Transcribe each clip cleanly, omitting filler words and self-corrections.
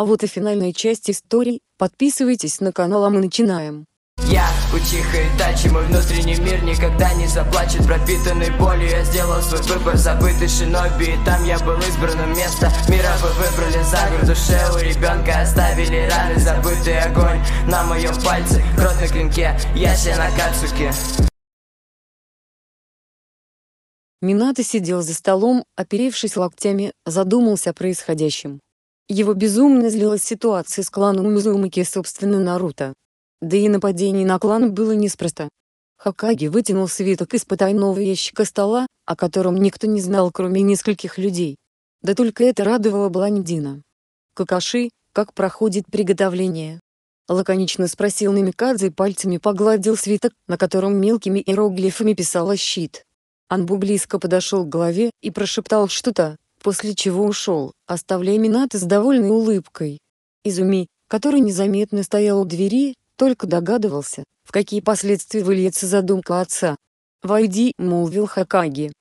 А вот и финальная часть истории. Подписывайтесь на канал, а мы начинаем. Я, Учиха Итачи, мой внутренний мир никогда не заплачет. Пропитанный болью я сделал свой выбор, забытый шиноби, и там я был избранным. Место мира вы выбрали загор, в душе у ребенка оставили раны, забытый огонь на моем пальце, кровь на клинке, яся на кацуке. Минато сидел за столом, оперевшись локтями, задумался о происходящем. Его безумно злилась ситуация с кланом Узумаки и собственно Наруто. Да и нападение на клан было неспроста. Хокаге вытянул свиток из потайного ящика стола, о котором никто не знал кроме нескольких людей. Да только это радовало блондина. «Какаши, как проходит приготовление?» — лаконично спросил Намикадзе и пальцами погладил свиток, на котором мелкими иероглифами писала «щит». Анбу близко подошел к голове и прошептал что-то, после чего ушел, оставляя Минато с довольной улыбкой. Изуми, который незаметно стоял у двери, только догадывался, в какие последствия выльется задумка отца. «Войди», — молвил Хокаге.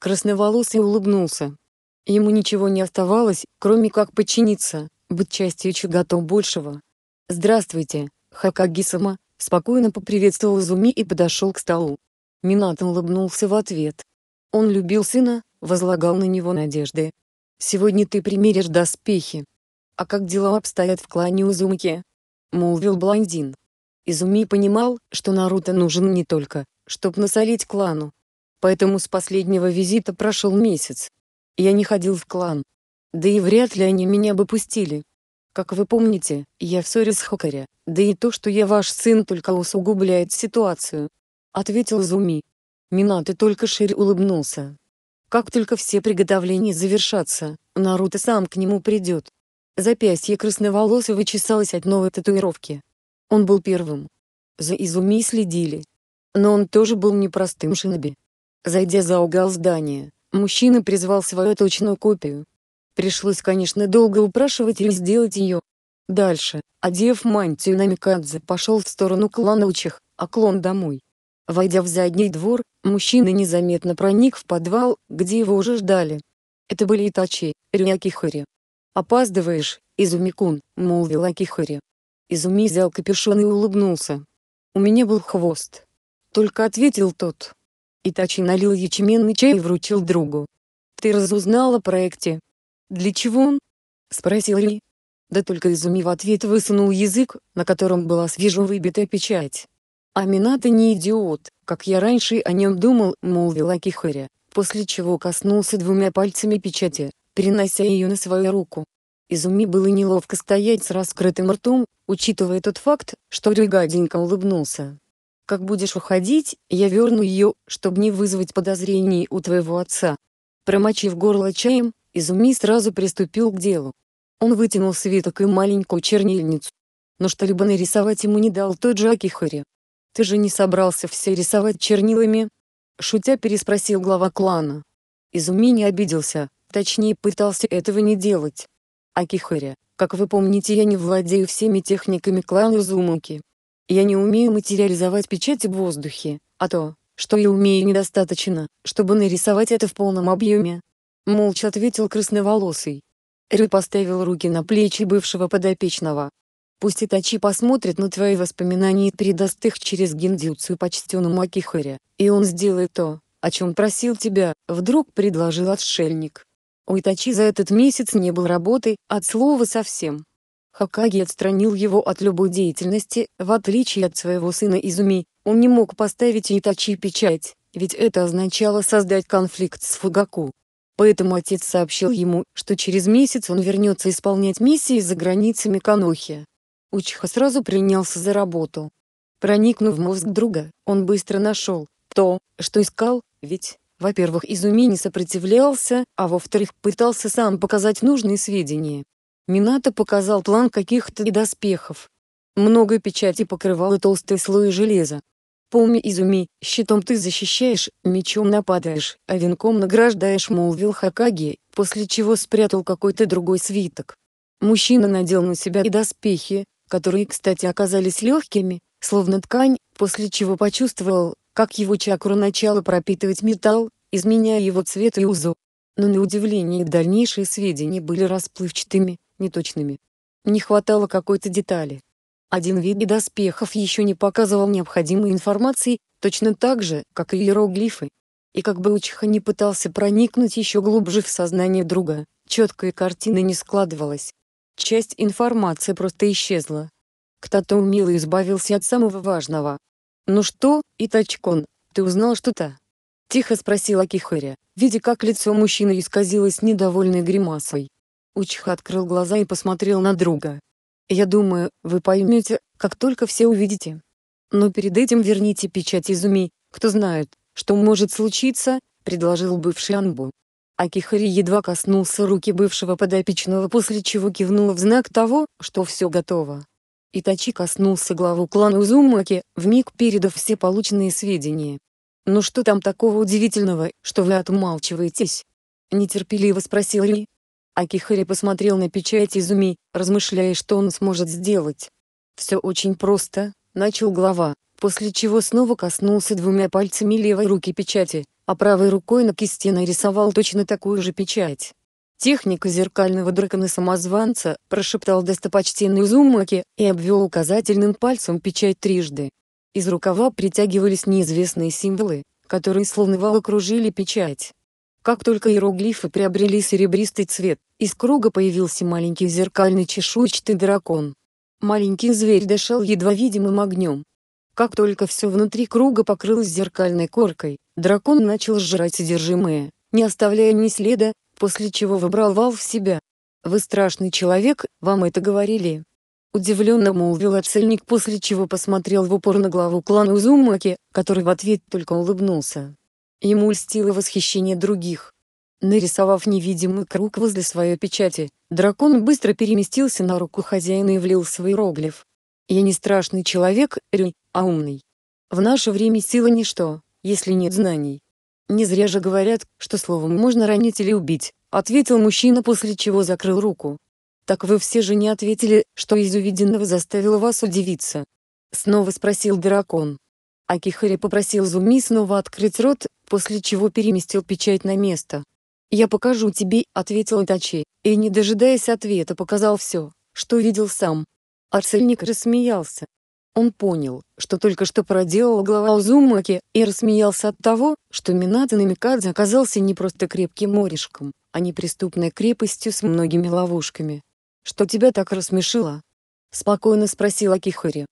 Красноволосый улыбнулся. Ему ничего не оставалось, кроме как подчиниться, быть частью чего-то большего. «Здравствуйте, Хокаге-сама», — спокойно поприветствовал Изуми и подошел к столу. Минато улыбнулся в ответ. Он любил сына, возлагал на него надежды. «Сегодня ты примеришь доспехи. А как дела обстоят в клане Узумаки?» — молвил блондин. Изуми понимал, что Наруто нужен не только, чтобы насолить клану. Поэтому с последнего визита прошел месяц. Я не ходил в клан. Да и вряд ли они меня бы пустили. Как вы помните, я в ссоре с Хакари, да и то, что я ваш сын, только усугубляет ситуацию, — ответил Изуми. Минато только шире улыбнулся. Как только все приготовления завершатся, Наруто сам к нему придет. Запястье красноволосого чесалось от новой татуировки. Он был первым. За Изуми следили. Но он тоже был непростым шиноби. Зайдя за угол здания, мужчина призвал свою точную копию. Пришлось, конечно, долго упрашивать Рю сделать ее. Дальше, одев мантию Намикадзе, пошел в сторону клана Учих, а клон домой. Войдя в задний двор, мужчина незаметно проник в подвал, где его уже ждали. Это были Итачи, Рю и Акихари. «Опаздываешь, Изуми-кун», — молвил Акихари. Изуми взял капюшон и улыбнулся. «У меня был хвост», — только ответил тот. Итачи налил ячменный чай и вручил другу. «Ты разузнал о проекте?» «Для чего он?» — спросил Рю. Да только Изуми в ответ высунул язык, на котором была свежевыбитая печать. «А Минато не идиот, как я раньше о нем думал», — молвил Акихари, после чего коснулся двумя пальцами печати, перенося ее на свою руку. Изуми было неловко стоять с раскрытым ртом, учитывая тот факт, что Рю гаденько улыбнулся. «Как будешь уходить, я верну ее, чтобы не вызвать подозрений у твоего отца». Промочив горло чаем, Изуми сразу приступил к делу. Он вытянул свиток и маленькую чернильницу. Но что-либо нарисовать ему не дал тот же Акихари. «Ты же не собрался все рисовать чернилами?» — шутя переспросил глава клана. Изуми не обиделся, точнее пытался этого не делать. «Акихари, как вы помните, я не владею всеми техниками клана Узумаки. Я не умею материализовать печати в воздухе, а то, что я умею, недостаточно, чтобы нарисовать это в полном объеме», — молча ответил красноволосый. Рю поставил руки на плечи бывшего подопечного. «Пусть Итачи посмотрит на твои воспоминания и передаст их через гиндзюцу почтенному Акихари, и он сделает то, о чем просил тебя», — вдруг предложил отшельник. У Итачи за этот месяц не было работы, от слова совсем. Хокаге отстранил его от любой деятельности, в отличие от своего сына Изуми. Он не мог поставить Итачи печать, ведь это означало создать конфликт с Фугаку. Поэтому отец сообщил ему, что через месяц он вернется исполнять миссии за границами Конохи. Учиха сразу принялся за работу. Проникнув в мозг друга, он быстро нашел то, что искал, ведь, во-первых, Изуми не сопротивлялся, а во-вторых, пытался сам показать нужные сведения. Минато показал план каких-то доспехов. Много печати покрывало толстый слой железа. «Помни, Изуми, щитом ты защищаешь, мечом нападаешь, а венком награждаешь», — молвил Хокаге, после чего спрятал какой-то другой свиток. Мужчина надел на себя и доспехи, которые, кстати, оказались легкими, словно ткань, после чего почувствовал, как его чакру начала пропитывать металл, изменяя его цвет и узор. Но на удивление дальнейшие сведения были расплывчатыми, неточными. Не хватало какой-то детали. Один вид доспехов еще не показывал необходимой информации, точно так же, как и иероглифы. И как бы Учиха не пытался проникнуть еще глубже в сознание друга, четкая картина не складывалась. Часть информации просто исчезла. Кто-то умело избавился от самого важного. «Ну что, Итачи-кун, ты узнал что-то?» — тихо спросил Акихари, видя, как лицо мужчины исказилось недовольной гримасой. Учиха открыл глаза и посмотрел на друга. «Я думаю, вы поймете, как только все увидите. Но перед этим верните печать Изуми, кто знает, что может случиться», — предложил бывший Анбу. Акихари едва коснулся руки бывшего подопечного, после чего кивнула в знак того, что все готово. Итачи коснулся главы клана Узумаки, вмиг передав все полученные сведения. «Ну что там такого удивительного, что вы отмалчиваетесь?» — нетерпеливо спросил Рю. Акихари посмотрел на печать Изуми, размышляя, что он сможет сделать. «Все очень просто», — начал глава, после чего снова коснулся двумя пальцами левой руки печати, а правой рукой на кисти нарисовал точно такую же печать. «Техника зеркального дракона-самозванца», — прошептал достопочтенный Узумаки и обвел указательным пальцем печать трижды. Из рукава притягивались неизвестные символы, которые словно вал окружили печать. Как только иероглифы приобрели серебристый цвет, из круга появился маленький зеркальный чешуйчатый дракон. Маленький зверь дышал едва видимым огнем. Как только все внутри круга покрылось зеркальной коркой, дракон начал сжирать содержимое, не оставляя ни следа, после чего выбрал вал в себя. «Вы страшный человек, вам это говорили?» — удивленно молвил отцельник, после чего посмотрел в упор на главу клана Узумаки, который в ответ только улыбнулся. Ему льстило восхищение других. Нарисовав невидимый круг возле своей печати, дракон быстро переместился на руку хозяина и влил свой иероглиф. «Я не страшный человек, Рю, а умный. В наше время сила ничто, если нет знаний. Не зря же говорят, что словом можно ранить или убить», — ответил мужчина, после чего закрыл руку. «Так вы все же не ответили, что из увиденного заставило вас удивиться?» — снова спросил дракон. Акихари попросил Изуми снова открыть рот, после чего переместил печать на место. «Я покажу тебе», — ответил Итачи, и, не дожидаясь ответа, показал все, что видел сам. Отцельник рассмеялся. Он понял, что только что проделал глава Узумаки, и рассмеялся от того, что Минато Намикадзе оказался не просто крепким орешком, а неприступной крепостью с многими ловушками. «Что тебя так рассмешило?» — спокойно спросил Акихари.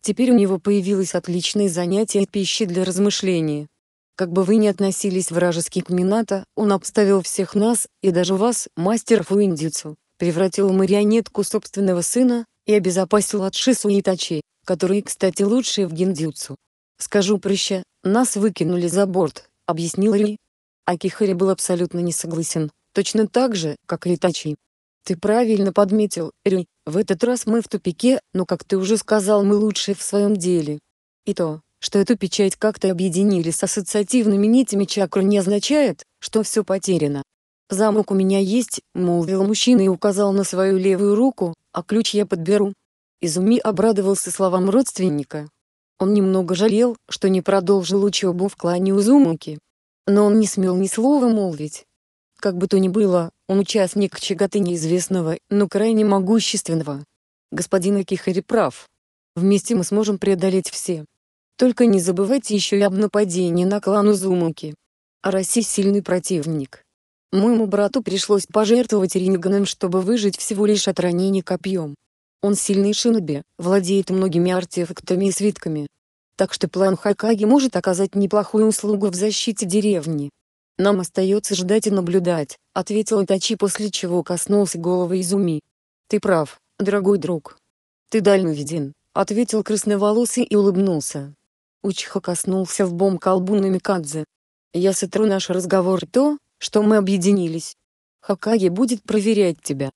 Теперь у него появилось отличное занятие и пища для размышления. «Как бы вы ни относились вражески к Минато, он обставил всех нас, и даже вас, мастер фуиндзюцу, превратил в марионетку собственного сына, и обезопасил от Шисуй и Итачи, которые, кстати, лучшие в гиндзюцу. Скажу проще, нас выкинули за борт», — объяснил Рю. Акихари был абсолютно не согласен, точно так же, как и Итачи. «Ты правильно подметил, Рю, в этот раз мы в тупике, но, как ты уже сказал, мы лучшие в своем деле. И то, что эту печать как-то объединили с ассоциативными нитями чакры, не означает, что все потеряно. Замок у меня есть», — молвил мужчина и указал на свою левую руку, «а ключ я подберу». Изуми обрадовался словам родственника. Он немного жалел, что не продолжил учебу в клане Узумаки. Но он не смел ни слова молвить. Как бы то ни было, он участник чего-то неизвестного, но крайне могущественного. «Господин Акихари прав. Вместе мы сможем преодолеть все. Только не забывайте еще и об нападении на клан Узумаки. Араси — сильный противник. Моему брату пришлось пожертвовать ринганом, чтобы выжить всего лишь от ранения копьем. Он сильный шиноби, владеет многими артефактами и свитками. Так что план Хокаге может оказать неплохую услугу в защите деревни. Нам остается ждать и наблюдать», — ответил Итачи, после чего коснулся головы Изуми. «Ты прав, дорогой друг. Ты дальновиден», — ответил красноволосый и улыбнулся. Учиха коснулся лбом колбу Намикадзе. «Я сотру наш разговор и то, что мы объединились. Хокаге будет проверять тебя.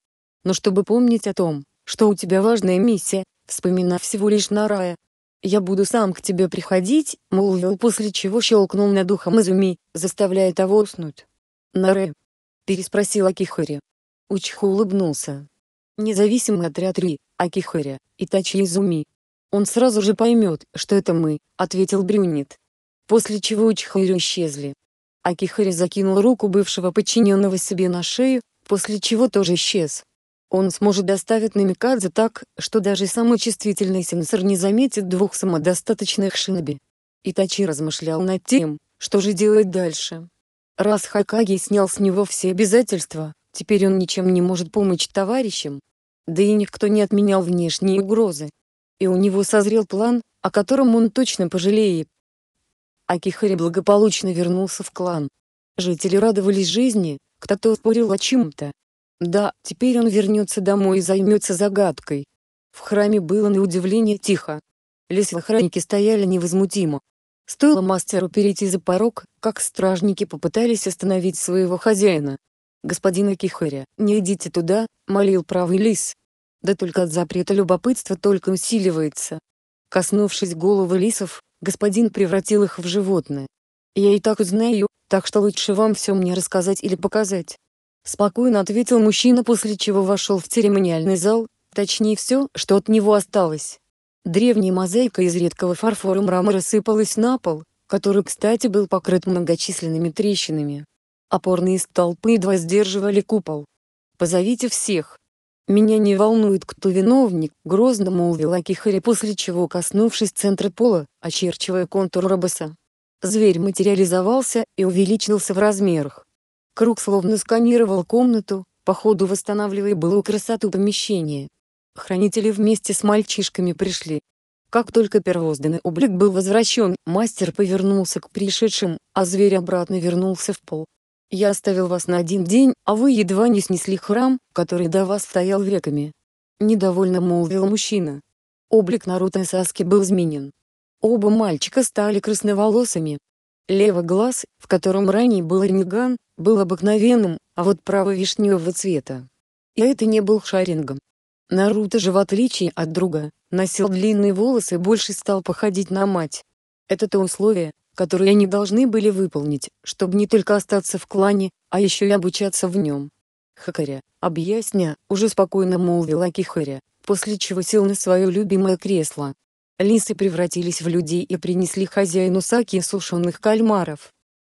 Но чтобы помнить о том, что у тебя важная миссия, вспоминай всего лишь Нарая. Я буду сам к тебе приходить», — молвил, после чего щелкнул над ухом Изуми, заставляя того уснуть. «Нарая?» — переспросил Акихари. Учиха улыбнулся. «Независимый отряд Ри, Акихари, Итачи, Изуми. Он сразу же поймет, что это мы», — ответил брюнет. После чего Учиха и Рю исчезли. Акихари закинул руку бывшего подчиненного себе на шею, после чего тоже исчез. Он сможет доставить Намикадзе так, что даже самый чувствительный сенсор не заметит двух самодостаточных шиноби. Итачи размышлял над тем, что же делать дальше. Раз Хокаге снял с него все обязательства, теперь он ничем не может помочь товарищам. Да и никто не отменял внешние угрозы. И у него созрел план, о котором он точно пожалеет. Акихари благополучно вернулся в клан. Жители радовались жизни, кто-то спорил о чем-то. Да, теперь он вернется домой и займется загадкой. В храме было на удивление тихо. Лесоохранники стояли невозмутимо. Стоило мастеру перейти за порог, как стражники попытались остановить своего хозяина. «Господин Акихари, не идите туда», — молил правый лис. Да только от запрета любопытство только усиливается. Коснувшись головы лисов, господин превратил их в животное. «Я и так узнаю, так что лучше вам все мне рассказать или показать», — спокойно ответил мужчина, после чего вошел в церемониальный зал, точнее все, что от него осталось. Древняя мозаика из редкого фарфора и мрамора сыпалась на пол, который, кстати, был покрыт многочисленными трещинами. Опорные столпы едва сдерживали купол. «Позовите всех. Меня не волнует, кто виновник», — грозно молвил Акихари, после чего, коснувшись центра пола, очерчивая контур робоса, зверь материализовался и увеличился в размерах. Круг словно сканировал комнату, по ходу восстанавливая былую красоту помещения. Хранители вместе с мальчишками пришли. Как только первозданный облик был возвращен, мастер повернулся к пришедшим, а зверь обратно вернулся в пол. «Я оставил вас на один день, а вы едва не снесли храм, который до вас стоял веками», — недовольно молвил мужчина. Облик Наруто и Саске был изменен. Оба мальчика стали красноволосыми. Левый глаз, в котором ранее был ринган, был обыкновенным, а вот правый вишневого цвета. И это не был шарингом. Наруто же, в отличие от друга, носил длинные волосы и больше стал походить на мать. Это то условие, которое они должны были выполнить, чтобы не только остаться в клане, а еще и обучаться в нем. «Хакари, объясня», — уже спокойно молвил Акихари, после чего сел на свое любимое кресло. Лисы превратились в людей и принесли хозяину саки и сушеных кальмаров.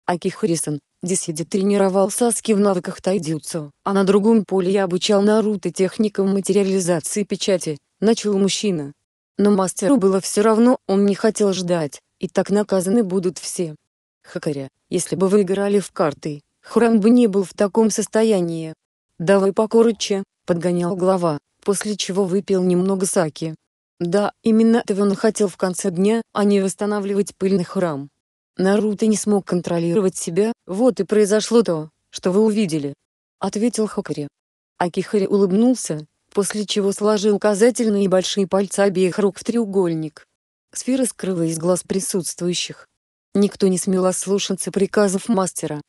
Акихари-сан, Десиди тренировал Саске в навыках тайдзюцу, а на другом поле я обучал Наруто техникам материализации печати, — начал мужчина. Но мастеру было все равно, он не хотел ждать, и так наказаны будут все. «Хакари, если бы вы играли в карты, храм бы не был в таком состоянии». «Давай покороче», — подгонял глава, после чего выпил немного саки. Да, именно этого он хотел в конце дня, а не восстанавливать пыльный храм. «Наруто не смог контролировать себя, вот и произошло то, что вы увидели», — ответил Хакари. Акихари улыбнулся, после чего сложил указательные и большие пальцы обеих рук в треугольник. Сфера скрылась из глаз присутствующих. Никто не смел ослушаться приказов мастера.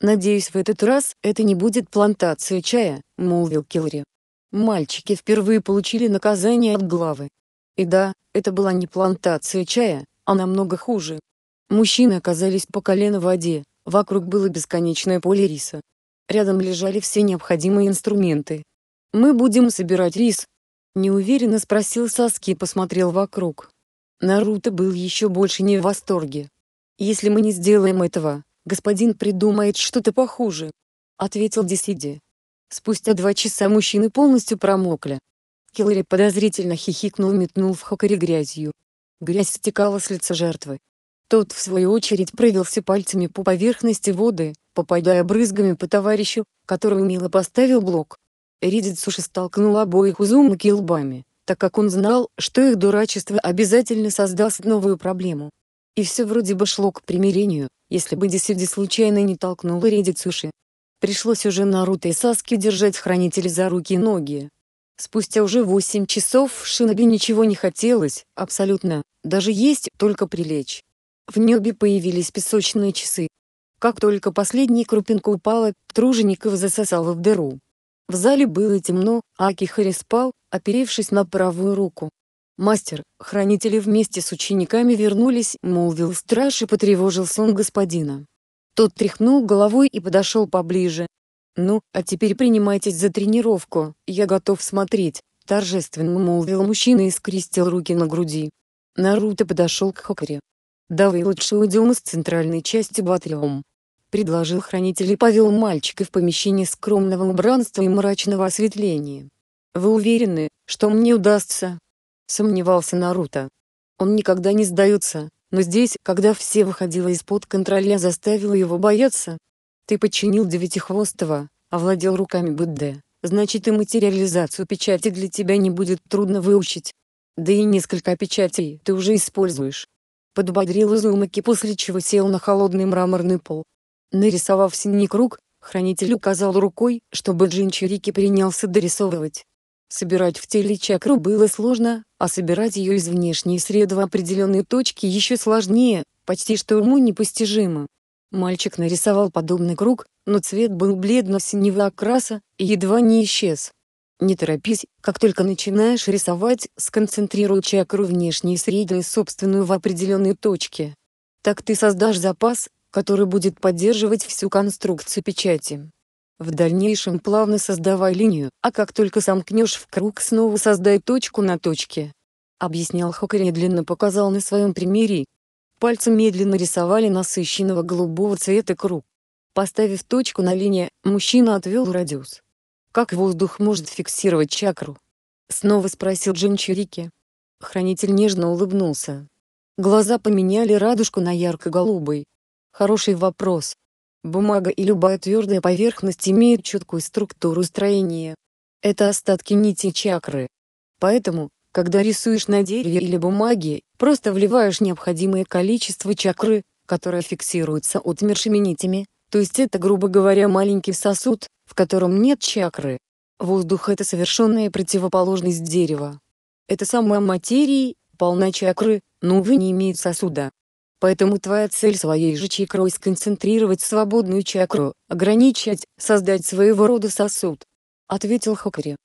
«Надеюсь, в этот раз это не будет плантация чая», — молвил Килри. Мальчики впервые получили наказание от главы. И да, это была не плантация чая, а намного хуже. Мужчины оказались по колено в воде, вокруг было бесконечное поле риса. Рядом лежали все необходимые инструменты. «Мы будем собирать рис?» — неуверенно спросил Саске и посмотрел вокруг. Наруто был еще больше не в восторге. «Если мы не сделаем этого, господин придумает что-то похуже», — ответил Десиди. Спустя 2 часа мужчины полностью промокли. Киллери подозрительно хихикнул и метнул в Хакари грязью. Грязь стекала с лица жертвы. Тот, в свою очередь, провелся пальцами по поверхности воды, попадая брызгами по товарищу, который умело поставил блок. Редицуши столкнул обоих Узумаки лбами, так как он знал, что их дурачество обязательно создаст новую проблему. И все вроде бы шло к примирению, если бы Десиди случайно не толкнул Редицуши. Пришлось уже Наруто и Саске держать хранителей за руки и ноги. Спустя уже 8 часов шиноби ничего не хотелось, абсолютно, даже есть, только прилечь. В небе появились песочные часы. Как только последняя крупинка упала, тружеников засосало в дыру. В зале было темно, а Акихари спал, оперевшись на правую руку. «Мастер, хранители вместе с учениками вернулись», — молвил страж, и потревожился он господина. Тот тряхнул головой и подошел поближе. «Ну, а теперь принимайтесь за тренировку, я готов смотреть», — торжественно молвил мужчина и скрестил руки на груди. Наруто подошел к Хакари. «Давай лучше уйдем из центральной части батриум», — предложил хранитель и повел мальчика в помещение скромного убранства и мрачного осветления. «Вы уверены, что мне удастся?» — сомневался Наруто. Он никогда не сдается, но здесь, когда все выходило из-под контроля, заставило его бояться. «Ты подчинил Девятихвостого, овладел руками Будды, значит и материализацию печати для тебя не будет трудно выучить. Да и несколько печатей ты уже используешь». Подбодрил Узумаки, после чего сел на холодный мраморный пол. Нарисовав синий круг, хранитель указал рукой, чтобы Джинчирики принялся дорисовывать. Собирать в теле чакру было сложно, а собирать ее из внешней среды в определенные точки еще сложнее, почти что уму непостижимо. Мальчик нарисовал подобный круг, но цвет был бледно-синего окраса и едва не исчез. Не торопись, как только начинаешь рисовать, сконцентрируй чакру внешней среды и собственную в определенной точке. Так ты создашь запас, который будет поддерживать всю конструкцию печати. В дальнейшем плавно создавай линию, а как только сомкнешь в круг, снова создай точку на точке. Объяснял Хакари, медленно показал на своем примере. Пальцы медленно рисовали насыщенного голубого цвета круг. Поставив точку на линии, мужчина отвел радиус. «Как воздух может фиксировать чакру?» Снова спросил Джинчирики. Хранитель нежно улыбнулся. Глаза поменяли радужку на ярко-голубый. «Хороший вопрос. Бумага и любая твердая поверхность имеют четкую структуру строения. Это остатки нити чакры. Поэтому, когда рисуешь на дереве или бумаге, просто вливаешь необходимое количество чакры, которая фиксируется отмершими нитями, то есть это, грубо говоря, маленький сосуд, в котором нет чакры. Воздух — это совершенная противоположность дерева. Это сама материя, полна чакры, но, увы, не имеет сосуда. Поэтому твоя цель своей же чакрой сконцентрировать свободную чакру, ограничить, создать своего рода сосуд», — ответил Хакари.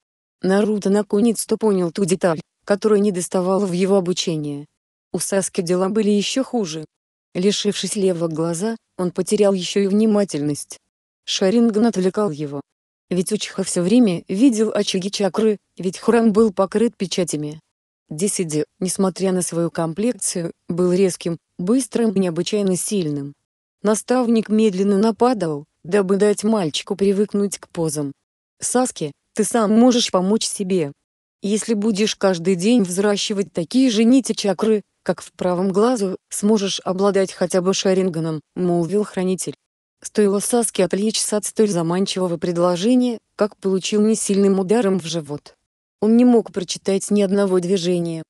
Наруто наконец-то понял ту деталь, которая недоставала в его обучении. У Саске дела были еще хуже. Лишившись левого глаза, он потерял еще и внимательность. Шаринган отвлекал его. Ведь Учиха все время видел очаги чакры, ведь храм был покрыт печатями. Десиди, несмотря на свою комплекцию, был резким, быстрым и необычайно сильным. Наставник медленно нападал, дабы дать мальчику привыкнуть к позам. «Саске, ты сам можешь помочь себе. Если будешь каждый день взращивать такие же нити чакры, как в правом глазу, сможешь обладать хотя бы шаринганом», — молвил хранитель. Стоило Саске отвлечься от столь заманчивого предложения, как получил несильным ударом в живот. Он не мог прочитать ни одного движения.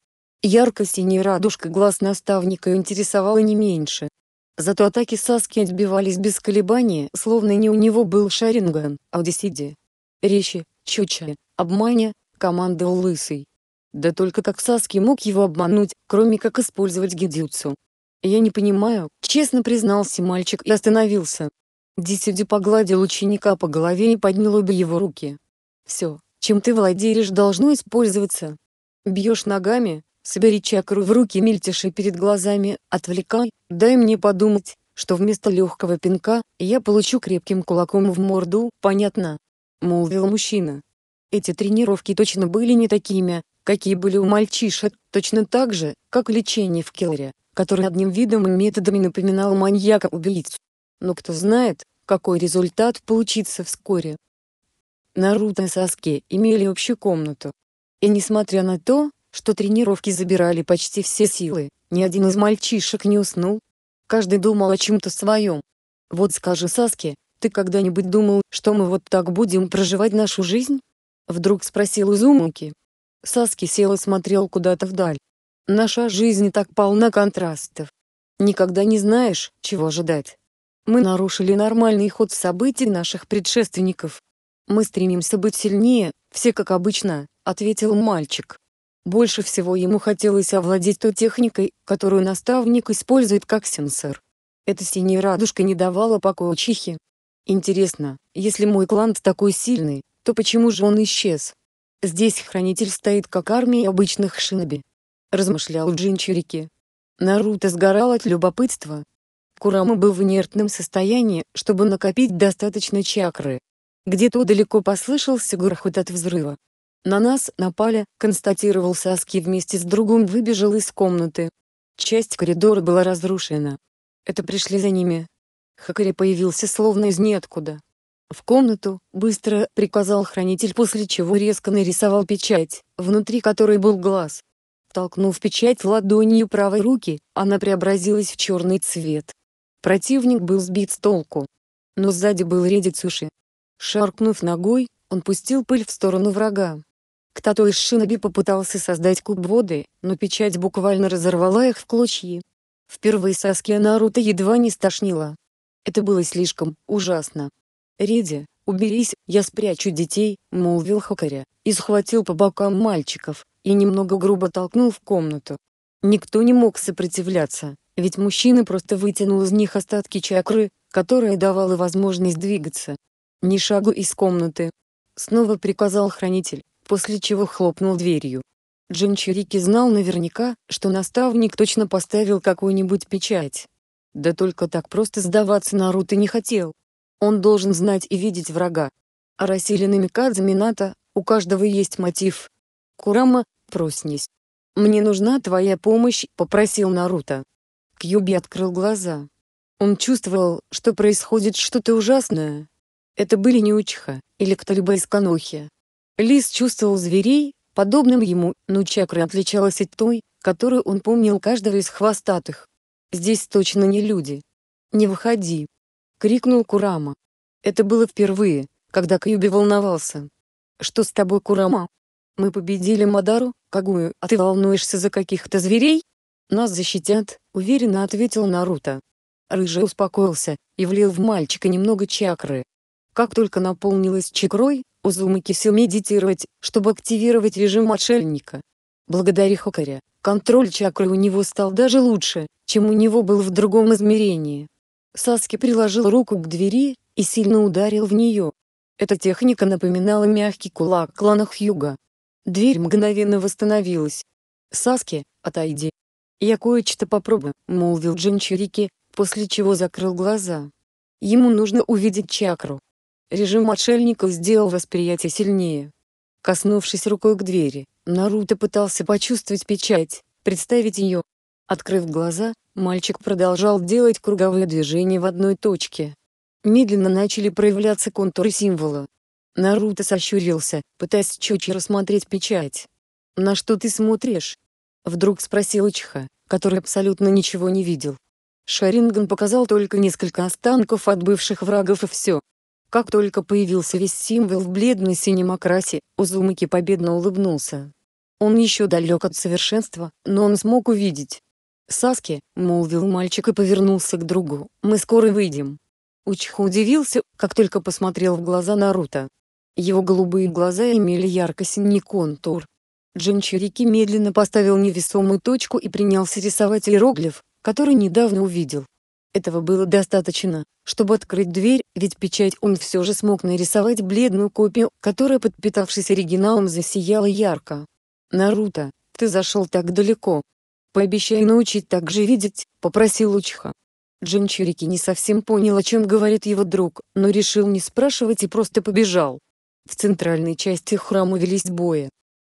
Ярко-синяя радужка глаз наставника интересовала не меньше. Зато атаки Саске отбивались без колебания, словно не у него был шаринган, а у Десиди. Речи, чуча, обманя, командовал лысый. Да только как Саске мог его обмануть, кроме как использовать гидзюцу? «Я не понимаю», — честно признался мальчик и остановился. Десиди погладил ученика по голове и поднял обе его руки. «Все, чем ты владеешь, должно использоваться. Бьешь ногами, собери чакру в руки, мельтеши перед глазами, отвлекай, дай мне подумать, что вместо легкого пинка я получу крепким кулаком в морду, понятно?» — молвил мужчина. Эти тренировки точно были не такими, какие были у мальчишек, точно так же, как лечение в Келлере, который одним видом и методами напоминал маньяка-убийцу. Но кто знает, какой результат получится вскоре. Наруто и Саске имели общую комнату. И несмотря на то, что тренировки забирали почти все силы, ни один из мальчишек не уснул. Каждый думал о чем-то своем. «Вот скажи, Саске, ты когда-нибудь думал, что мы вот так будем проживать нашу жизнь?» Вдруг спросил Узумаки. Саске сел и смотрел куда-то вдаль. «Наша жизнь так полна контрастов. Никогда не знаешь, чего ожидать. Мы нарушили нормальный ход событий наших предшественников. Мы стремимся быть сильнее, все как обычно», — ответил мальчик. Больше всего ему хотелось овладеть той техникой, которую наставник использует как сенсор. Эта синяя радужка не давала покоя Учихе. «Интересно, если мой клан такой сильный, то почему же он исчез? Здесь хранитель стоит как армия обычных шиноби», — размышлял Джинчирики. Наруто сгорал от любопытства. Курама был в инертном состоянии, чтобы накопить достаточно чакры. Где-то далеко послышался грохот от взрыва. «На нас напали», — констатировал Саске, вместе с другом выбежал из комнаты. Часть коридора была разрушена. «Это пришли за ними». Хакари появился словно из ниоткуда. «В комнату!» — быстро приказал хранитель, после чего резко нарисовал печать, внутри которой был глаз. Толкнув печать ладонью правой руки, она преобразилась в черный цвет. Противник был сбит с толку. Но сзади был Редицуши. Шаркнув ногой, он пустил пыль в сторону врага. Кто-то из шиноби попытался создать куб воды, но печать буквально разорвала их в клочья. Впервые Саске и Наруто едва не стошнило. Это было слишком ужасно. «Реди, уберись, я спрячу детей», — молвил Хакари, и схватил по бокам мальчиков, и немного грубо толкнул в комнату. Никто не мог сопротивляться, ведь мужчина просто вытянул из них остатки чакры, которая давала возможность двигаться. «Ни шагу из комнаты», — снова приказал хранитель, после чего хлопнул дверью. Джинчурики знал наверняка, что наставник точно поставил какую-нибудь печать. Да только так просто сдаваться Наруто не хотел. Он должен знать и видеть врага. Араси или Намикадзе Минато, у каждого есть мотив. «Курама, проснись. Мне нужна твоя помощь», — попросил Наруто. Кьюби открыл глаза. Он чувствовал, что происходит что-то ужасное. Это были не Учиха, или кто-либо из Конохи. Лис чувствовал зверей, подобным ему, но чакра отличалась от той, которую он помнил каждого из хвостатых. «Здесь точно не люди. Не выходи!» — крикнул Курама. Это было впервые, когда Кьюби волновался. «Что с тобой, Курама? Мы победили Мадару, Кагую, а ты волнуешься за каких-то зверей?» «Нас защитят», — уверенно ответил Наруто. Рыжий успокоился и влил в мальчика немного чакры. Как только наполнилась чакрой, Узумаки сел медитировать, чтобы активировать режим отшельника. Благодаря Хакари, контроль чакры у него стал даже лучше, чем у него был в другом измерении. Саске приложил руку к двери и сильно ударил в нее. Эта техника напоминала мягкий кулак клана Хьюга. Дверь мгновенно восстановилась. «Саске, отойди. Я кое-что попробую», — молвил Джинчурики, после чего закрыл глаза. Ему нужно увидеть чакру. Режим отшельника сделал восприятие сильнее. Коснувшись рукой к двери, Наруто пытался почувствовать печать, представить ее. Открыв глаза, мальчик продолжал делать круговые движения в одной точке. Медленно начали проявляться контуры символа. Наруто сощурился, пытаясь чуть рассмотреть печать. «На что ты смотришь?» — вдруг спросил Учиха, который абсолютно ничего не видел. Шарингам показал только несколько останков от бывших врагов и все. Как только появился весь символ в бледно-синем окрасе, Узумаки победно улыбнулся. Он еще далек от совершенства, но он смог увидеть. «Саске», — молвил мальчик и повернулся к другу, — «мы скоро выйдем». Учиха удивился, как только посмотрел в глаза Наруто. Его голубые глаза имели ярко-синий контур. Джинчурики медленно поставил невесомую точку и принялся рисовать иероглиф, который недавно увидел. Этого было достаточно, чтобы открыть дверь, ведь печать он все же смог нарисовать бледную копию, которая, подпитавшись оригиналом, засияла ярко. «Наруто, ты зашел так далеко. Пообещай научить так же видеть», — попросил Учиха. Джинчурики не совсем понял, о чем говорит его друг, но решил не спрашивать и просто побежал. В центральной части храма велись бои.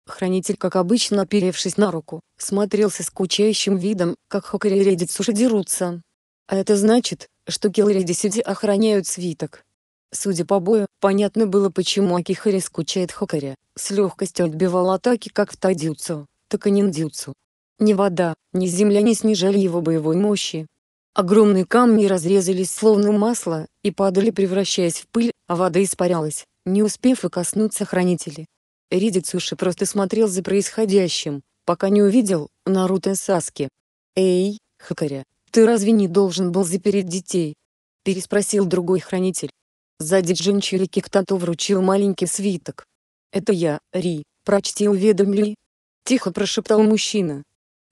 Хранитель, как обычно оперевшись на руку, смотрел со скучающим видом, как Хакари и Редицуши дерутся. А это значит, что Килари и Десиди охраняют свиток. Судя по бою, понятно было, почему Акихари скучает. Хакари с легкостью отбивал атаки как в тайдюцу, так и ниндзюцу. Ни вода, ни земля не снижали его боевой мощи. Огромные камни разрезались словно масло, и падали, превращаясь в пыль, а вода испарялась, не успев и коснуться хранителей. Редицуши просто смотрел за происходящим, пока не увидел Наруто и Саске. «Эй, Хакари! Ты разве не должен был запереть детей?» — переспросил другой хранитель. Сзади Джинчурики кто-то вручил маленький свиток. «Это я, Ри, прочти, уведомли», — тихо прошептал мужчина.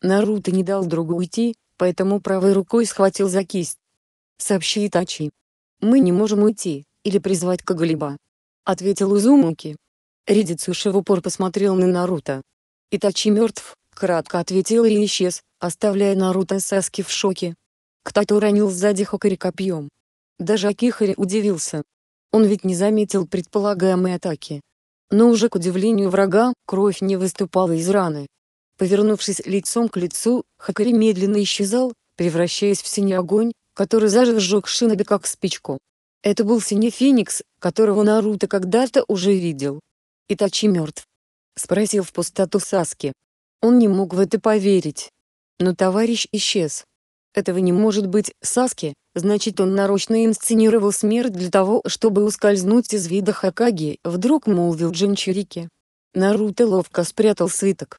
Наруто не дал другу уйти, поэтому правой рукой схватил за кисть. «Сообщи Итачи. Мы не можем уйти, или призвать кого-либо», — ответил Узумаки. Редицуши в упор посмотрел на Наруто. «Итачи мертв», — кратко ответил Ри и исчез, оставляя Наруто и Саске в шоке. Кто-то уронил сзади Хакари копьем. Даже Акихари удивился. Он ведь не заметил предполагаемой атаки. Но уже к удивлению врага, кровь не выступала из раны. Повернувшись лицом к лицу, Хакари медленно исчезал, превращаясь в синий огонь, который зажег шиноби как спичку. Это был синий феникс, которого Наруто когда-то уже видел. «Итачи мертв?» — спросил в пустоту Саске. Он не мог в это поверить. Но товарищ исчез. Этого не может быть, Саске, значит он нарочно инсценировал смерть для того, чтобы ускользнуть из вида Хокаге, вдруг молвил Джинчурики. Наруто ловко спрятал свиток.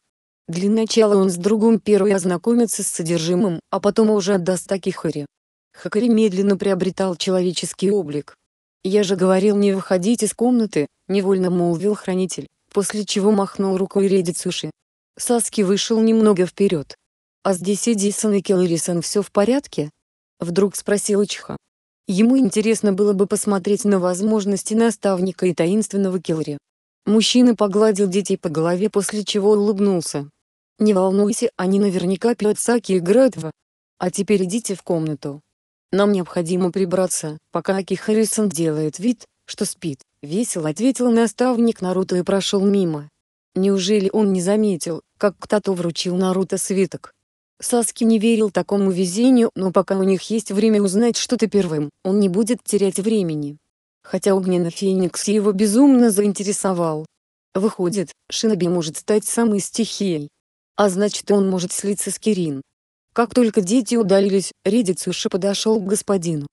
Для начала он с другом первый ознакомится с содержимым, а потом уже отдаст Акихари. Хакари медленно приобретал человеческий облик. «Я же говорил не выходить из комнаты», — невольно молвил хранитель, после чего махнул рукой Редицуши. Саске вышел немного вперед. «А здесь и Дисан и Келлирисан все в порядке?» — вдруг спросил Учиха. Ему интересно было бы посмотреть на возможности наставника и таинственного Келлири. Мужчина погладил детей по голове, после чего улыбнулся. «Не волнуйся, они наверняка пьют саки и играют в... А теперь идите в комнату. Нам необходимо прибраться, пока Акихари-сан делает вид, что спит», — весело ответил наставник Наруто и прошел мимо. Неужели он не заметил, как кто-то вручил Наруто свиток? Саске не верил такому везению, но пока у них есть время узнать что-то первым, он не будет терять времени. Хотя огненный феникс его безумно заинтересовал. Выходит, шиноби может стать самой стихией. А значит, он может слиться с Кирин. Как только дети удалились, Редицуши подошел к господину.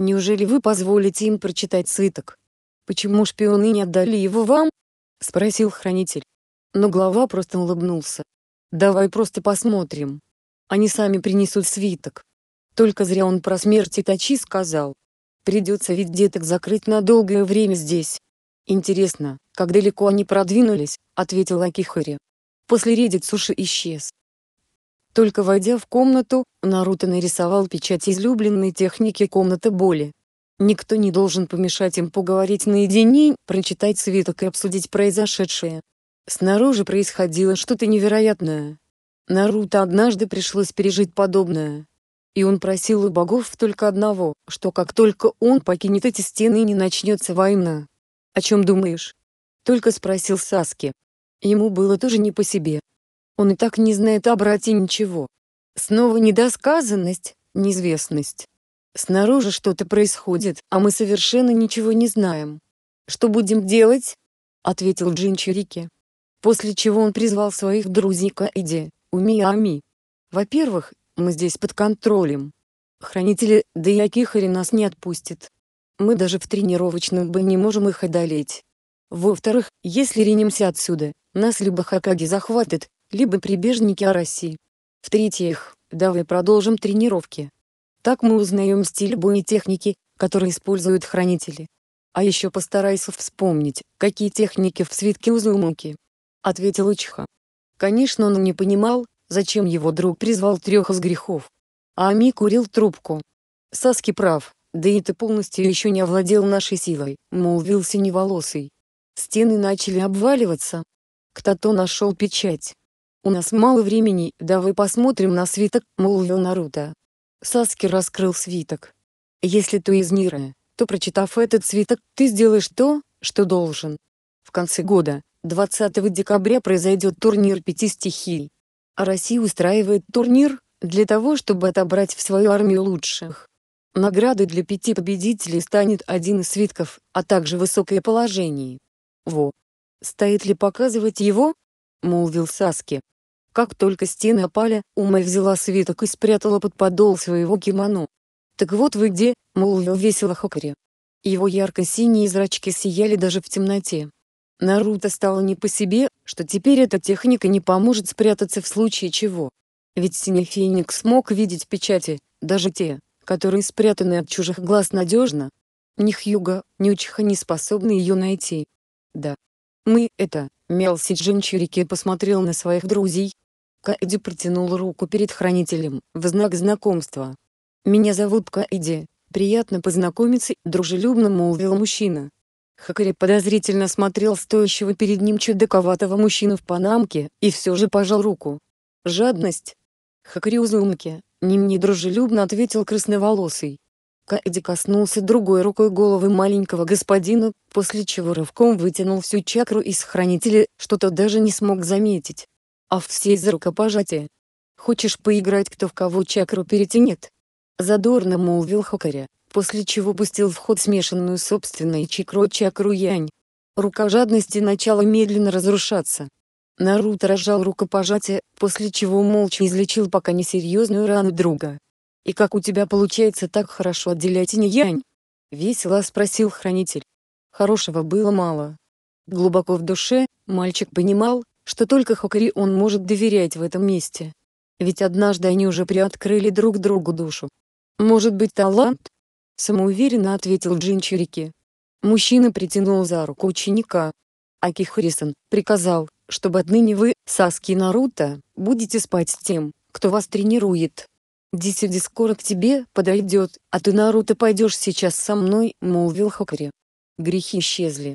«Неужели вы позволите им прочитать свиток? Почему шпионы не отдали его вам?» — спросил хранитель. Но глава просто улыбнулся. «Давай просто посмотрим. Они сами принесут свиток». Только зря он про смерть Итачи сказал. Придется ведь деток закрыть на долгое время здесь. «Интересно, как далеко они продвинулись», — ответил Акихари. После Редицуши исчез. Только войдя в комнату, Наруто нарисовал печать излюбленной техники комнаты боли. Никто не должен помешать им поговорить наедине, прочитать свиток и обсудить произошедшее. Снаружи происходило что-то невероятное. Наруто однажды пришлось пережить подобное. И он просил у богов только одного, что как только он покинет эти стены, не начнется война. «О чем думаешь?» — только спросил Саске. Ему было тоже не по себе. Он и так не знает о брате ничего. Снова недосказанность, неизвестность. Снаружи что-то происходит, а мы совершенно ничего не знаем. «Что будем делать?» — ответил Джинчурики. После чего он призвал своих друзей Каэди, Уме и Ами. «Во-первых, мы здесь под контролем. Хранители, да и Акихари нас не отпустит. Мы даже в тренировочном бою не можем их одолеть. Во-вторых, если ринемся отсюда, нас либо Хокаге захватит, либо прибежники Араси. В-третьих, давай продолжим тренировки. Так мы узнаем стиль боя и техники, которые используют хранители. А еще постарайся вспомнить, какие техники в свитке Узумаки», — ответил Учиха. Конечно, он не понимал, зачем его друг призвал трех из грехов. А Ами курил трубку. «Саске прав, да и ты полностью еще не овладел нашей силой», — молвил синеволосый. Стены начали обваливаться. Кто-то нашел печать. «У нас мало времени, давай посмотрим на свиток», — молвил Наруто. Саске раскрыл свиток. «Если ты из Нира, то, прочитав этот свиток, ты сделаешь то, что должен. В конце года, 20 декабря, произойдет турнир 5 стихий. Россия устраивает турнир для того, чтобы отобрать в свою армию лучших. Наградой для 5 победителей станет один из свитков, а также высокое положение. Во! Стоит ли показывать его?» — молвил Саске. Как только стены опали, Уме взяла свиток и спрятала под подол своего кимоно. «Так вот вы где», — молвил весело Хакари. Его ярко-синие зрачки сияли даже в темноте. Наруто стало не по себе, что теперь эта техника не поможет спрятаться в случае чего. Ведь синий феникс мог видеть печати, даже те, которые спрятаны от чужих глаз надежно. Ни Хьюга, ни Учиха не способны ее найти. «Да. Мы это», — мялся Джинчурики и посмотрел на своих друзей. Каэди протянул руку перед хранителем, в знак знакомства. «Меня зовут Каэди, приятно познакомиться», — дружелюбно молвил мужчина. Хакари подозрительно смотрел стоящего перед ним чудаковатого мужчину в панамке, и все же пожал руку. «Жадность?» «Хакари Узумаки», — не мне дружелюбно ответил красноволосый. Каэди коснулся другой рукой головы маленького господина, после чего рывком вытянул всю чакру из хранителя, что-то даже не смог заметить. «А все из-за рукопожатия. Хочешь поиграть, кто в кого чакру перетянет?» — задорно молвил Хакари, после чего пустил в ход смешанную собственной чакру Янь. Рука жадности начала медленно разрушаться. Наруто разжал рукопожатие, после чего молча излечил пока несерьезную рану друга. «И как у тебя получается так хорошо отделять инь-янь?» — весело спросил хранитель. Хорошего было мало. Глубоко в душе, мальчик понимал, что только Хакари он может доверять в этом месте. Ведь однажды они уже приоткрыли друг другу душу. «Может быть, талант?» — самоуверенно ответил Джинчурики. Мужчина притянул за руку ученика. «Акихари-сан, приказал, чтобы отныне вы, Саске и Наруто, будете спать с тем, кто вас тренирует. Десиди скоро к тебе подойдет, а ты, Наруто, пойдешь сейчас со мной», — молвил Хакари. Грехи исчезли.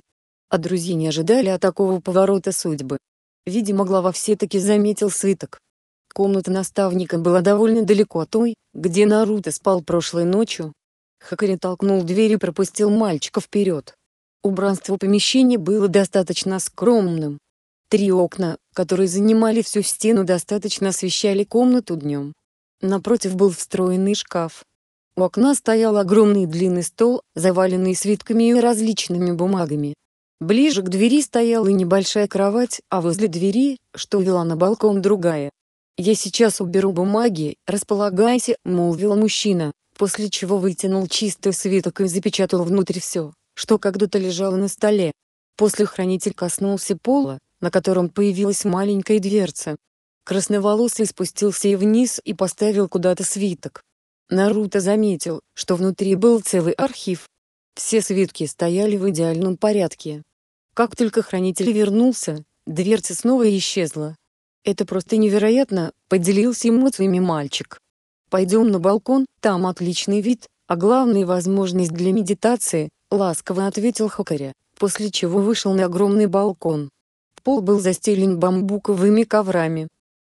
А друзья не ожидали от такого поворота судьбы. Видимо, глава все-таки заметил свиток. Комната наставника была довольно далеко от той, где Наруто спал прошлой ночью. Хакари толкнул дверь и пропустил мальчика вперед. Убранство помещения было достаточно скромным. Три окна, которые занимали всю стену, достаточно освещали комнату днем. Напротив был встроенный шкаф. У окна стоял огромный длинный стол, заваленный свитками и различными бумагами. Ближе к двери стояла небольшая кровать, а возле двери, что вела на балкон, другая. «Я сейчас уберу бумаги, располагайся», — молвил мужчина, после чего вытянул чистый свиток и запечатал внутрь все, что когда-то лежало на столе. После хранитель коснулся пола, на котором появилась маленькая дверца. Красноволосый спустился и вниз и поставил куда-то свиток. Наруто заметил, что внутри был целый архив. Все свитки стояли в идеальном порядке. Как только хранитель вернулся, дверца снова исчезла. «Это просто невероятно», — поделился эмоциями мальчик. «Пойдем на балкон, там отличный вид, а главное — возможность для медитации», — ласково ответил Хакари, после чего вышел на огромный балкон. Пол был застелен бамбуковыми коврами.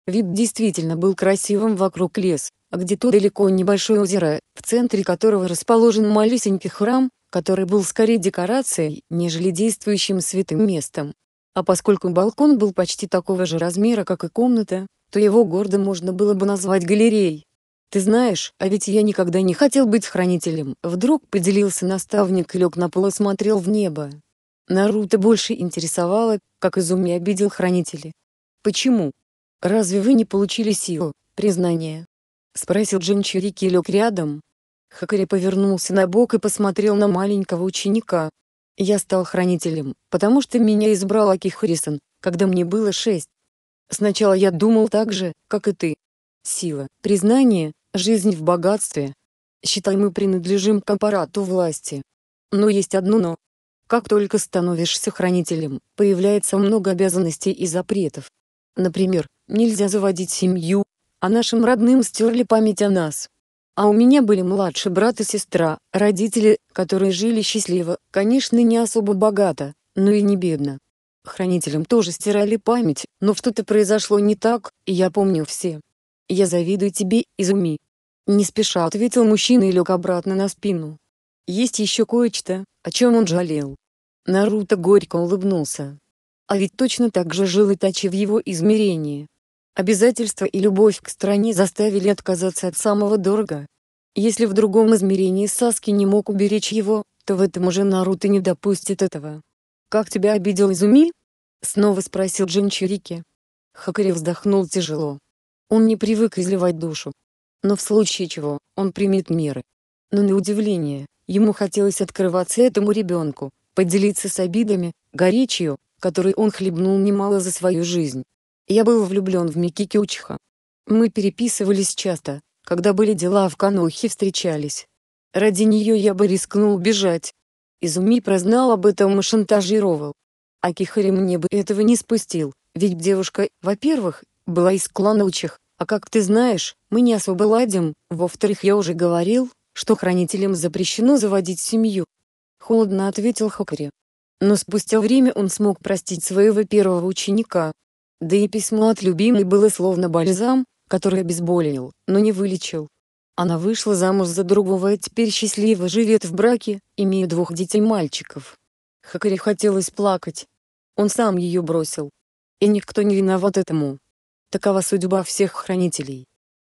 Вид действительно был красивым, вокруг лес, а где-то далеко небольшое озеро, в центре которого расположен малюсенький храм, который был скорее декорацией, нежели действующим святым местом. А поскольку балкон был почти такого же размера, как и комната, то его гордо можно было бы назвать галереей. «Ты знаешь, а ведь я никогда не хотел быть хранителем», — вдруг поделился наставник и лег на пол и смотрел в небо. Наруто больше интересовало, как Изуми обидел хранителей. «Почему? Разве вы не получили силу, признание?» — спросил Джинчурики и лег рядом. Хакари повернулся на бок и посмотрел на маленького ученика. «Я стал хранителем, потому что меня избрал Акихари-сан, когда мне было 6. Сначала я думал так же, как и ты. Сила, признание, жизнь в богатстве. Считай, мы принадлежим к аппарату власти. Но есть одно но. Как только становишься хранителем, появляется много обязанностей и запретов. Например, нельзя заводить семью, а нашим родным стерли память о нас. А у меня были младший брат и сестра, родители, которые жили счастливо, конечно, не особо богато, но и не бедно. Хранителям тоже стирали память, но что-то произошло не так, и я помню все. Я завидую тебе, Изуми». Не спеша ответил мужчина и лег обратно на спину. Есть еще кое-что, о чем он жалел. Наруто горько улыбнулся. А ведь точно так же жил Итачи в его измерении. Обязательства и любовь к стране заставили отказаться от самого дорого. Если в другом измерении Саске не мог уберечь его, то в этом уже Наруто не допустит этого. «Как тебя обидел Изуми?» — снова спросил Джинчурики. Хакари вздохнул тяжело. Он не привык изливать душу. Но в случае чего, он примет меры. Но на удивление, ему хотелось открываться этому ребенку, поделиться с обидами, горечью, которой он хлебнул немало за свою жизнь. «Я был влюблен в Микики Учиха. Мы переписывались часто, когда были дела в Конохе, встречались. Ради нее я бы рискнул бежать. Изуми прознал об этом и шантажировал. Акихари мне бы этого не спустил, ведь девушка, во-первых, была из клана Учих, а как ты знаешь, мы не особо ладим, во-вторых, я уже говорил, что хранителям запрещено заводить семью». Холодно ответил Хакари. Но спустя время он смог простить своего первого ученика. Да и письмо от любимой было словно бальзам, который обезболил, но не вылечил. Она вышла замуж за другого и теперь счастливо живет в браке, имея двух детей-мальчиков. Хакари хотелось плакать. Он сам ее бросил. И никто не виноват этому. Такова судьба всех хранителей.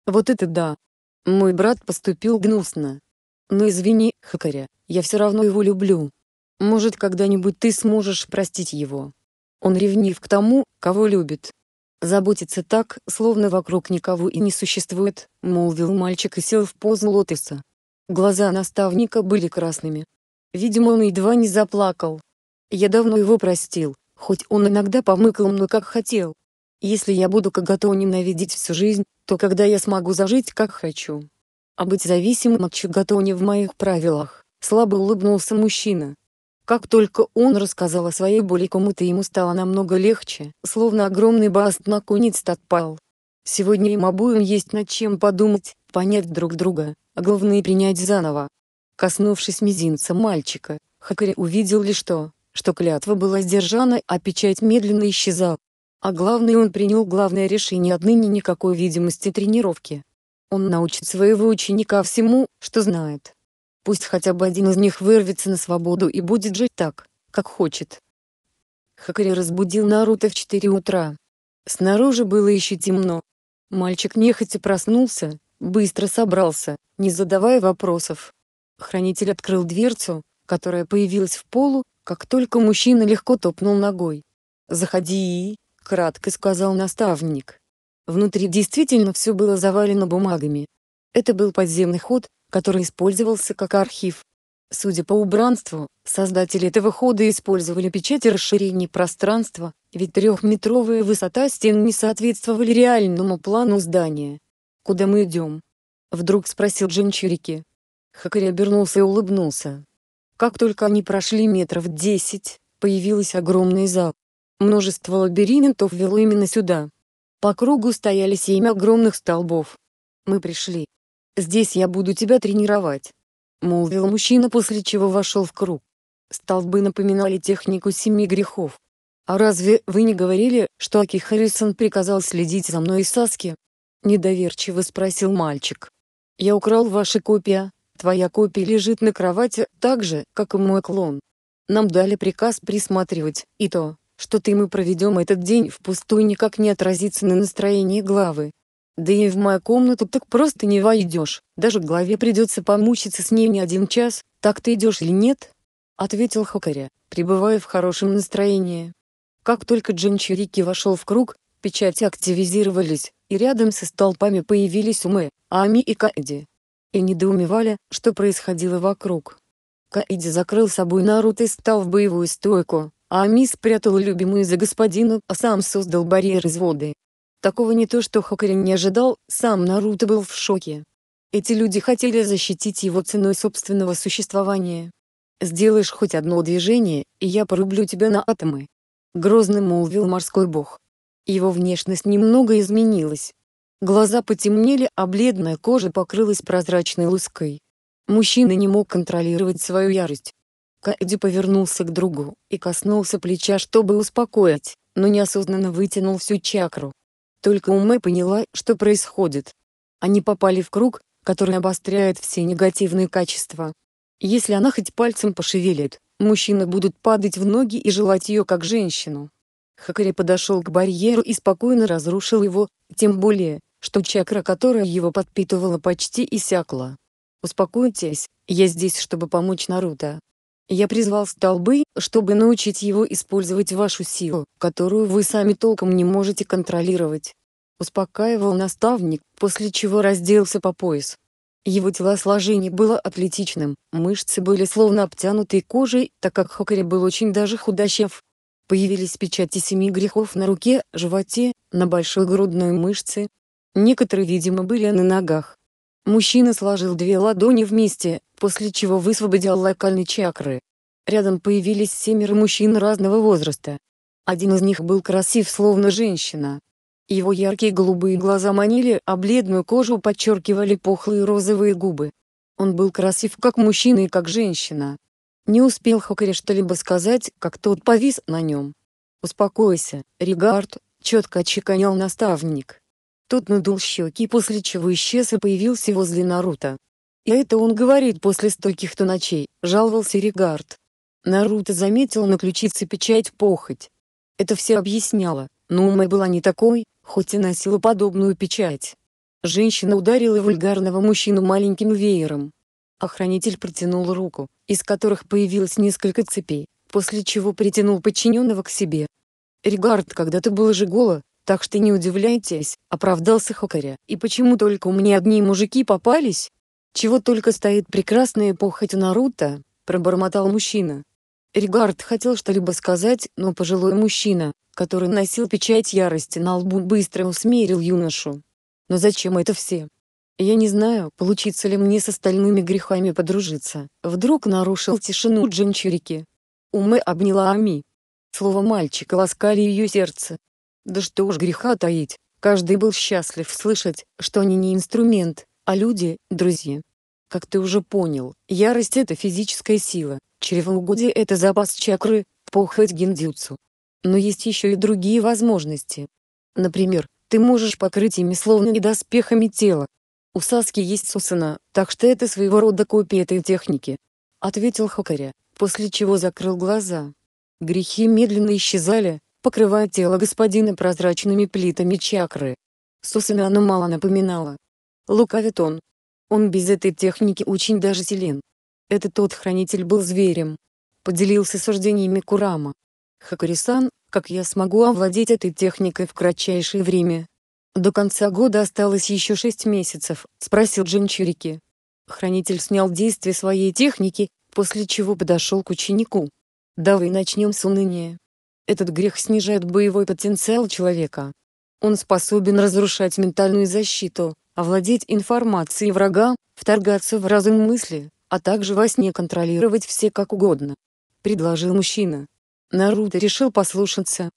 Вот это да. Мой брат поступил гнусно. Но извини, Хакари, я все равно его люблю. Может, когда-нибудь ты сможешь простить его. Он ревнив к тому, кого любит. Заботится так, словно вокруг никого и не существует, молвил мальчик и сел в позу лотоса. Глаза наставника были красными. Видимо, он едва не заплакал. Я давно его простил, хоть он иногда помыкал мной как хотел. Если я буду Кагото ненавидеть всю жизнь, то когда я смогу зажить как хочу? А быть зависимым от Чигато не в моих правилах, слабо улыбнулся мужчина. Как только он рассказал о своей боли кому-то, ему стало намного легче, словно огромный балласт наконец-то отпал. Сегодня им обоим есть над чем подумать, понять друг друга, а главное принять заново. Коснувшись мизинца мальчика, Хакари увидел лишь то, что клятва была сдержана, а печать медленно исчезала. А главное, он принял главное решение: отныне никакой видимости тренировки. Он научит своего ученика всему, что знает. Пусть хотя бы один из них вырвется на свободу и будет жить так, как хочет. Хакари разбудил Наруто в 4 утра. Снаружи было еще темно. Мальчик нехотя проснулся, быстро собрался, не задавая вопросов. Хранитель открыл дверцу, которая появилась в полу, как только мужчина легко топнул ногой. «Заходи», — кратко сказал наставник. Внутри действительно все было завалено бумагами. Это был подземный ход, который использовался как архив. Судя по убранству, создатели этого хода использовали печати расширений пространства, ведь 3-метровая высота стен не соответствовала реальному плану здания. «Куда мы идем?» — вдруг спросил Джинчурики. Хакари обернулся и улыбнулся. Как только они прошли метров 10, появился огромный зал. Множество лабиринтов вело именно сюда. По кругу стояли 7 огромных столбов. «Мы пришли. Здесь я буду тебя тренировать», — молвил мужчина, после чего вошел в круг. Столбы напоминали технику 7 грехов. «А разве вы не говорили, что Акихари-сан приказал следить за мной и Саске?» — недоверчиво спросил мальчик. «Я украл ваши копии, твоя копия лежит на кровати, так же, как и мой клон. Нам дали приказ присматривать, и то, что ты мы проведем этот день впустую, никак не отразится на настроении главы. Да и в мою комнату так просто не войдешь, даже главе придется помучиться с ней не один час, так ты идешь или нет?» — ответил Хакари, пребывая в хорошем настроении. Как только Джинчурики вошел в круг, печати активизировались, и рядом со столпами появились Уме, Ами и Каэди. И недоумевали, что происходило вокруг. Каэди закрыл собой Наруто и стал в боевую стойку, а Ами спрятал любимую за господина, а сам создал барьер из воды. Такого не то что Хакари не ожидал, сам Наруто был в шоке. Эти люди хотели защитить его ценой собственного существования. «Сделаешь хоть одно движение, и я порублю тебя на атомы», — грозно молвил морской бог. Его внешность немного изменилась. Глаза потемнели, а бледная кожа покрылась прозрачной луской. Мужчина не мог контролировать свою ярость. Каэди повернулся к другу и коснулся плеча, чтобы успокоить, но неосознанно вытянул всю чакру. Только Уме поняла, что происходит. Они попали в круг, который обостряет все негативные качества. Если она хоть пальцем пошевелит, мужчины будут падать в ноги и желать ее как женщину. Хакари подошел к барьеру и спокойно разрушил его, тем более, что чакра, которая его подпитывала, почти иссякла. «Успокойтесь, я здесь, чтобы помочь Наруто. Я призвал столбы, чтобы научить его использовать вашу силу, которую вы сами толком не можете контролировать», — успокаивал наставник, после чего разделся по пояс. Его телосложение было атлетичным, мышцы были словно обтянуты кожей, так как Хакари был очень даже худощав. Появились печати 7 грехов на руке, животе, на большой грудной мышце. Некоторые, видимо, были на ногах. Мужчина сложил 2 ладони вместе, после чего высвободил локальные чакры. Рядом появились 7 мужчин разного возраста. Один из них был красив, словно женщина. Его яркие голубые глаза манили, а бледную кожу подчеркивали пухлые розовые губы. Он был красив как мужчина и как женщина. Не успел Хакари что-либо сказать, как тот повис на нем. «Успокойся, Ригард», — четко отчеканил наставник. Тот надул щеки, после чего исчез и появился возле Наруто. «И это он говорит после стольких-то ночей», — жаловался Ригард. Наруто заметил на ключице печать «Похоть». Это все объясняло, но Уме была не такой, хоть и носила подобную печать. Женщина ударила вульгарного мужчину маленьким веером. Охранитель протянул руку, из которых появилось несколько цепей, после чего притянул подчиненного к себе. «Регард, когда-то было же голо, так что не удивляйтесь», — оправдался Хакари. «И почему только мне одни мужики попались? Чего только стоит прекрасная похоть у Наруто», — пробормотал мужчина. Регард хотел что-либо сказать, но пожилой мужчина, который носил печать ярости на лбу, быстро усмирил юношу. «Но зачем это все? Я не знаю, получится ли мне с остальными грехами подружиться», — вдруг нарушил тишину Джинчурики. Уме обняла Ами. Слова мальчика ласкали ее сердце. Да что уж греха таить, каждый был счастлив слышать, что они не инструмент, а люди, друзья. Как ты уже понял, ярость — это физическая сила, чревоугодие — это запас чакры, похоть — гендзюцу. Но есть еще и другие возможности. Например, ты можешь покрыть ими словно недоспехами тело. «У Саске есть Сусаноо, так что это своего рода копия этой техники», — ответил Хакари, после чего закрыл глаза. Грехи медленно исчезали, покрывая тело господина прозрачными плитами чакры. Сусаноо мало напоминало. Лукавит он. Он без этой техники очень даже силен. Это тот хранитель был зверем. Поделился суждениями Курама. «Хакари-сан, как я смогу овладеть этой техникой в кратчайшее время? До конца года осталось еще 6 месяцев, спросил Джинчурики. Хранитель снял действие своей техники, после чего подошел к ученику. «Давай начнем с уныния. Этот грех снижает боевой потенциал человека. Он способен разрушать ментальную защиту, овладеть информацией врага, вторгаться в разум мысли, а также во сне контролировать все как угодно», — предложил мужчина. Наруто решил послушаться.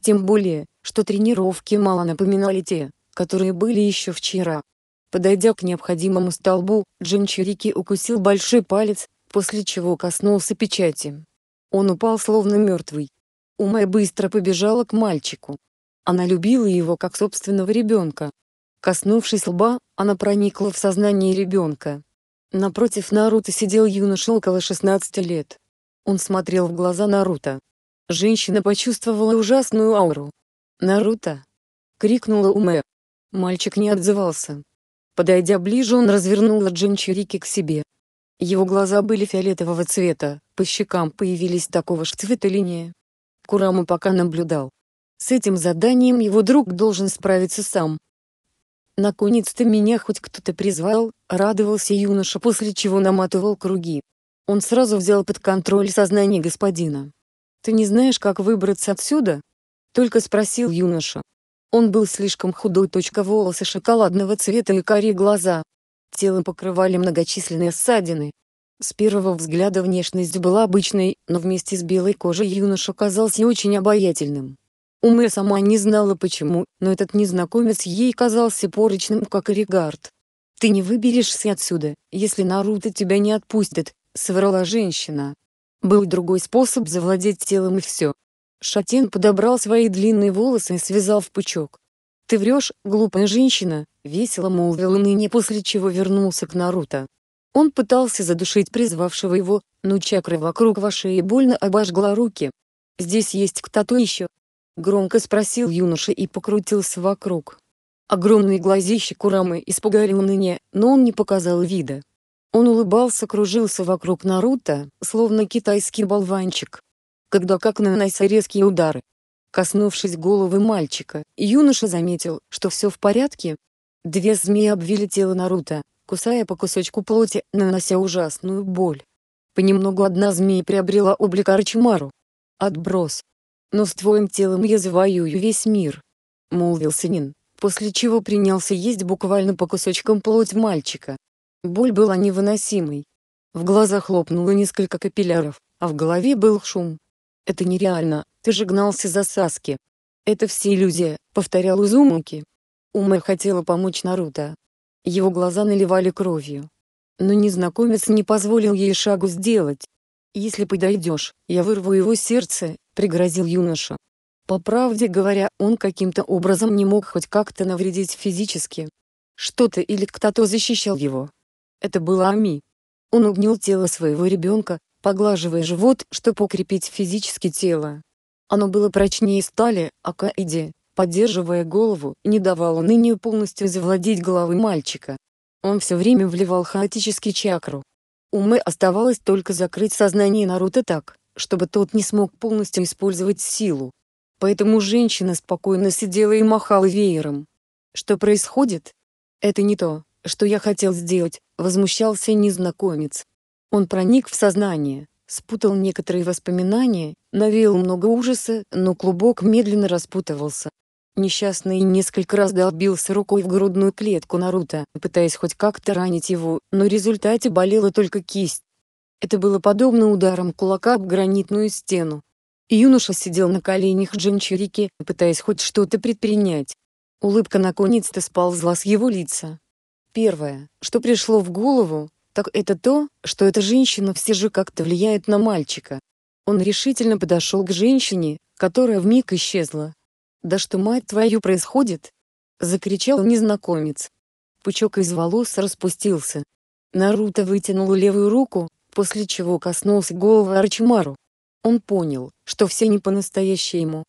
Тем более, что тренировки мало напоминали те, которые были еще вчера. Подойдя к необходимому столбу, Джинчурики укусил большой палец, после чего коснулся печати. Он упал словно мертвый. Уме быстро побежала к мальчику. Она любила его как собственного ребенка. Коснувшись лба, она проникла в сознание ребенка. Напротив Наруто сидел юноша около 16 лет. Он смотрел в глаза Наруто. Женщина почувствовала ужасную ауру. «Наруто!» — крикнула Уме. Мальчик не отзывался. Подойдя ближе, он развернул Джинчурики к себе. Его глаза были фиолетового цвета, по щекам появились такого же цвета линии. Курама пока наблюдал. С этим заданием его друг должен справиться сам. «Наконец-то меня хоть кто-то призвал», — радовался юноша, после чего наматывал круги. Он сразу взял под контроль сознание господина. «Ты не знаешь, как выбраться отсюда?» — только спросил юноша. Он был слишком худой. Волосы шоколадного цвета и карие глаза. Тело покрывали многочисленные ссадины. С первого взгляда внешность была обычной, но вместе с белой кожей юноша казался очень обаятельным. Уме сама не знала почему, но этот незнакомец ей казался порочным, как и Регард. «Ты не выберешься отсюда, если Наруто тебя не отпустит», — соврала женщина. Был другой способ завладеть телом, и все. Шатен подобрал свои длинные волосы и связал в пучок. «Ты врешь, глупая женщина», — весело молвил Ныне, после чего вернулся к Наруто. Он пытался задушить призвавшего его, но чакра вокруг его шеи больно обожгла руки. «Здесь есть кто-то еще?» — громко спросил юноша и покрутился вокруг. Огромные глазища Курамы испугали Ныне, но он не показал вида. Он улыбался, кружился вокруг Наруто, словно китайский болванчик. Когда как нанося резкие удары. Коснувшись головы мальчика, юноша заметил, что все в порядке. Две змеи обвили тело Наруто, кусая по кусочку плоти, нанося ужасную боль. Понемногу одна змея приобрела облик Арчимару. «Отброс. Но с твоим телом я завоюю весь мир», — молвил Синин, после чего принялся есть буквально по кусочкам плоть мальчика. Боль была невыносимой. В глазах хлопнуло несколько капилляров, а в голове был шум. «Это нереально, ты же гнался за Саске. Это все иллюзия», — повторял Узумаки. Уме хотела помочь Наруто. Его глаза наливали кровью. Но незнакомец не позволил ей шагу сделать. «Если подойдешь, я вырву его сердце», — пригрозил юноша. По правде говоря, он каким-то образом не мог хоть как-то навредить физически. Что-то или кто-то защищал его. Это была Ами. Он обнял тело своего ребенка, поглаживая живот, чтобы укрепить физически тело. Оно было прочнее стали, а Каэди, поддерживая голову, не давало Ныне полностью завладеть головой мальчика. Он все время вливал хаотически чакру. Уме оставалось только закрыть сознание Наруто так, чтобы тот не смог полностью использовать силу. Поэтому женщина спокойно сидела и махала веером. «Что происходит? Это не то, что я хотел сделать», — возмущался незнакомец. Он проник в сознание, спутал некоторые воспоминания, навеял много ужаса, но клубок медленно распутывался. Несчастный несколько раз долбился рукой в грудную клетку Наруто, пытаясь хоть как-то ранить его, но в результате болела только кисть. Это было подобно ударам кулака об гранитную стену. Юноша сидел на коленях Джинчурики, пытаясь хоть что-то предпринять. Улыбка наконец-то сползла с его лица. Первое, что пришло в голову, так это то, что эта женщина все же как-то влияет на мальчика. Он решительно подошел к женщине, которая вмиг исчезла. «Да что, мать твою, происходит?» — закричал незнакомец. Пучок из волос распустился. Наруто вытянул левую руку, после чего коснулся головы Оричимару. Он понял, что все не по-настоящему.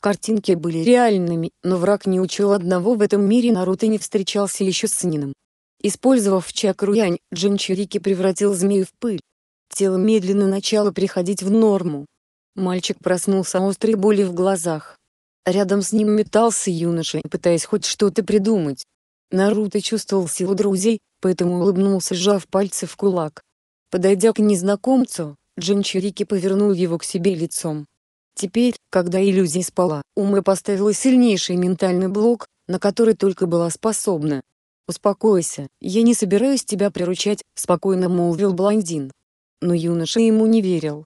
Картинки были реальными, но враг не учил одного: в этом мире Наруто не встречался еще с Нином. Использовав чакру Янь, Джинчурики превратил змею в пыль. Тело медленно начало приходить в норму. Мальчик проснулся от острой боли в глазах. Рядом с ним метался юноша, пытаясь хоть что-то придумать. Наруто чувствовал силу друзей, поэтому улыбнулся, сжав пальцы в кулак. Подойдя к незнакомцу, Джинчурики повернул его к себе лицом. Теперь, когда иллюзия спала, Уме поставила сильнейший ментальный блок, на который только была способна. «Успокойся, я не собираюсь тебя приручать», — спокойно молвил блондин. Но юноша ему не верил.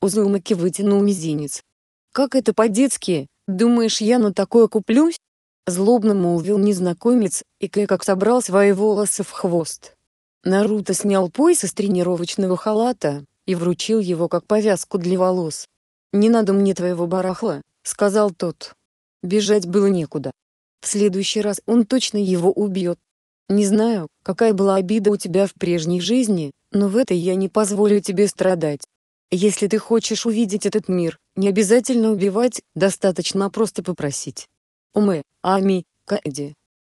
Узумаки вытянул мизинец. «Как это по-детски? Думаешь, я на такое куплюсь?» — злобно молвил незнакомец, и кое-как собрал свои волосы в хвост. Наруто снял пояс из тренировочного халата и вручил его как повязку для волос. «Не надо мне твоего барахла», — сказал тот. Бежать было некуда. В следующий раз он точно его убьет. «Не знаю, какая была обида у тебя в прежней жизни, но в этой я не позволю тебе страдать. Если ты хочешь увидеть этот мир, не обязательно убивать, достаточно просто попросить. Уме, Ами, Каэди.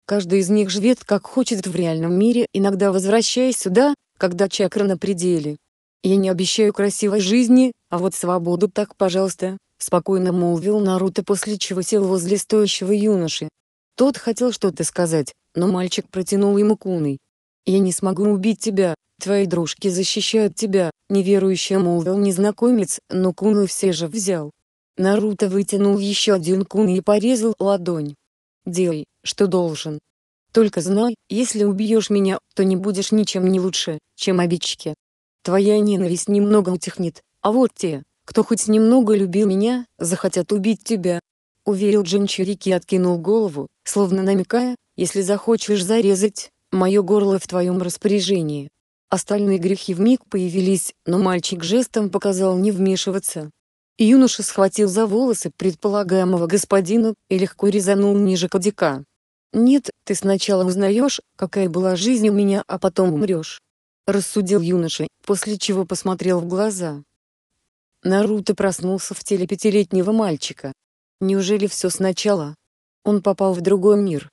Каждый из них живет как хочет в реальном мире, иногда возвращаясь сюда, когда чакра на пределе. Я не обещаю красивой жизни, а вот свободу так, пожалуйста», — спокойно молвил Наруто, после чего сел возле стоящего юноши. Тот хотел что-то сказать, но мальчик протянул ему куной. «Я не смогу убить тебя, твои дружки защищают тебя», — неверующе молвил незнакомец, но куну все же взял. Наруто вытянул еще один куну и порезал ладонь. «Делай, что должен. Только знай, если убьешь меня, то не будешь ничем не лучше, чем обидчики. Твоя ненависть немного утихнет, а вот те, кто хоть немного любил меня, захотят убить тебя», — уверил Джинчурики и откинул голову, словно намекая: «Если захочешь зарезать, мое горло в твоем распоряжении». Остальные грехи вмиг появились, но мальчик жестом показал не вмешиваться. Юноша схватил за волосы предполагаемого господина и легко резанул ниже кадыка. «Нет, ты сначала узнаешь, какая была жизнь у меня, а потом умрешь», — рассудил юноша, после чего посмотрел в глаза. Наруто проснулся в теле пятилетнего мальчика. Неужели все сначала? Он попал в другой мир?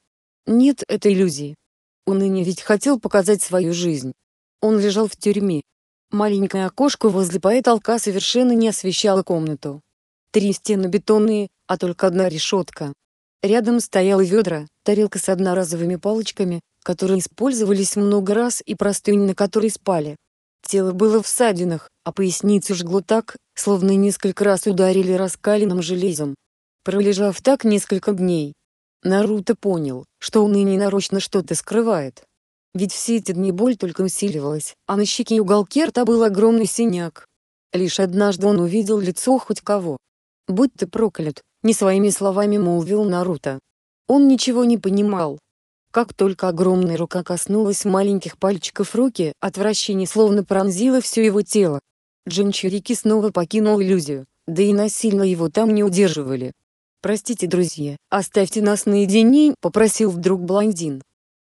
Нет, это иллюзии. Он и не ведь хотел показать свою жизнь. Он лежал в тюрьме. Маленькое окошко возле потолка совершенно не освещало комнату. Три стены бетонные, а только одна решетка. Рядом стояла ведра, тарелка с одноразовыми палочками, которые использовались много раз, и простыни, на которой спали. Тело было в ссадинах, а поясницу жгло так, словно несколько раз ударили раскаленным железом. Пролежав так несколько дней, Наруто понял, что он и не нарочно что-то скрывает. Ведь все эти дни боль только усиливалась, а на щеке и уголке рта был огромный синяк. Лишь однажды он увидел лицо хоть кого. «Будь ты проклят», — не своими словами молвил Наруто. Он ничего не понимал. Как только огромная рука коснулась маленьких пальчиков руки, отвращение словно пронзило все его тело. Джинчурики снова покинул иллюзию, да и насильно его там не удерживали. «Простите, друзья, оставьте нас наедине», — попросил вдруг блондин.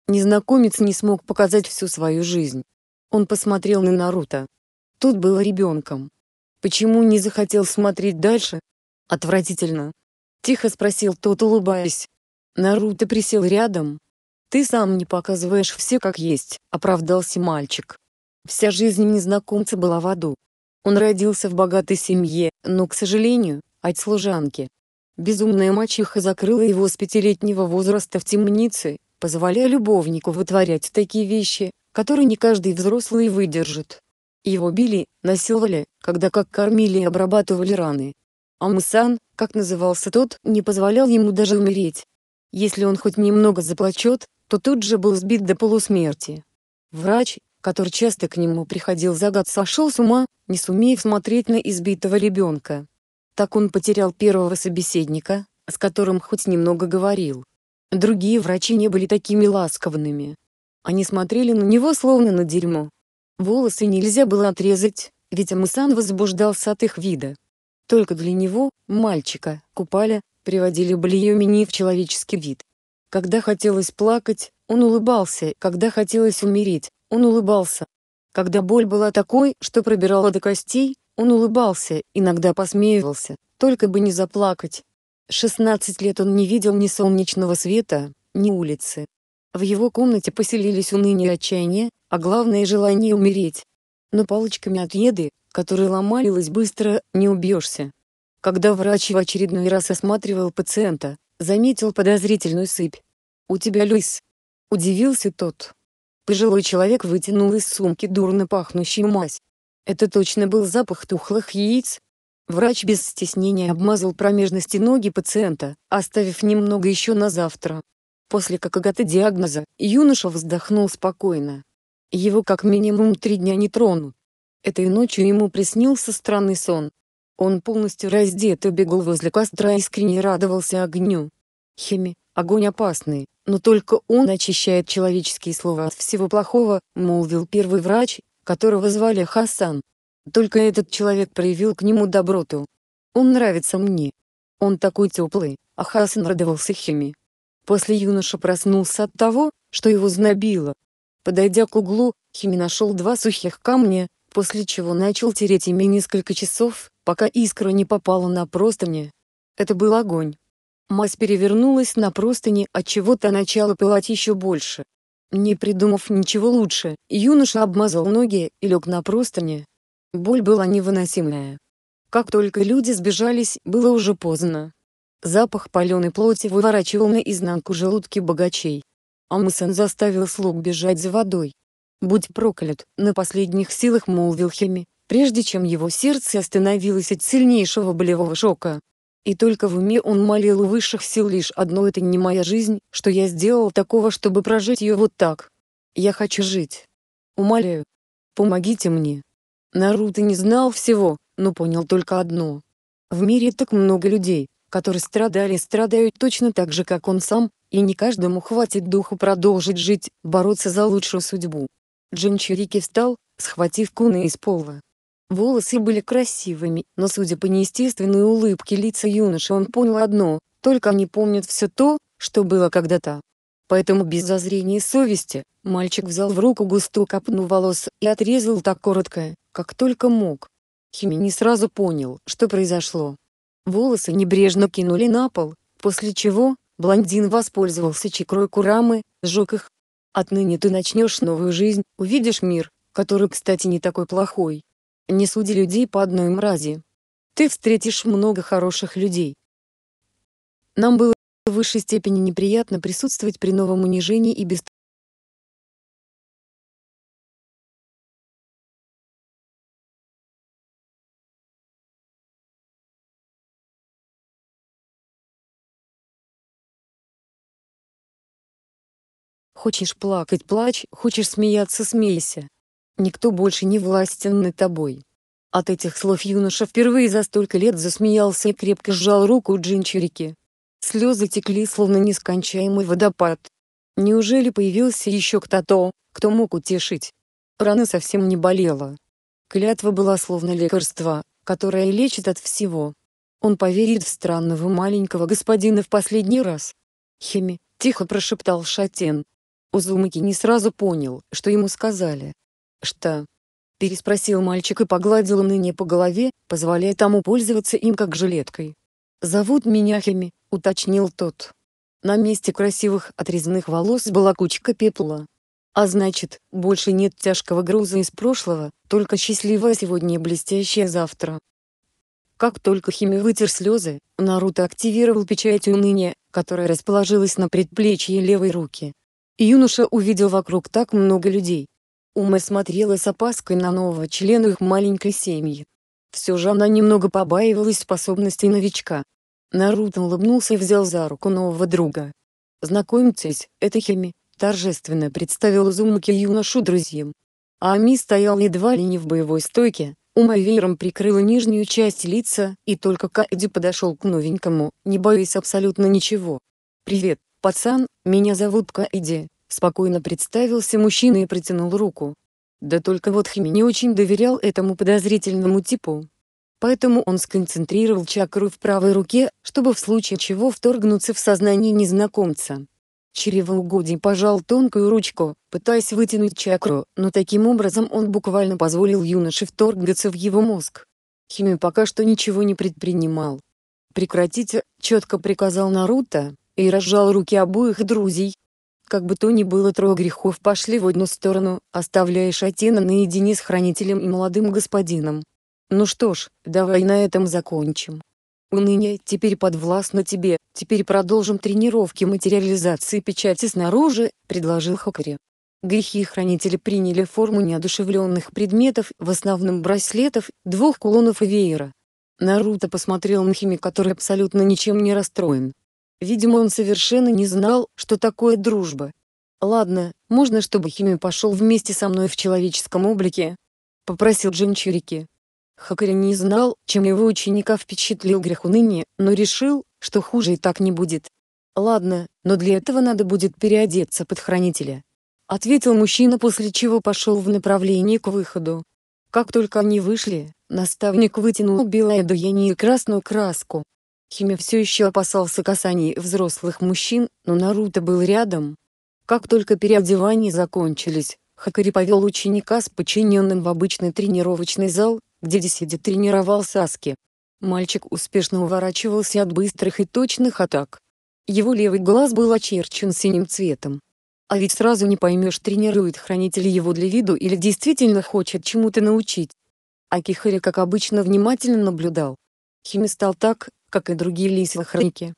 Незнакомец не смог показать всю свою жизнь. Он посмотрел на Наруто. Тот был ребенком. Почему не захотел смотреть дальше? «Отвратительно», — тихо спросил тот, улыбаясь. Наруто присел рядом. «Ты сам не показываешь все как есть», — оправдался мальчик. Вся жизнь незнакомца была в аду. Он родился в богатой семье, но, к сожалению, от служанки. Безумная мачеха закрыла его с 5-летнего возраста в темнице, позволяя любовнику вытворять такие вещи, которые не каждый взрослый выдержит. Его били, насиловали, когда как кормили и обрабатывали раны. Амасан, как назывался тот, не позволял ему даже умереть. Если он хоть немного заплачет, то тут же был сбит до полусмерти. Врач, который часто к нему приходил за год, сошел с ума, не сумев смотреть на избитого ребенка. Так он потерял первого собеседника, с которым хоть немного говорил. Другие врачи не были такими ласковыми. Они смотрели на него словно на дерьмо. Волосы нельзя было отрезать, ведь Амасан возбуждался от их вида. Только для него, мальчика, купали, приводили Блиомини в человеческий вид. Когда хотелось плакать, он улыбался, когда хотелось умереть, он улыбался. Когда боль была такой, что пробирала до костей, он улыбался, иногда посмеивался, только бы не заплакать. 16 лет он не видел ни солнечного света, ни улицы. В его комнате поселились уныние и отчаяние, а главное желание умереть. Но палочками от еды, которые ломались быстро, не убьешься. Когда врач в очередной раз осматривал пациента, заметил подозрительную сыпь. «У тебя лысина?» – удивился тот. Пожилой человек вытянул из сумки дурно пахнущую мазь. Это точно был запах тухлых яиц. Врач без стеснения обмазал промежности ноги пациента, оставив немного еще на завтра. После какого-то диагноза, юноша вздохнул спокойно. Его как минимум 3 дня не тронут. Этой ночью ему приснился странный сон. Он полностью раздет и бегал возле костра и искренне радовался огню. Хими, огонь опасный, но только он очищает человеческие слова от всего плохого, молвил первый врач, которого звали Хасан. Только этот человек проявил к нему доброту. Он нравится мне. Он такой теплый, а Хасан радовался Хими. После юноша проснулся от того, что его знобило. Подойдя к углу, Хими нашел 2 сухих камня, после чего начал тереть ими несколько часов, пока искра не попала на простыни. Это был огонь. Мазь перевернулась на простыни, отчего та начала пылать еще больше. Не придумав ничего лучше, юноша обмазал ноги и лег на простыни. Боль была невыносимая. Как только люди сбежались, было уже поздно. Запах паленой плоти выворачивал наизнанку желудки богачей. Амасан заставил слуг бежать за водой. «Будь проклят!» — на последних силах молвил Хими, прежде чем его сердце остановилось от сильнейшего болевого шока. И только в уме он молил у высших сил лишь одно: «Это не моя жизнь, что я сделал такого, чтобы прожить ее вот так. Я хочу жить. Умоляю. Помогите мне». Наруто не знал всего, но понял только одно. В мире так много людей, которые страдали и страдают точно так же, как он сам, и не каждому хватит духу продолжить жить, бороться за лучшую судьбу. Джинчурики встал, схватив куны из пола. Волосы были красивыми, но судя по неестественной улыбке лица юноши, он понял одно: только они помнят все то, что было когда-то. Поэтому без зазрения совести, мальчик взял в руку густую копну волос и отрезал так коротко, как только мог. Хими не сразу понял, что произошло. Волосы небрежно кинули на пол, после чего блондин воспользовался чакрой Курамы, сжег их. «Отныне ты начнешь новую жизнь, увидишь мир, который, кстати, не такой плохой. Не суди людей по одной мрази. Ты встретишь много хороших людей». Нам было в высшей степени неприятно присутствовать при новом унижении и бесстыдстве. Хочешь плакать — плачь, хочешь смеяться — смейся. Никто больше не властен над тобой. От этих слов юноша впервые за столько лет засмеялся и крепко сжал руку джинчурики. Слезы текли словно нескончаемый водопад. Неужели появился еще кто-то, кто мог утешить? Рана совсем не болела. Клятва была словно лекарство, которое лечит от всего. Он поверит в странного маленького господина в последний раз. «Хими», — тихо прошептал Шатен. Узумаки не сразу понял, что ему сказали. «Что?» — переспросил мальчик и погладил ныне по голове, позволяя тому пользоваться им как жилеткой. «Зовут меня Хими», — уточнил тот. На месте красивых отрезанных волос была кучка пепла. А значит, больше нет тяжкого груза из прошлого, только счастливое сегодня и блестящее завтра. Как только Хими вытер слезы, Наруто активировал печать уныния, которая расположилась на предплечье левой руки. Юноша увидел вокруг так много людей. Уме смотрела с опаской на нового члена их маленькой семьи. Все же она немного побаивалась способностей новичка. Наруто улыбнулся и взял за руку нового друга. «Знакомьтесь, это Хими», — торжественно представил Узумаки юношу друзьям. Ами стоял едва ли не в боевой стойке, Уме веером прикрыла нижнюю часть лица, и только Каэди подошел к новенькому, не боясь абсолютно ничего. «Привет, пацан, меня зовут Каэди», — спокойно представился мужчина и протянул руку. Да только вот Хими не очень доверял этому подозрительному типу. Поэтому он сконцентрировал чакру в правой руке, чтобы в случае чего вторгнуться в сознание незнакомца. Чревоугодий пожал тонкую ручку, пытаясь вытянуть чакру, но таким образом он буквально позволил юноше вторгнуться в его мозг. Хими пока что ничего не предпринимал. «Прекратите», — четко приказал Наруто, и разжал руки обоих друзей. Как бы то ни было, трое грехов пошли в одну сторону, оставляя Шатена наедине с хранителем и молодым господином. «Ну что ж, давай на этом закончим. Уныние теперь подвластно тебе, теперь продолжим тренировки материализации печати снаружи», — предложил Хакари. Грехи хранители приняли форму неодушевленных предметов, в основном браслетов, двух кулонов и веера. Наруто посмотрел на Хими, который абсолютно ничем не расстроен. Видимо, он совершенно не знал, что такое дружба. «Ладно, можно, чтобы Хими пошел вместе со мной в человеческом облике?» — попросил Джинчурики. Хакари не знал, чем его ученика впечатлил грех уныния, но решил, что хуже и так не будет. «Ладно, но для этого надо будет переодеться под хранителя», — ответил мужчина, после чего пошел в направлении к выходу. Как только они вышли, наставник вытянул белое одеяние и красную краску. Хими все еще опасался касаний взрослых мужчин, но Наруто был рядом. Как только переодевания закончились, Хакари повел ученика с подчиненным в обычный тренировочный зал, где Десиди тренировал Саске. Мальчик успешно уворачивался от быстрых и точных атак. Его левый глаз был очерчен синим цветом. А ведь сразу не поймешь, тренирует хранитель его для виду или действительно хочет чему-то научить. Акихари, как обычно, внимательно наблюдал. Хими стал так, как и другие лисохраники.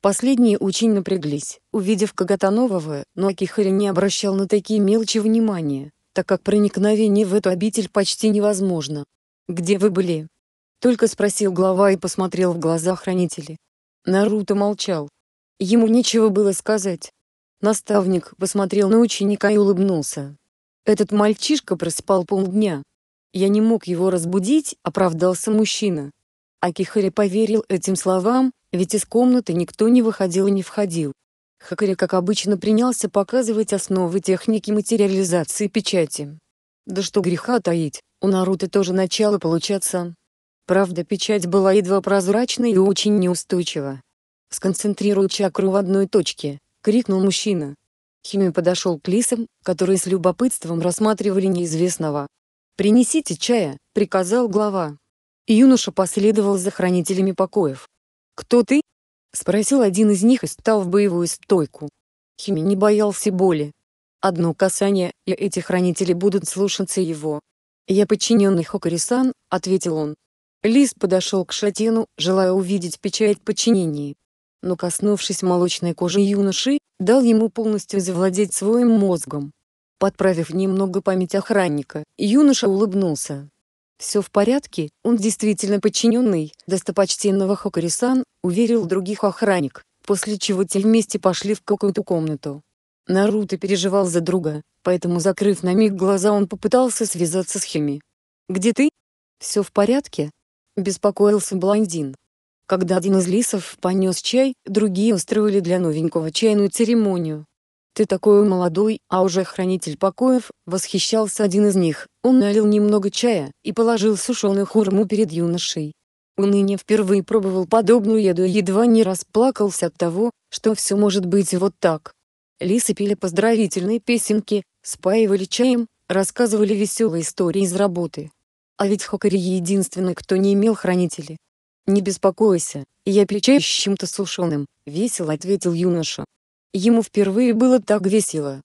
Последние очень напряглись, увидев когота нового, но Акихари не обращал на такие мелочи внимания, так как проникновение в эту обитель почти невозможно. «Где вы были?» — только спросил глава и посмотрел в глаза хранителей. Наруто молчал. Ему нечего было сказать. Наставник посмотрел на ученика и улыбнулся. «Этот мальчишка проспал полдня. Я не мог его разбудить», — оправдался мужчина. Акихари поверил этим словам, ведь из комнаты никто не выходил и не входил. Хакари, как обычно, принялся показывать основы техники материализации печати. Да что греха таить, у Наруто тоже начало получаться. Правда, печать была едва прозрачной и очень неустойчива. «Сконцентрируй чакру в одной точке», — крикнул мужчина. Хими подошел к лисам, которые с любопытством рассматривали неизвестного. «Принесите чая», — приказал глава. Юноша последовал за хранителями покоев. «Кто ты?» — спросил один из них и встал в боевую стойку. Хими не боялся боли. Одно касание, и эти хранители будут слушаться его. «Я подчиненный Хокари-сан», — ответил он. Лис подошел к Шатену, желая увидеть печать подчинения. Но, коснувшись молочной кожи юноши, дал ему полностью завладеть своим мозгом. Подправив немного память охранника, юноша улыбнулся. «Все в порядке, он действительно подчиненный достопочтенного Хокари-сан», — уверил других охранник, после чего те вместе пошли в какую-то комнату. Наруто переживал за друга, поэтому, закрыв на миг глаза, он попытался связаться с Хими. «Где ты? Все в порядке?» — беспокоился блондин. Когда один из лисов понес чай, другие устроили для новенького чайную церемонию. «Ты такой молодой, а уже хранитель покоев», — восхищался один из них. Он налил немного чая и положил сушеную хурму перед юношей. Уныние впервые пробовал подобную еду и едва не расплакался от того, что все может быть вот так. Лисы пели поздравительные песенки, спаивали чаем, рассказывали веселые истории из работы. А ведь Хакари единственный, кто не имел хранителей. «Не беспокойся, я пью чай с чем-то сушеным», — весело ответил юноша. Ему впервые было так весело.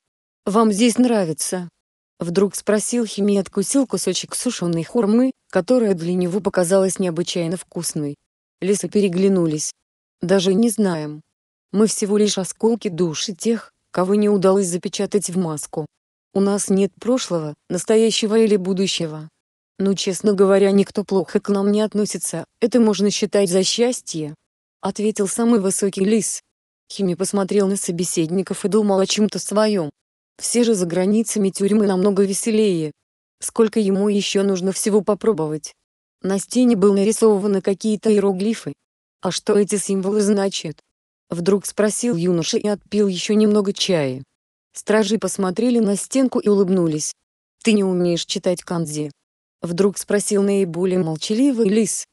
«Вам здесь нравится?» Вдруг спросил Хими и откусил кусочек сушеной хурмы, которая для него показалась необычайно вкусной. Лисы переглянулись. «Даже не знаем. Мы всего лишь осколки души тех, кого не удалось запечатать в маску. У нас нет прошлого, настоящего или будущего. Ну, честно говоря, никто плохо к нам не относится, это можно считать за счастье», — ответил самый высокий лис. Хими посмотрел на собеседников и думал о чем-то своем. «Все же за границами тюрьмы намного веселее. Сколько ему еще нужно всего попробовать?» На стене были нарисованы какие-то иероглифы. «А что эти символы значат?» Вдруг спросил юноша и отпил еще немного чая. Стражи посмотрели на стенку и улыбнулись. «Ты не умеешь читать кандзи?» Вдруг спросил наиболее молчаливый лис.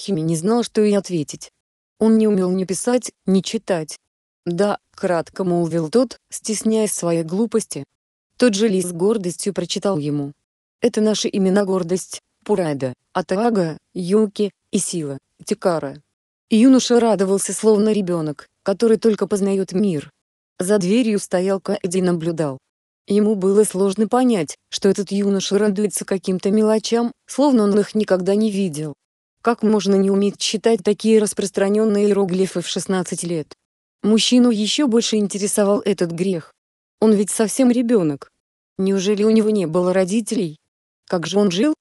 Хими не знал, что и ответить. Он не умел ни писать, ни читать. «Да», — кратко молвил тот, стесняясь своей глупости. Тот же лис с гордостью прочитал ему. «Это наши имена: Гордость, Пурайда, Атаага, Юки, и Сила, Тикара». И юноша радовался словно ребенок, который только познает мир. За дверью стоял Каэди и наблюдал. Ему было сложно понять, что этот юноша радуется каким-то мелочам, словно он их никогда не видел. Как можно не уметь читать такие распространенные иероглифы в 16 лет? Мужчину еще больше интересовал этот грех. Он ведь совсем ребенок. Неужели у него не было родителей? Как же он жил?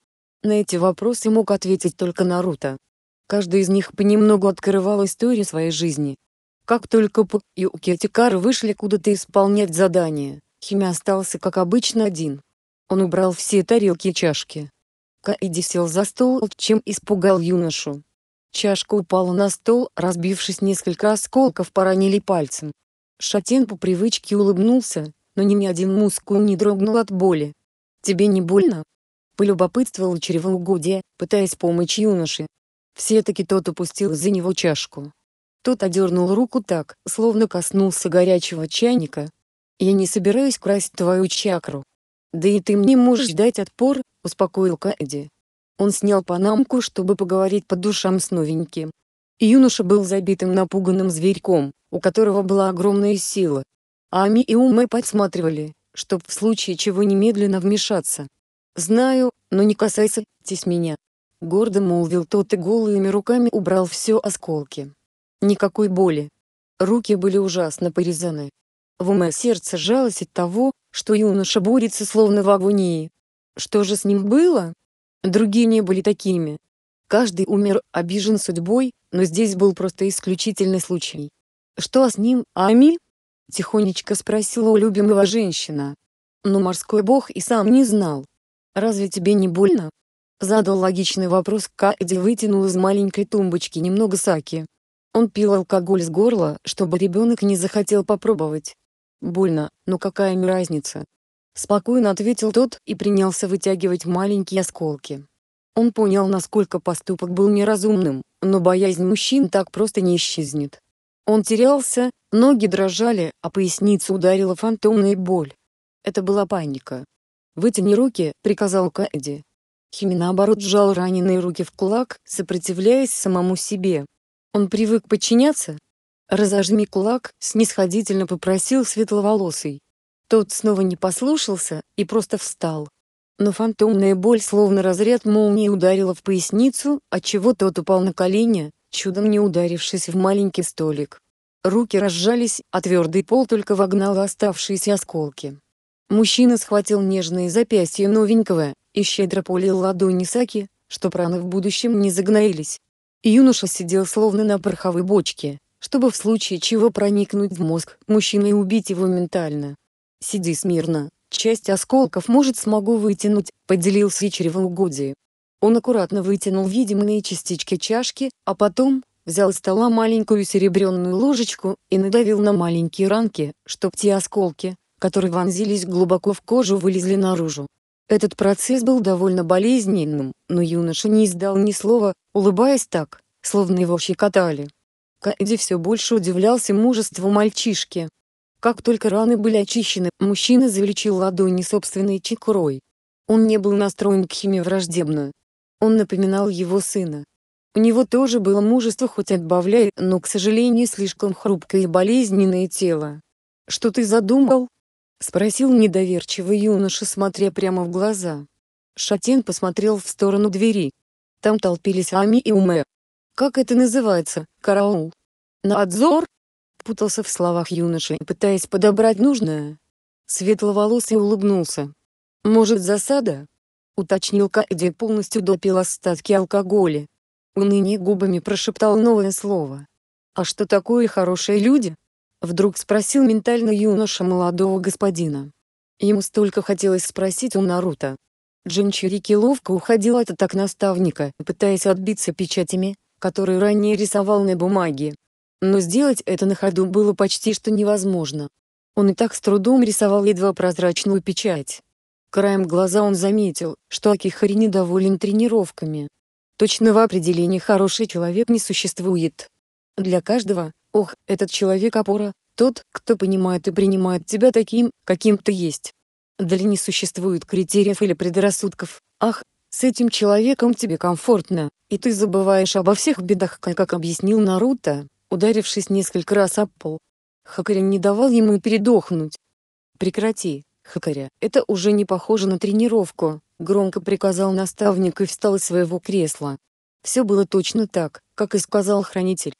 На эти вопросы мог ответить только Наруто. Каждый из них понемногу открывал историю своей жизни. Как только Пу и Укитикар вышли куда-то исполнять задание, Хими остался как обычно один. Он убрал все тарелки и чашки. Каэди сел за стол, чем испугал юношу. Чашка упала на стол, разбившись, несколько осколков поранили пальцем. Шатен по привычке улыбнулся, но ни один мускул не дрогнул от боли. «Тебе не больно?» — полюбопытствовал чревоугодие, пытаясь помочь юноше. Все-таки тот упустил из-за него чашку. Тот одернул руку так, словно коснулся горячего чайника. «Я не собираюсь красть твою чакру». «Да и ты мне можешь дать отпор», — успокоил Каэди. Он снял панамку, чтобы поговорить по душам с новеньким. И юноша был забитым напуганным зверьком, у которого была огромная сила. Ами и Уме подсматривали, чтоб в случае чего немедленно вмешаться. «Знаю, но не касайся, тесь меня», — гордо молвил тот и голыми руками убрал все осколки. Никакой боли. Руки были ужасно порезаны. В Уме сердце сжалось от того, что юноша борется словно в агонии. Что же с ним было? Другие не были такими. Каждый умер обижен судьбой, но здесь был просто исключительный случай. «Что с ним, Ами?» — тихонечко спросила у любимого женщина. Но морской бог и сам не знал. «Разве тебе не больно?» — задал логичный вопрос Каэди, вытянул из маленькой тумбочки немного саки. Он пил алкоголь с горла, чтобы ребенок не захотел попробовать. «Больно, но какая им разница?» — спокойно ответил тот и принялся вытягивать маленькие осколки. Он понял, насколько поступок был неразумным, но боязнь мужчин так просто не исчезнет. Он терялся, ноги дрожали, а поясницу ударила фантомная боль. Это была паника. «Вытяни руки», — приказал Каэди. Хими наоборот сжал раненые руки в кулак, сопротивляясь самому себе. Он привык подчиняться. «Разожми кулак», — снисходительно попросил светловолосый. Тот снова не послушался и просто встал. Но фантомная боль словно разряд молнии ударила в поясницу, отчего тот упал на колени, чудом не ударившись в маленький столик. Руки разжались, а твердый пол только вогнал оставшиеся осколки. Мужчина схватил нежные запястья новенького и щедро полил ладони саки, чтоб раны в будущем не загноились. Юноша сидел словно на пороховой бочке, чтобы в случае чего проникнуть в мозг мужчины и убить его ментально. «Сиди смирно, часть осколков, может, смогу вытянуть», — поделился чревоугодие. Он аккуратно вытянул видимые частички чашки, а потом взял с стола маленькую серебряную ложечку и надавил на маленькие ранки, чтоб те осколки, которые вонзились глубоко в кожу, вылезли наружу. Этот процесс был довольно болезненным, но юноша не издал ни слова, улыбаясь так, словно его щекотали. Каэди все больше удивлялся мужеству мальчишки. Как только раны были очищены, мужчина залечил ладони собственной чакрой. Он не был настроен к Химе враждебно. Он напоминал его сына. У него тоже было мужество, хоть отбавляй, но, к сожалению, слишком хрупкое и болезненное тело. «Что ты задумал?» — Спросил недоверчивый юноша, смотря прямо в глаза. Шатен посмотрел в сторону двери. Там толпились Ами и Уме. «Как это называется, караул?» «Надзор?» Путался в словах юноши, пытаясь подобрать нужное. Светловолосый улыбнулся. «Может, засада?» Уточнил Каэди и полностью допил остатки алкоголя. Уныние губами прошептал новое слово. «А что такое хорошие люди?» Вдруг спросил ментально юноша молодого господина. Ему столько хотелось спросить у Наруто. Джинчурики ловко уходил от атак наставника, пытаясь отбиться печатями, которые ранее рисовал на бумаге. Но сделать это на ходу было почти что невозможно. Он и так с трудом рисовал едва прозрачную печать. Краем глаза он заметил, что Акихари недоволен тренировками. Точного определения «хороший человек» не существует. Для каждого, этот человек опора, тот, кто понимает и принимает тебя таким, каким ты есть. Да ли не существует критериев или предрассудков, с этим человеком тебе комфортно, и ты забываешь обо всех бедах, как объяснил Наруто, ударившись несколько раз об пол. Хакари не давал ему передохнуть. «Прекрати, Хакари, это уже не похоже на тренировку», — громко приказал наставник и встал из своего кресла. Все было точно так, как и сказал хранитель.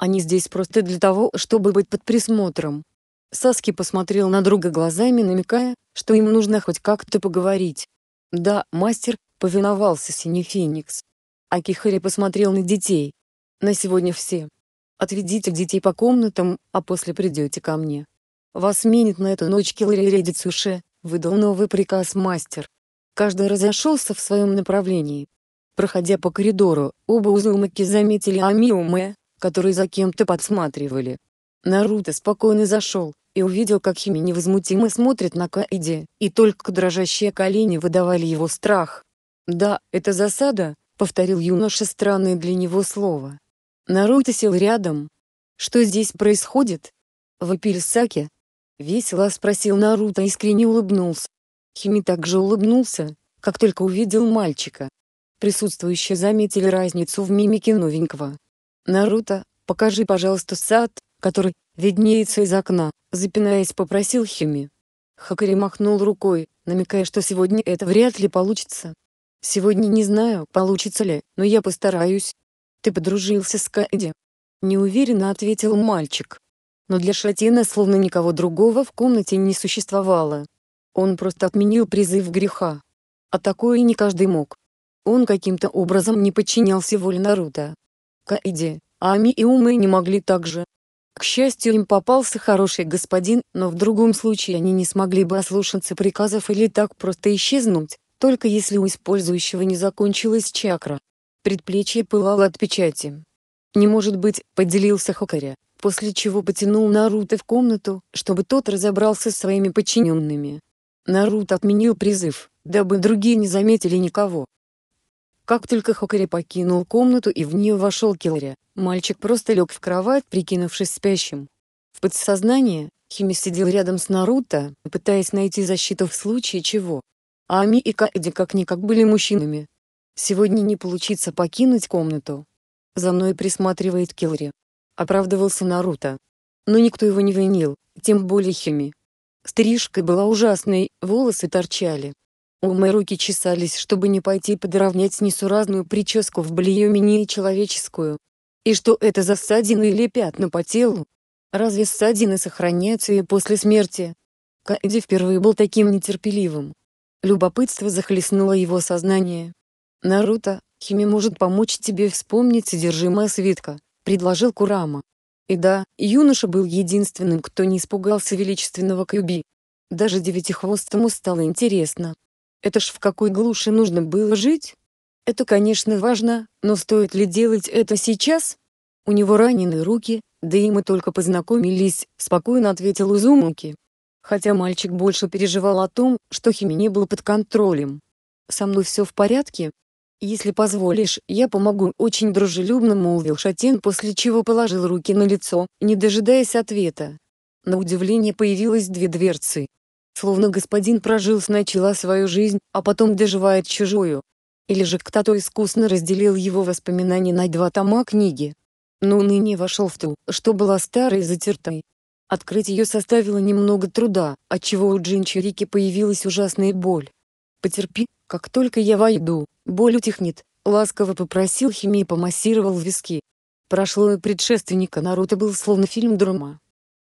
Они здесь просто для того, чтобы быть под присмотром. Саске посмотрел на друга глазами, намекая, что им нужно хоть как-то поговорить. «Да, мастер», — повиновался Синий Феникс. Акихари посмотрел на детей. «На сегодня все. Отведите детей по комнатам, а после придете ко мне. Вас сменит на эту ночь Киллер Редицуши», — выдал новый приказ мастер. Каждый разошелся в своем направлении. Проходя по коридору, оба Узумаки заметили Ами и Уме, которые за кем-то подсматривали. Наруто спокойно зашел и увидел, как Хими невозмутимо смотрит на Каэди, и только дрожащие колени выдавали его страх. «Да, это засада», — повторил юноша странное для него слово. Наруто сел рядом. «Что здесь происходит?» — вопил Саке. Весело спросил Наруто и искренне улыбнулся. Хими также улыбнулся, как только увидел мальчика. Присутствующие заметили разницу в мимике новенького. «Наруто, покажи, пожалуйста, сад, который виднеется из окна», — запинаясь, попросил Хими. Хакари махнул рукой, намекая, что сегодня это вряд ли получится. «Сегодня не знаю, получится ли, но я постараюсь». «Ты подружился с Каэди?» — неуверенно ответил мальчик. Но для Шатена словно никого другого в комнате не существовало. Он просто отменил призыв греха. А такое не каждый мог. Он каким-то образом не подчинялся воле Наруто. Каэди, Ами и Уме не могли так же. К счастью, им попался хороший господин, но в другом случае они не смогли бы ослушаться приказов или так просто исчезнуть, только если у использующего не закончилась чакра. Предплечье пылало от печати. «Не может быть», — поделился Хакари, после чего потянул Наруто в комнату, чтобы тот разобрался со своими подчиненными. Наруто отменил призыв, дабы другие не заметили никого. Как только Хакари покинул комнату и в нее вошел Киллер, мальчик просто лег в кровать, прикинувшись спящим. В подсознании Хими сидел рядом с Наруто, пытаясь найти защиту в случае чего. Ами и Каэди как-никак были мужчинами. «Сегодня не получится покинуть комнату. За мной присматривает Киллер», — оправдывался Наруто. Но никто его не винил, тем более Хими. Стрижка была ужасной, волосы торчали. У Умы руки чесались, чтобы не пойти подровнять несуразную прическу в бельеме нечеловеческую. И что это за ссадины или пятна по телу? Разве ссадины сохраняются и после смерти? Каэди впервые был таким нетерпеливым. Любопытство захлестнуло его сознание. «Наруто, Хими может помочь тебе вспомнить содержимое свитка», — предложил Курама. И да, юноша был единственным, кто не испугался величественного Кьюби. Даже девятихвостому стало интересно. Это ж в какой глуши нужно было жить? Это, конечно, важно, но стоит ли делать это сейчас? У него ранены руки, да и мы только познакомились, — спокойно ответил Узумаки. Хотя мальчик больше переживал о том, что Хими не был под контролем. «Со мной все в порядке? Если позволишь, я помогу», — очень дружелюбно молвил Шатен, после чего положил руки на лицо, не дожидаясь ответа. На удивление появилось две дверцы. Словно господин прожил сначала свою жизнь, а потом доживает чужую. Или же кто-то искусно разделил его воспоминания на два тома книги. Но уныние вошел в ту, что была старой и затертой. Открыть ее составило немного труда, отчего у Джинчурики появилась ужасная боль. «Потерпи, как только я войду, боль утихнет», — ласково попросил Хими и помассировал виски. Прошлое предшественника Наруто был словно фильм-драма.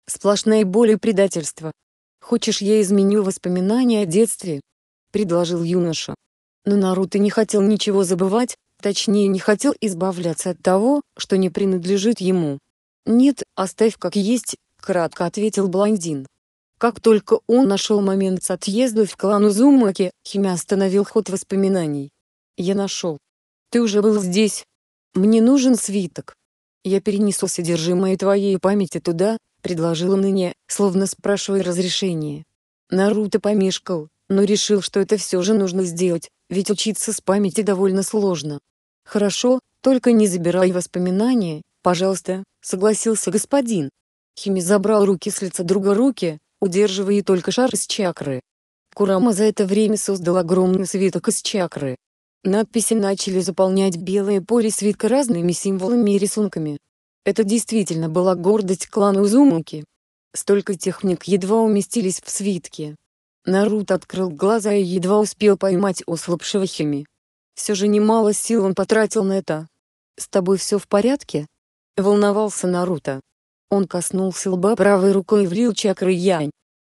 Сплошная боль и предательство. «Хочешь, я изменю воспоминания о детстве?» — предложил юноша. Но Наруто не хотел ничего забывать, точнее не хотел избавляться от того, что не принадлежит ему. «Нет, оставь как есть», — кратко ответил блондин. Как только он нашел момент с отъезда в клан Узумаки, Хими остановил ход воспоминаний. «Я нашел. Ты уже был здесь. Мне нужен свиток. Я перенесу содержимое твоей памяти туда», — предложил он мне, словно спрашивая разрешение. Наруто помешкал, но решил, что это все же нужно сделать, ведь учиться с памяти довольно сложно. «Хорошо, только не забирай воспоминания, пожалуйста», — согласился господин. Хими забрал руки с лица друга руки, удерживая только шар из чакры. Курама за это время создал огромный свиток из чакры. Надписи начали заполнять белые поле свитка разными символами и рисунками. Это действительно была гордость клана Узумаки. Столько техник едва уместились в свитке. Наруто открыл глаза и едва успел поймать ослабшего Хими. Все же немало сил он потратил на это. «С тобой все в порядке?» — волновался Наруто. Он коснулся лба правой рукой и влил чакры янь.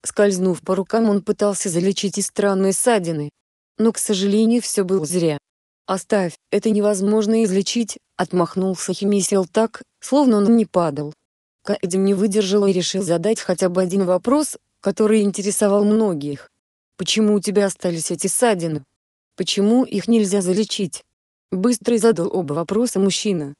Скользнув по рукам, он пытался залечить и странные ссадины. Но, к сожалению, все было зря. «Оставь, это невозможно излечить», — отмахнулся Хими и сел так, словно он не падал. Каэди не выдержала и решил задать хотя бы один вопрос, который интересовал многих. «Почему у тебя остались эти ссадины? Почему их нельзя залечить?» Быстро задал оба вопроса мужчина.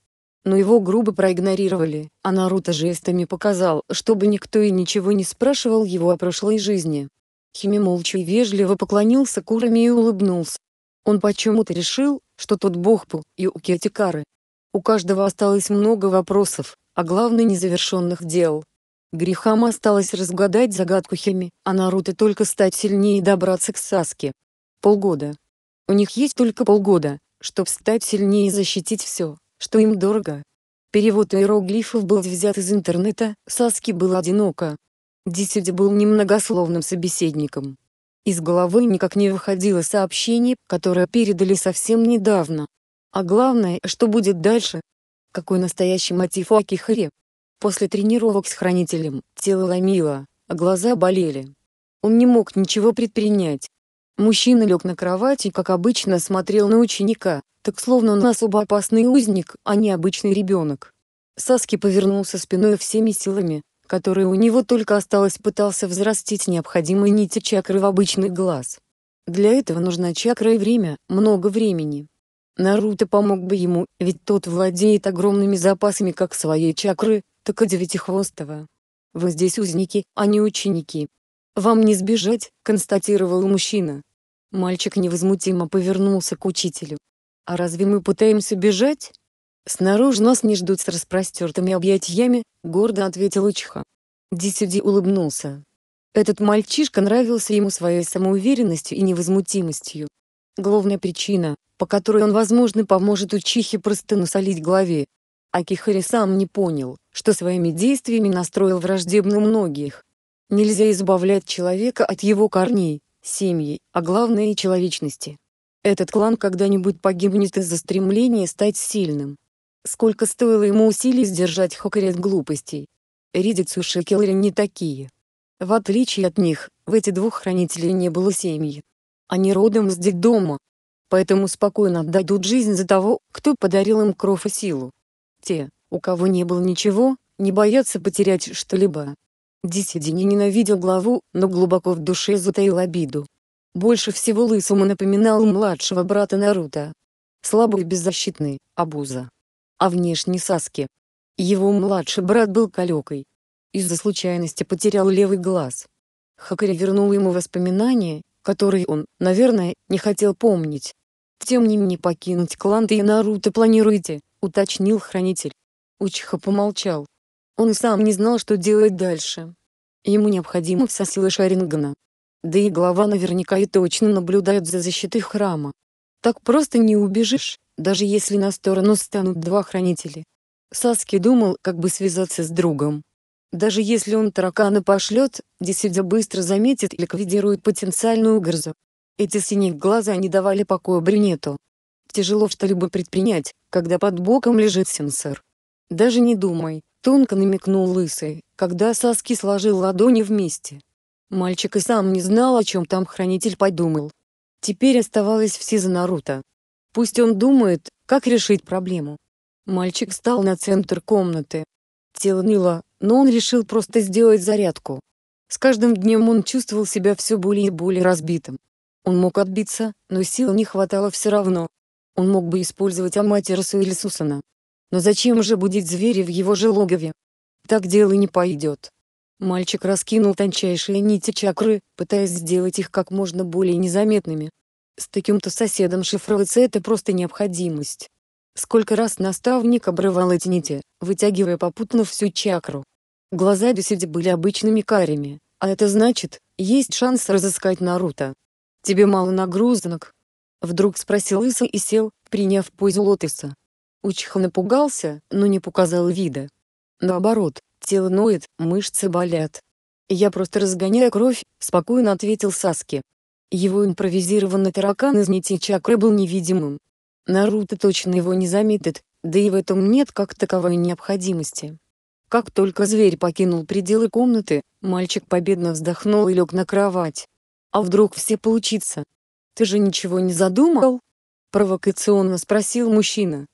Но его грубо проигнорировали, а Наруто жестами показал, чтобы никто и ничего не спрашивал его о прошлой жизни. Хими молча и вежливо поклонился Кураме и улыбнулся. Он почему-то решил, что тот бог Пу и Укетикары. У каждого осталось много вопросов, а главное незавершенных дел. Грехам осталось разгадать загадку Хими, а Наруто только стать сильнее и добраться к Саске. Полгода. У них есть только полгода, чтобы стать сильнее и защитить все, что им дорого. Перевод иероглифов был взят из интернета, Саске было одиноко. Десиди был немногословным собеседником. Из головы никак не выходило сообщение, которое передали совсем недавно. А главное, что будет дальше? Какой настоящий мотив у Акихари? После тренировок с хранителем, тело ломило, а глаза болели. Он не мог ничего предпринять. Мужчина лег на кровать и, как обычно, смотрел на ученика, так словно он особо опасный узник, а не обычный ребенок. Саске повернулся спиной всеми силами, которые у него только осталось, пытался взрастить необходимые нити чакры в обычный глаз. Для этого нужна чакра и время, много времени. Наруто помог бы ему, ведь тот владеет огромными запасами как своей чакры, так и девятихвостого. «Вы здесь узники, а не ученики. Вам не сбежать», — констатировал мужчина. Мальчик невозмутимо повернулся к учителю. «А разве мы пытаемся бежать? Снаружи нас не ждут с распростертыми объятиями», — гордо ответил Учиха. Десиди улыбнулся. Этот мальчишка нравился ему своей самоуверенностью и невозмутимостью. Главная причина, по которой он, возможно, поможет Учихе просто насолить голове. Акихари сам не понял, что своими действиями настроил враждебно многих. Нельзя избавлять человека от его корней, семьи, а главное и человечности. Этот клан когда-нибудь погибнет из-за стремления стать сильным. Сколько стоило ему усилий сдержать Хакари от глупостей. Редицуши и Кирин не такие. В отличие от них, в эти двух хранителей не было семьи. Они родом с детдома. Поэтому спокойно отдадут жизнь за того, кто подарил им кровь и силу. Те, у кого не было ничего, не боятся потерять что-либо. Десиди не ненавидел главу, но глубоко в душе затаил обиду. Больше всего Лысому напоминал младшего брата Наруто. Слабый и беззащитный, обуза. А внешне Саске. Его младший брат был калекой. Из-за случайности потерял левый глаз. Хакари вернул ему воспоминания, которые он, наверное, не хотел помнить. «Тем не менее покинуть клан ты и Наруто планируете», — уточнил хранитель. Учиха помолчал. Он и сам не знал, что делать дальше. Ему необходимо вся сила Шарингана. Да и глава наверняка и точно наблюдает за защитой храма. Так просто не убежишь, даже если на сторону станут два хранителя. Саске думал, как бы связаться с другом. Даже если он таракана пошлет, Десиди быстро заметит и ликвидирует потенциальную угрозу. Эти синие глаза не давали покоя брюнету. Тяжело что-либо предпринять, когда под боком лежит сенсор. «Даже не думай», — тонко намекнул лысый, когда Саске сложил ладони вместе. Мальчик и сам не знал, о чем там хранитель подумал. Теперь оставалось все за Наруто. Пусть он думает, как решить проблему. Мальчик встал на центр комнаты. Тело ныло, но он решил просто сделать зарядку. С каждым днем он чувствовал себя все более и более разбитым. Он мог отбиться, но сил не хватало все равно. Он мог бы использовать Аматерасу или Сусаноо. Но зачем же будить зверя в его же логове? Так дело не пойдет. Мальчик раскинул тончайшие нити чакры, пытаясь сделать их как можно более незаметными. С таким-то соседом шифроваться — это просто необходимость. Сколько раз наставник обрывал эти нити, вытягивая попутно всю чакру. Глаза Десиди были обычными карими, а это значит, есть шанс разыскать Наруто. «Тебе мало нагрузок?» Вдруг спросил лысый и сел, приняв позу лотоса. Учиха напугался, но не показал вида. Наоборот, тело ноет, мышцы болят. «Я просто разгоняю кровь», — спокойно ответил Саске. Его импровизированный таракан из нити чакры был невидимым. Наруто точно его не заметит, да и в этом нет как таковой необходимости. Как только зверь покинул пределы комнаты, мальчик победно вздохнул и лег на кровать. «А вдруг все получится? Ты же ничего не задумал?» — провокационно спросил мужчина.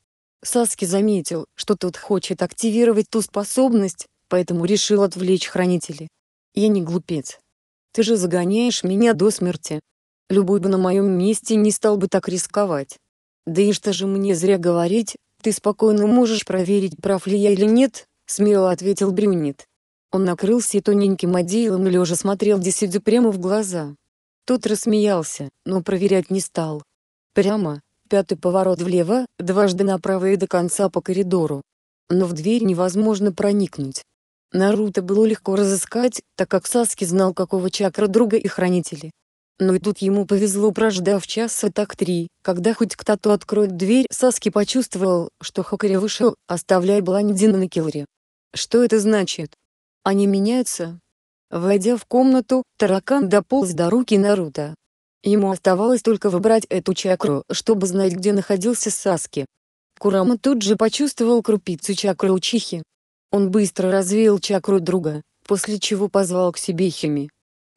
Саске заметил, что тот хочет активировать ту способность, поэтому решил отвлечь хранителей. «Я не глупец. Ты же загоняешь меня до смерти. Любой бы на моем месте не стал бы так рисковать. Да и что же мне зря говорить, ты спокойно можешь проверить, прав ли я или нет», — смело ответил брюнет. Он накрылся и тоненьким одеялом лежа смотрел Десиди прямо в глаза. Тот рассмеялся, но проверять не стал. Прямо, пятый поворот влево, дважды направо и до конца по коридору. Но в дверь невозможно проникнуть. Наруто было легко разыскать, так как Саске знал, какого чакра друга и хранители. Но и тут ему повезло, прождав часа так 3, когда хоть кто-то откроет дверь. Саске почувствовал, что Хакари вышел, оставляя блондина на киллере. Что это значит? Они меняются? Войдя в комнату, таракан дополз до руки Наруто. Ему оставалось только выбрать эту чакру, чтобы знать, где находился Саске. Курама тут же почувствовал крупицу чакры Учихи. Он быстро развеял чакру друга, после чего позвал к себе Хими.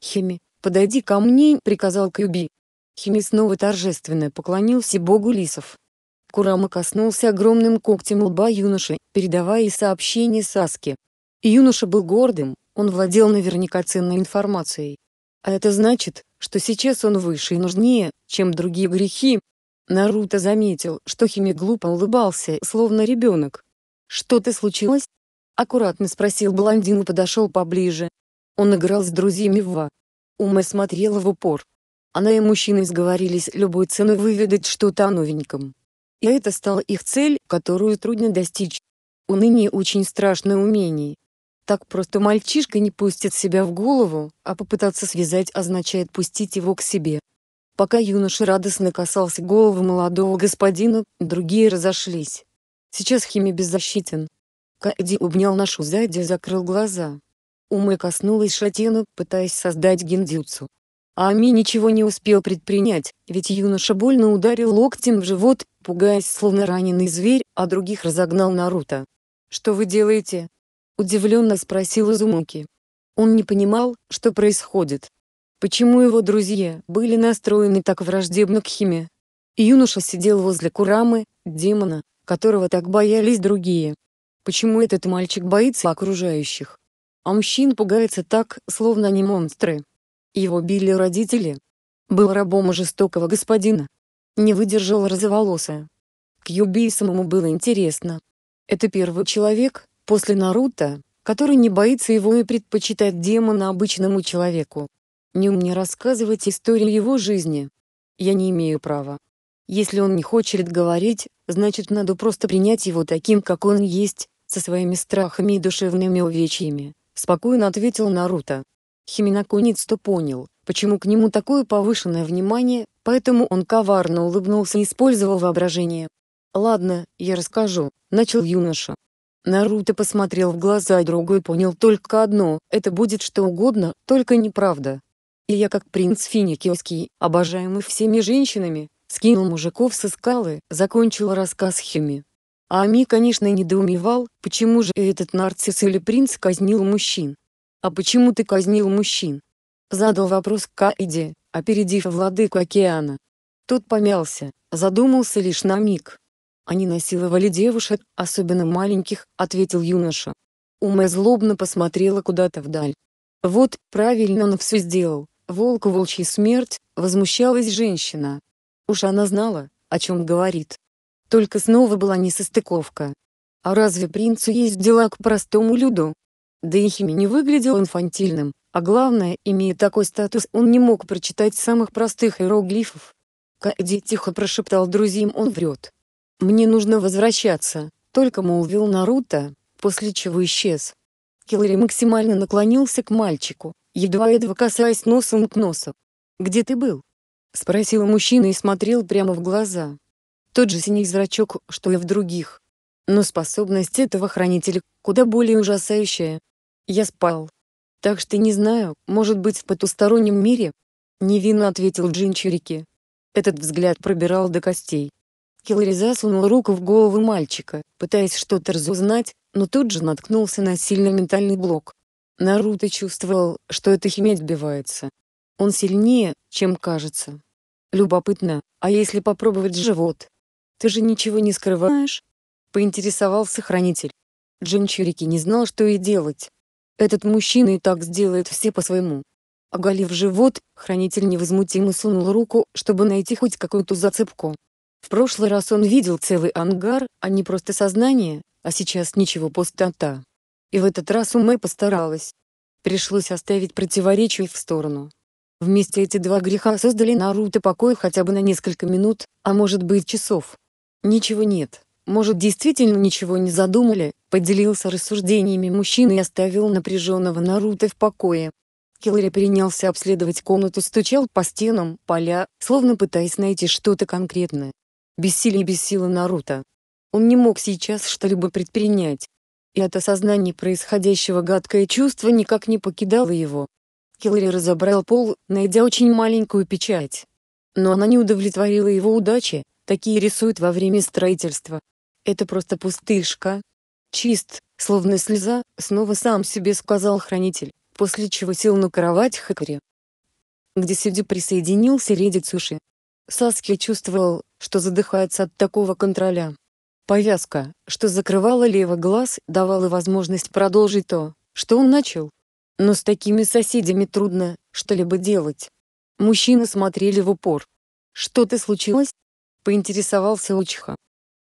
«Хими, подойди ко мне», — приказал Кюби. Хими снова торжественно поклонился богу лисов. Курама коснулся огромным когтем лба юноши, передавая и сообщение Саске. Юноша был гордым, он владел наверняка ценной информацией. А это значит, что сейчас он выше и нужнее, чем другие грехи. Наруто заметил, что Хими глупо улыбался, словно ребенок. «Что-то случилось?» — аккуратно спросил блондин и подошел поближе. Он играл с друзьями в ва. Уме смотрела в упор. Она и мужчины сговорились любой ценой выведать что-то о новеньком. И это стало их цель, которую трудно достичь. Уныние — очень страшное умение. Так просто мальчишка не пустит себя в голову, а попытаться связать означает пустить его к себе. Пока юноша радостно касался головы молодого господина, другие разошлись. Сейчас Хими беззащитен. Каэди обнял нашу сзади и закрыл глаза. Уме коснулась шатена, пытаясь создать гиндзюцу. А Ами ничего не успел предпринять, ведь юноша больно ударил локтем в живот, пугаясь словно раненый зверь, а других разогнал Наруто. «Что вы делаете?» — удивленно спросил Узумаки. Он не понимал, что происходит. Почему его друзья были настроены так враждебно к Химе? Юноша сидел возле Курамы, демона, которого так боялись другие. Почему этот мальчик боится окружающих? А мужчин пугается так, словно они монстры. Его били родители. Был рабом жестокого господина. Не выдержал розоволосая. Кьюби самому было интересно. Это первый человек после Наруто, который не боится его и предпочитает демона обычному человеку. «Не мне рассказывать историю его жизни. Я не имею права. Если он не хочет говорить, значит, надо просто принять его таким, как он есть, со своими страхами и душевными увечьями», — спокойно ответил Наруто. Хими наконец-то понял, почему к нему такое повышенное внимание, поэтому он коварно улыбнулся и использовал воображение. «Ладно, я расскажу», — начал юноша. Наруто посмотрел в глаза другу и понял только одно – это будет что угодно, только неправда. И я, как принц Финикийский, обожаемый всеми женщинами, скинул мужиков со скалы, закончил рассказ Хими. А Ами, конечно, недоумевал, почему же этот нарцисс или принц казнил мужчин. «А почему ты казнил мужчин?» Задал вопрос Каэди, опередив владыку океана. Тот помялся, задумался лишь на миг. «Они насиловали девушек, особенно маленьких», — ответил юноша. Уме злобно посмотрела куда-то вдаль. «Вот, правильно он все сделал, волку волчья смерть», — возмущалась женщина. Уж она знала, о чем говорит. Только снова была несостыковка. А разве принцу есть дела к простому люду? Да и Хими не выглядел инфантильным, а главное, имея такой статус, он не мог прочитать самых простых иероглифов. Каэди тихо прошептал друзьям: «Он врет. Мне нужно возвращаться», — только молвил Наруто, после чего исчез. Киллари максимально наклонился к мальчику, едва-едва касаясь носом к носу. «Где ты был?» — спросил мужчина и смотрел прямо в глаза. Тот же синий зрачок, что и в других. Но способность этого хранителя куда более ужасающая. «Я спал. Так что не знаю, может быть, в потустороннем мире?» — невинно ответил джинчурики. Этот взгляд пробирал до костей. Киллари засунул руку в голову мальчика, пытаясь что-то разузнать, но тут же наткнулся на сильный ментальный блок. Наруто чувствовал, что это Хими отбивается. Он сильнее, чем кажется. «Любопытно, а если попробовать живот? Ты же ничего не скрываешь?» — поинтересовался хранитель. Джинчурики не знал, что и делать. Этот мужчина и так сделает все по-своему. Оголив живот, хранитель невозмутимо сунул руку, чтобы найти хоть какую-то зацепку. В прошлый раз он видел целый ангар, а не просто сознание, а сейчас ничего, пустота. И в этот раз Уме постаралась. Пришлось оставить противоречия в сторону. Вместе эти два греха создали Наруто покой хотя бы на несколько минут, а может быть часов. «Ничего нет. Может, действительно ничего не задумали?» — поделился рассуждениями мужчина и оставил напряженного Наруто в покое. Киллари принялся обследовать комнату, стучал по стенам, поля, словно пытаясь найти что-то конкретное. Бессилие бесило Наруто. Он не мог сейчас что-либо предпринять. И от осознания происходящего гадкое чувство никак не покидало его. Киллари разобрал пол, найдя очень маленькую печать. Но она не удовлетворила его удачи, такие рисуют во время строительства. «Это просто пустышка. Чист, словно слеза», — снова сам себе сказал хранитель, после чего сел на кровать Хакари. К Десиди присоединился Редицуши. Саске чувствовал, что задыхается от такого контроля. Повязка, что закрывала левый глаз, давала возможность продолжить то, что он начал. Но с такими соседями трудно что-либо делать. Мужчины смотрели в упор. «Что-то случилось?» — поинтересовался Учиха.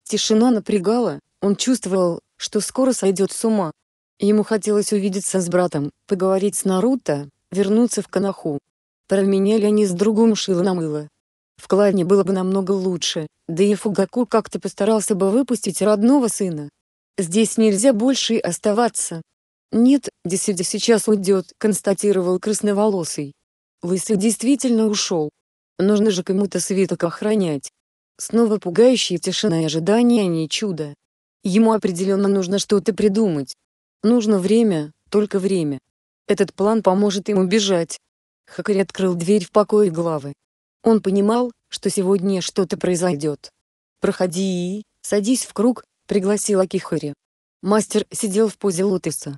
Тишина напрягала, он чувствовал, что скоро сойдет с ума. Ему хотелось увидеться с братом, поговорить с Наруто, вернуться в Коноху. Променяли они с другом шило на мыло. В клане было бы намного лучше, да и Фугаку как-то постарался бы выпустить родного сына. «Здесь нельзя больше и оставаться». «Нет, Десиди сейчас уйдет», — констатировал красноволосый. Лысый действительно ушел. Нужно же кому-то свиток охранять. Снова пугающая тишина и ожидание, а не чудо. Ему определенно нужно что-то придумать. Нужно время, только время. Этот план поможет ему бежать. Хакари открыл дверь в покое главы. Он понимал, что сегодня что-то произойдет. «Проходи, садись в круг», — пригласил Акихари. Мастер сидел в позе лотоса.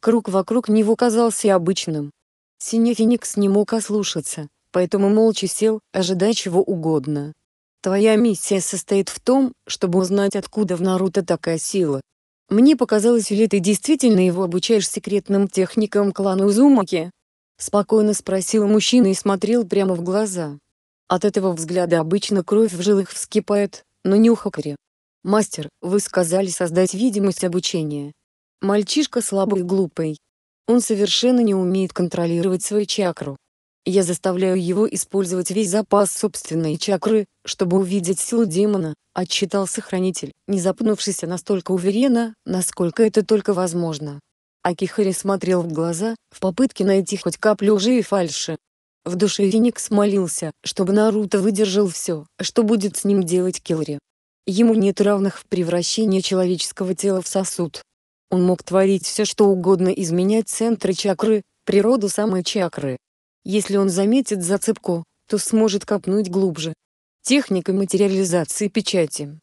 Круг вокруг него казался обычным. Синий феникс не мог ослушаться, поэтому молча сел, ожидая чего угодно. «Твоя миссия состоит в том, чтобы узнать, откуда в Наруто такая сила. Мне показалось, или ты действительно его обучаешь секретным техникам клана Узумаки?» — спокойно спросил мужчина и смотрел прямо в глаза. От этого взгляда обычно кровь в жилах вскипает, но не у Хакари. «Мастер, вы сказали создать видимость обучения. Мальчишка слабый и глупый. Он совершенно не умеет контролировать свою чакру. Я заставляю его использовать весь запас собственной чакры, чтобы увидеть силу демона», — отчитался хранитель, не запнувшийся настолько уверенно, насколько это только возможно. Акихари смотрел в глаза, в попытке найти хоть каплю лжи и фальши. В душе Феникс молился, чтобы Наруто выдержал все, что будет с ним делать Киллари. Ему нет равных в превращении человеческого тела в сосуд. Он мог творить все что угодно, изменять центры чакры, природу самой чакры. Если он заметит зацепку, то сможет копнуть глубже. Техника материализации печати.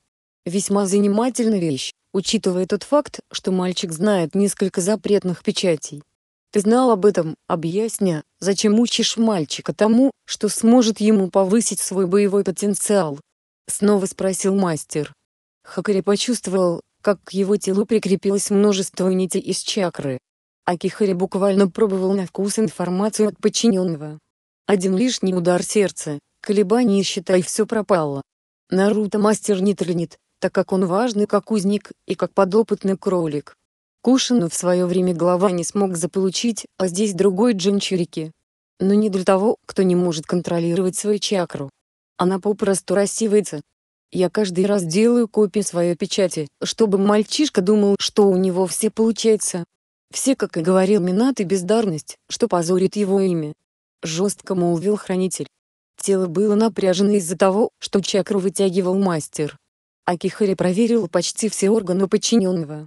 Весьма занимательная вещь, учитывая тот факт, что мальчик знает несколько запретных печатей. Ты знал об этом, объясня, зачем учишь мальчика тому, что сможет ему повысить свой боевой потенциал? Снова спросил мастер. Хакари почувствовал, как к его телу прикрепилось множество нитей из чакры. Акихари буквально пробовал на вкус информацию от подчиненного. Один лишний удар сердца, колебание считай все пропало. Наруто мастер не тренит, так как он важный как узник и как подопытный кролик. Кушину в свое время глава не смог заполучить, а здесь другой джинчурики. Но не для того, кто не может контролировать свою чакру. Она попросту рассеивается. Я каждый раз делаю копии своей печати, чтобы мальчишка думал, что у него все получается. Все, как и говорил Минато, бездарность, что позорит его имя. Жестко молвил хранитель. Тело было напряжено из-за того, что чакру вытягивал мастер. Акихари проверил почти все органы подчиненного.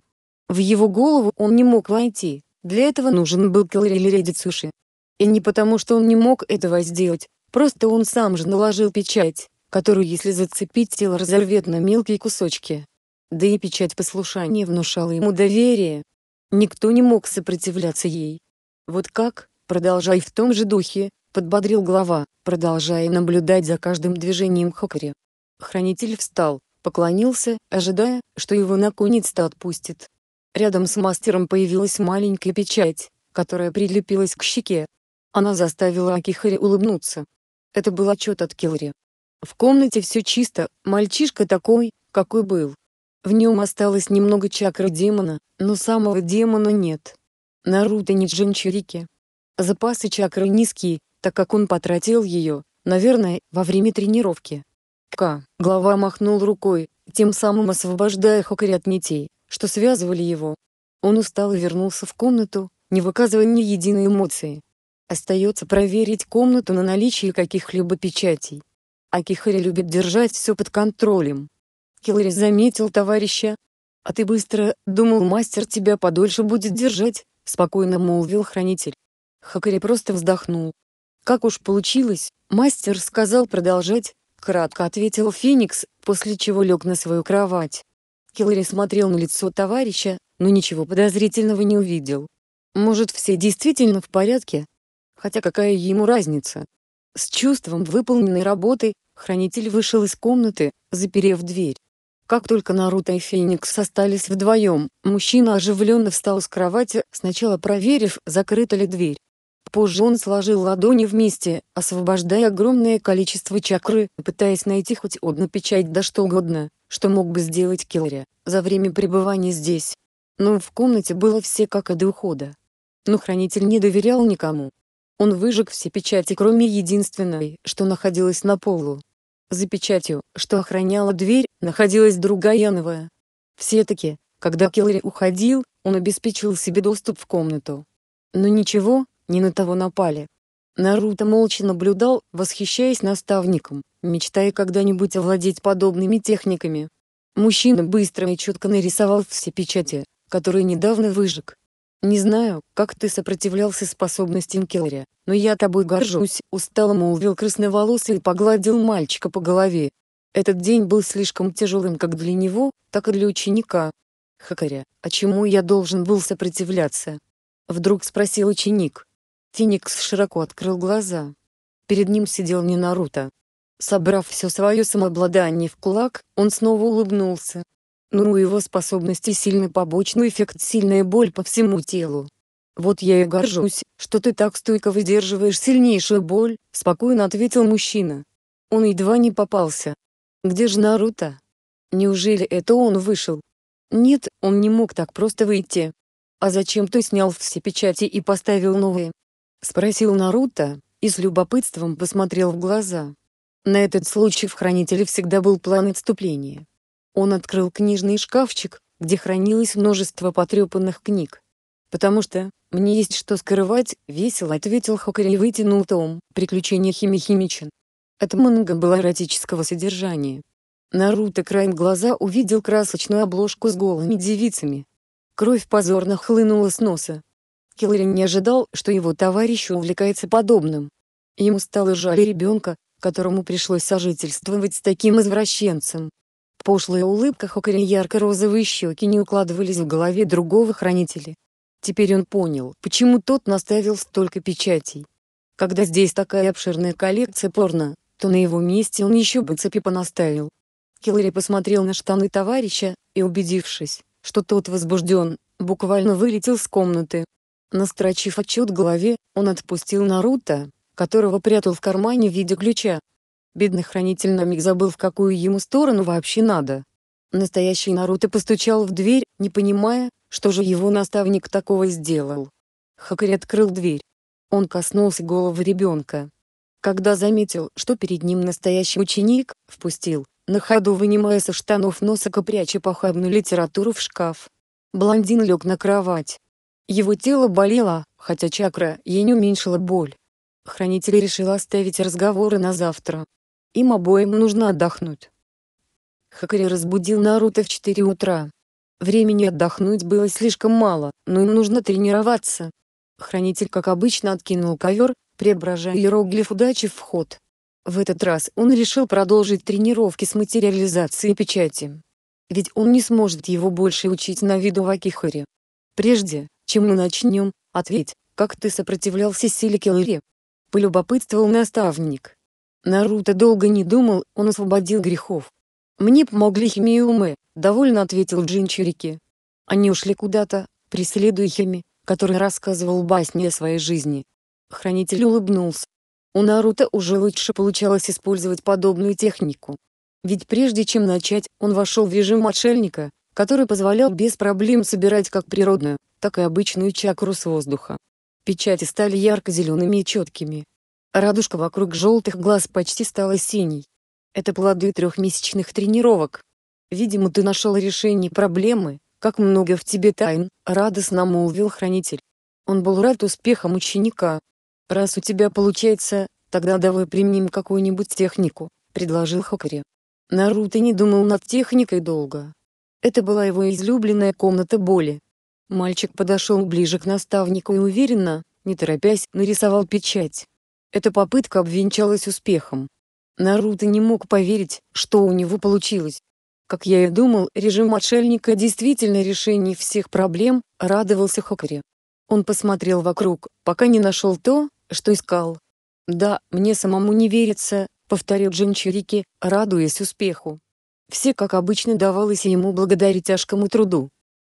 В его голову он не мог войти, для этого нужен был Килри или Редицуши. И не потому, что он не мог этого сделать, просто он сам же наложил печать, которую если зацепить, тело разорвет на мелкие кусочки. Да и печать послушания внушала ему доверие. Никто не мог сопротивляться ей. Вот как, продолжай в том же духе, подбодрил глава, продолжая наблюдать за каждым движением Хакари. Хранитель встал, поклонился, ожидая, что его наконец-то отпустит. Рядом с мастером появилась маленькая печать, которая прилепилась к щеке. Она заставила Акихари улыбнуться. Это был отчет от Килри. В комнате все чисто, мальчишка такой, какой был. В нем осталось немного чакры демона, но самого демона нет. Наруто не джинчурики. Запасы чакры низкие, так как он потратил ее, наверное, во время тренировки. Глава махнул рукой, тем самым освобождая Хакари от нитей, что связывали его. Он устал и вернулся в комнату, не выказывая ни единой эмоции. Остается проверить комнату на наличие каких-либо печатей. Акихари любит держать все под контролем. Килри заметил товарища. «А ты быстро, думал мастер тебя подольше будет держать», — спокойно молвил хранитель. Хакари просто вздохнул. «Как уж получилось, мастер сказал продолжать», — кратко ответил Феникс, после чего лег на свою кровать. Килри смотрел на лицо товарища, но ничего подозрительного не увидел. «Может, все действительно в порядке? Хотя какая ему разница?» С чувством выполненной работы, хранитель вышел из комнаты, заперев дверь. Как только Наруто и Феникс остались вдвоем, мужчина оживленно встал с кровати, сначала проверив, закрыта ли дверь. Позже он сложил ладони вместе, освобождая огромное количество чакры, пытаясь найти хоть одну печать, да что угодно, что мог бы сделать Килри за время пребывания здесь. Но в комнате было все как и до ухода. Но хранитель не доверял никому. Он выжег все печати, кроме единственной, что находилась на полу. За печатью, что охраняла дверь, находилась другая новая. Все-таки, когда Килри уходил, он обеспечил себе доступ в комнату. Но ничего, не на того напали. Наруто молча наблюдал, восхищаясь наставником, мечтая когда-нибудь овладеть подобными техниками. Мужчина быстро и четко нарисовал все печати, которые недавно выжег. «Не знаю, как ты сопротивлялся способностям Килри, но я тобой горжусь», — устало молвил красноволосый и погладил мальчика по голове. Этот день был слишком тяжелым как для него, так и для ученика. «Хакари, а чему я должен был сопротивляться?» — вдруг спросил ученик. Феникс широко открыл глаза. Перед ним сидел не Наруто. Собрав все свое самообладание в кулак, он снова улыбнулся. Но у его способностей сильный побочный эффект, сильная боль по всему телу. «Вот я и горжусь, что ты так стойко выдерживаешь сильнейшую боль», — спокойно ответил мужчина. Он едва не попался. «Где же Наруто? Неужели это он вышел?» «Нет, он не мог так просто выйти». «А зачем ты снял все печати и поставил новые?» — спросил Наруто, и с любопытством посмотрел в глаза. На этот случай в хранителе всегда был план отступления. Он открыл книжный шкафчик, где хранилось множество потрепанных книг. «Потому что, мне есть что скрывать», — весело ответил Хакари и вытянул том «Приключения Хими-Химичин». Это манга была эротического содержания. Наруто краем глаза увидел красочную обложку с голыми девицами. Кровь позорно хлынула с носа. Киллерин не ожидал, что его товарищ увлекается подобным. Ему стало жаль ребенка, которому пришлось сожительствовать с таким извращенцем. Пошлая улыбка Хакари и ярко-розовые щеки не укладывались в голове другого хранителя. Теперь он понял, почему тот наставил столько печатей. Когда здесь такая обширная коллекция порно, то на его месте он еще бы цепи понаставил. Киллери посмотрел на штаны товарища, и, убедившись, что тот возбужден, буквально вылетел с комнаты. Настрочив отчет в голове, он отпустил Наруто, которого прятал в кармане в виде ключа. Бедный хранитель на миг забыл, в какую ему сторону вообще надо. Настоящий Наруто постучал в дверь, не понимая, что же его наставник такого сделал. Хакари открыл дверь. Он коснулся головы ребенка. Когда заметил, что перед ним настоящий ученик, впустил, на ходу вынимая со штанов носок и пряча похабную литературу в шкаф. Блондин лег на кровать. Его тело болело, хотя чакра ей не уменьшила боль. Хранитель решил оставить разговоры на завтра. Им обоим нужно отдохнуть. Хакари разбудил Наруто в 4 утра. Времени отдохнуть было слишком мало, но им нужно тренироваться. Хранитель, как обычно, откинул ковер, преображая иероглиф удачи в ход. В этот раз он решил продолжить тренировки с материализацией печати. Ведь он не сможет его больше учить на виду в Акихари. Прежде чем мы начнем, ответь, как ты сопротивлялся силе Киллери? Полюбопытствовал наставник. Наруто долго не думал, он освободил грехов. Мне помогли Хими и Уме, довольно ответил Джинчурики. Они ушли куда-то, преследуя Хими, который рассказывал басни о своей жизни. Хранитель улыбнулся. У Наруто уже лучше получалось использовать подобную технику. Ведь прежде чем начать, он вошел в режим отшельника, который позволял без проблем собирать как природную, так и обычную чакру с воздуха. Печати стали ярко-зелеными и четкими. Радужка вокруг желтых глаз почти стала синей. Это плоды 3-месячных тренировок. Видимо, ты нашел решение проблемы, как много в тебе тайн, радостно молвил хранитель. Он был рад успехам ученика. «Раз у тебя получается, тогда давай применим какую-нибудь технику», — предложил Хакари. Наруто не думал над техникой долго. Это была его излюбленная комната боли. Мальчик подошел ближе к наставнику и уверенно, не торопясь, нарисовал печать. Эта попытка обвенчалась успехом. Наруто не мог поверить, что у него получилось. Как я и думал, режим отшельника действительно решение всех проблем, радовался Хакари. Он посмотрел вокруг, пока не нашел то, что искал. «Да, мне самому не верится», — повторил Джинчурики, радуясь успеху. Все, как обычно, давалось ему благодаря тяжкому труду.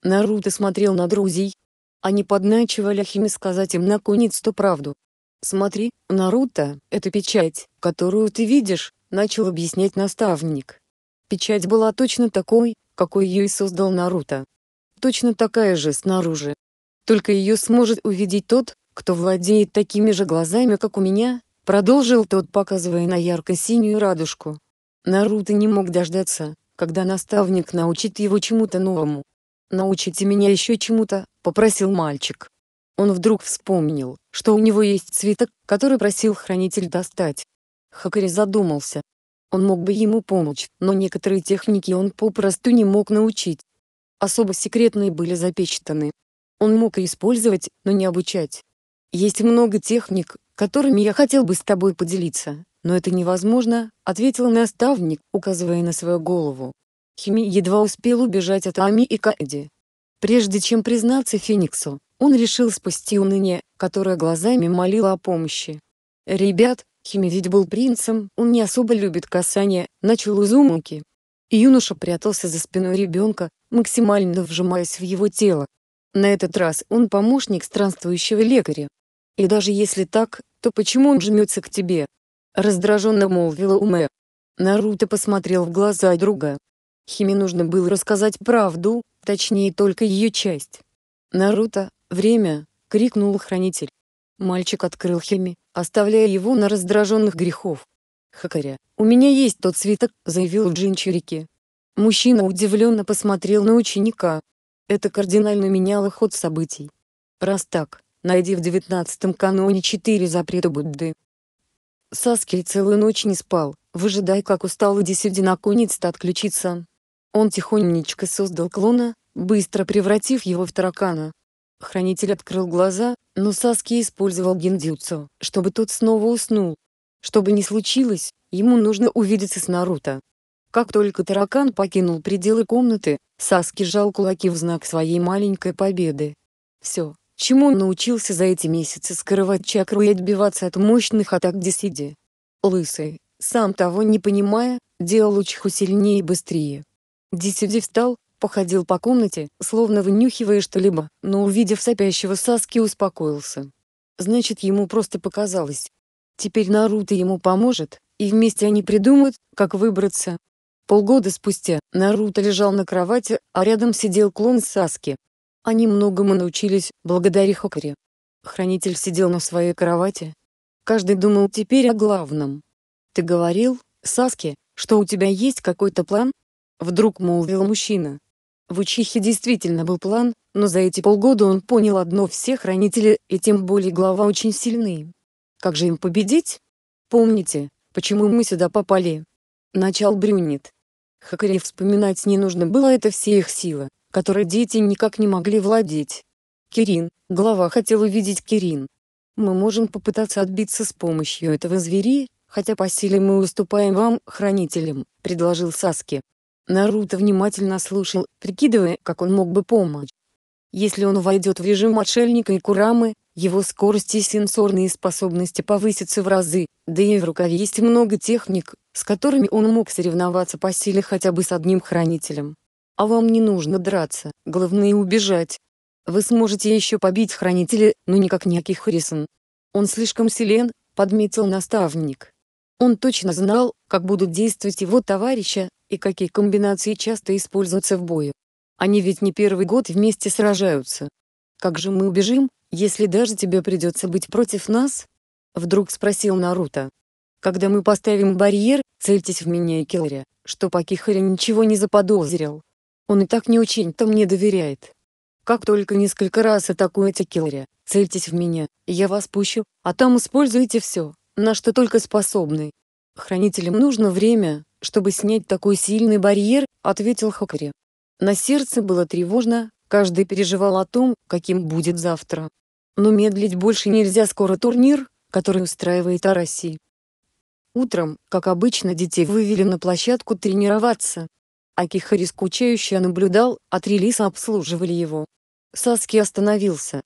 Наруто смотрел на друзей. Они подначивали Хими сказать им наконец-то правду. «Смотри, Наруто, это печать, которую ты видишь», — начал объяснять наставник. Печать была точно такой, какой ее и создал Наруто. Точно такая же снаружи. Только ее сможет увидеть тот, кто владеет такими же глазами, как у меня, продолжил тот, показывая на ярко-синюю радужку. Наруто не мог дождаться, когда наставник научит его чему-то новому. «Научите меня еще чему-то», — попросил мальчик. Он вдруг вспомнил, что у него есть свиток, который просил хранитель достать. Хакари задумался. Он мог бы ему помочь, но некоторые техники он попросту не мог научить. Особо секретные были запечатаны. Он мог и использовать, но не обучать. «Есть много техник, которыми я хотел бы с тобой поделиться, но это невозможно», — ответил наставник, указывая на свою голову. Хими едва успел убежать от Ами и Каэди. Прежде чем признаться Фениксу, он решил спасти уныние, которое глазами молило о помощи. «Ребят, Хими ведь был принцем, он не особо любит касания», — начал Узумаки. Юноша прятался за спиной ребенка, максимально вжимаясь в его тело. На этот раз он помощник странствующего лекаря. И даже если так, то почему он жмется к тебе? Раздраженно молвила Уме. Наруто посмотрел в глаза друга. Хими нужно было рассказать правду, точнее только ее часть. Наруто, время! Крикнул хранитель. Мальчик открыл Хими, оставляя его на раздраженных грехов. Хакари, у меня есть тот свиток, заявил Джинчурики. Мужчина удивленно посмотрел на ученика. Это кардинально меняло ход событий. Раз так, найди в 19 каноне 4 запрета Будды. Саске целую ночь не спал, выжидая, как усталый Десиди наконец-то отключится. Он тихонечко создал клона, быстро превратив его в таракана. Хранитель открыл глаза, но Саске использовал гиндзюцу, чтобы тот снова уснул. Что бы ни случилось, ему нужно увидеться с Наруто. Как только таракан покинул пределы комнаты, Саске сжал кулаки в знак своей маленькой победы. Все, чему он научился за эти месяцы, скрывать чакру и отбиваться от мощных атак Десиди. Лысый, сам того не понимая, делал Учиху сильнее и быстрее. Десиди встал, походил по комнате, словно вынюхивая что-либо, но увидев сопящего Саске, успокоился. Значит, ему просто показалось. Теперь Наруто ему поможет, и вместе они придумают, как выбраться. Полгода спустя, Наруто лежал на кровати, а рядом сидел клон Саске. Они многому научились, благодаря Хакари. Хранитель сидел на своей кровати. Каждый думал теперь о главном. «Ты говорил, Саске, что у тебя есть какой-то план?» Вдруг молвил мужчина. В Учихе действительно был план, но за эти полгода он понял одно: все хранители, и тем более глава, очень сильны. Как же им победить? Помните, почему мы сюда попали? Начал брюнет. Хакари вспоминать не нужно было, это все их сила, которой дети никак не могли владеть. Кирин, глава хотел увидеть Кирин. Мы можем попытаться отбиться с помощью этого зверя, хотя по силе мы уступаем вам, хранителям, предложил Саске. Наруто внимательно слушал, прикидывая, как он мог бы помочь. Если он войдет в режим отшельника и Курамы, его скорость и сенсорные способности повысятся в разы, да и в рукаве есть много техник, с которыми он мог соревноваться по силе хотя бы с одним хранителем. А вам не нужно драться, главное убежать. Вы сможете еще побить хранителя, но никак не Акихари-сан. Он слишком силен, подметил наставник. Он точно знал, как будут действовать его товарища, и какие комбинации часто используются в бою. Они ведь не первый год вместе сражаются. Как же мы убежим, если даже тебе придется быть против нас? Вдруг спросил Наруто. Когда мы поставим барьер, цельтесь в меня и Киллера, чтоб Акихари ничего не заподозрил. Он и так не очень-то мне доверяет. Как только несколько раз атакуете Киллера, цельтесь в меня, я вас пущу, а там используйте все, на что только способны. Хранителям нужно время, чтобы снять такой сильный барьер, ответил Хакари. На сердце было тревожно, каждый переживал о том, каким будет завтра. Но медлить больше нельзя, скоро турнир, который устраивает Араси. Утром, как обычно, детей вывели на площадку тренироваться. Акихари скучающе наблюдал, а три лиса обслуживали его. Саске остановился.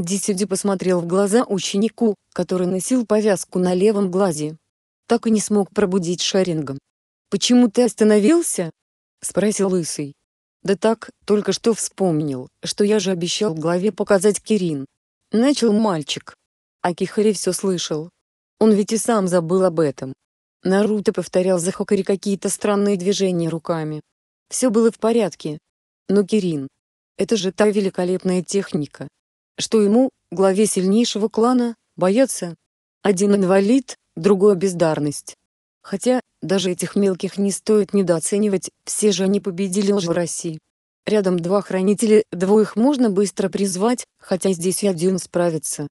Десиди посмотрел в глаза ученику, который носил повязку на левом глазе. Так и не смог пробудить Шарингам. «Почему ты остановился?» — спросил лысый. «Да так, только что вспомнил, что я же обещал главе показать Кирин». Начал мальчик. Акихари все слышал. Он ведь и сам забыл об этом. Наруто повторял за Хакари какие-то странные движения руками. Все было в порядке. Но Кирин. Это же та великолепная техника. Что ему, главе сильнейшего клана, бояться? Один инвалид, другой бездарность. Хотя, даже этих мелких не стоит недооценивать, все же они победили лжи. Рядом два хранителя, двоих можно быстро призвать, хотя здесь и один справится.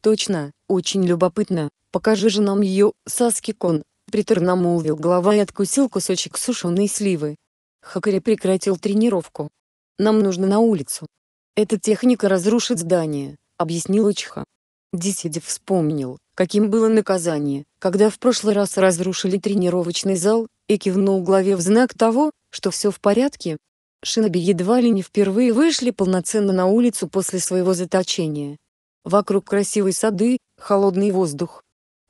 Точно, очень любопытно. «Покажи же нам ее, Саске-кон», — приторно молвил глава и откусил кусочек сушеной сливы. Хакари прекратил тренировку. «Нам нужно на улицу. Эта техника разрушит здание», — объяснил Учиха. Десиди вспомнил, каким было наказание, когда в прошлый раз разрушили тренировочный зал, и кивнул главе в знак того, что все в порядке. Шиноби едва ли не впервые вышли полноценно на улицу после своего заточения. Вокруг красивые сады, холодный воздух.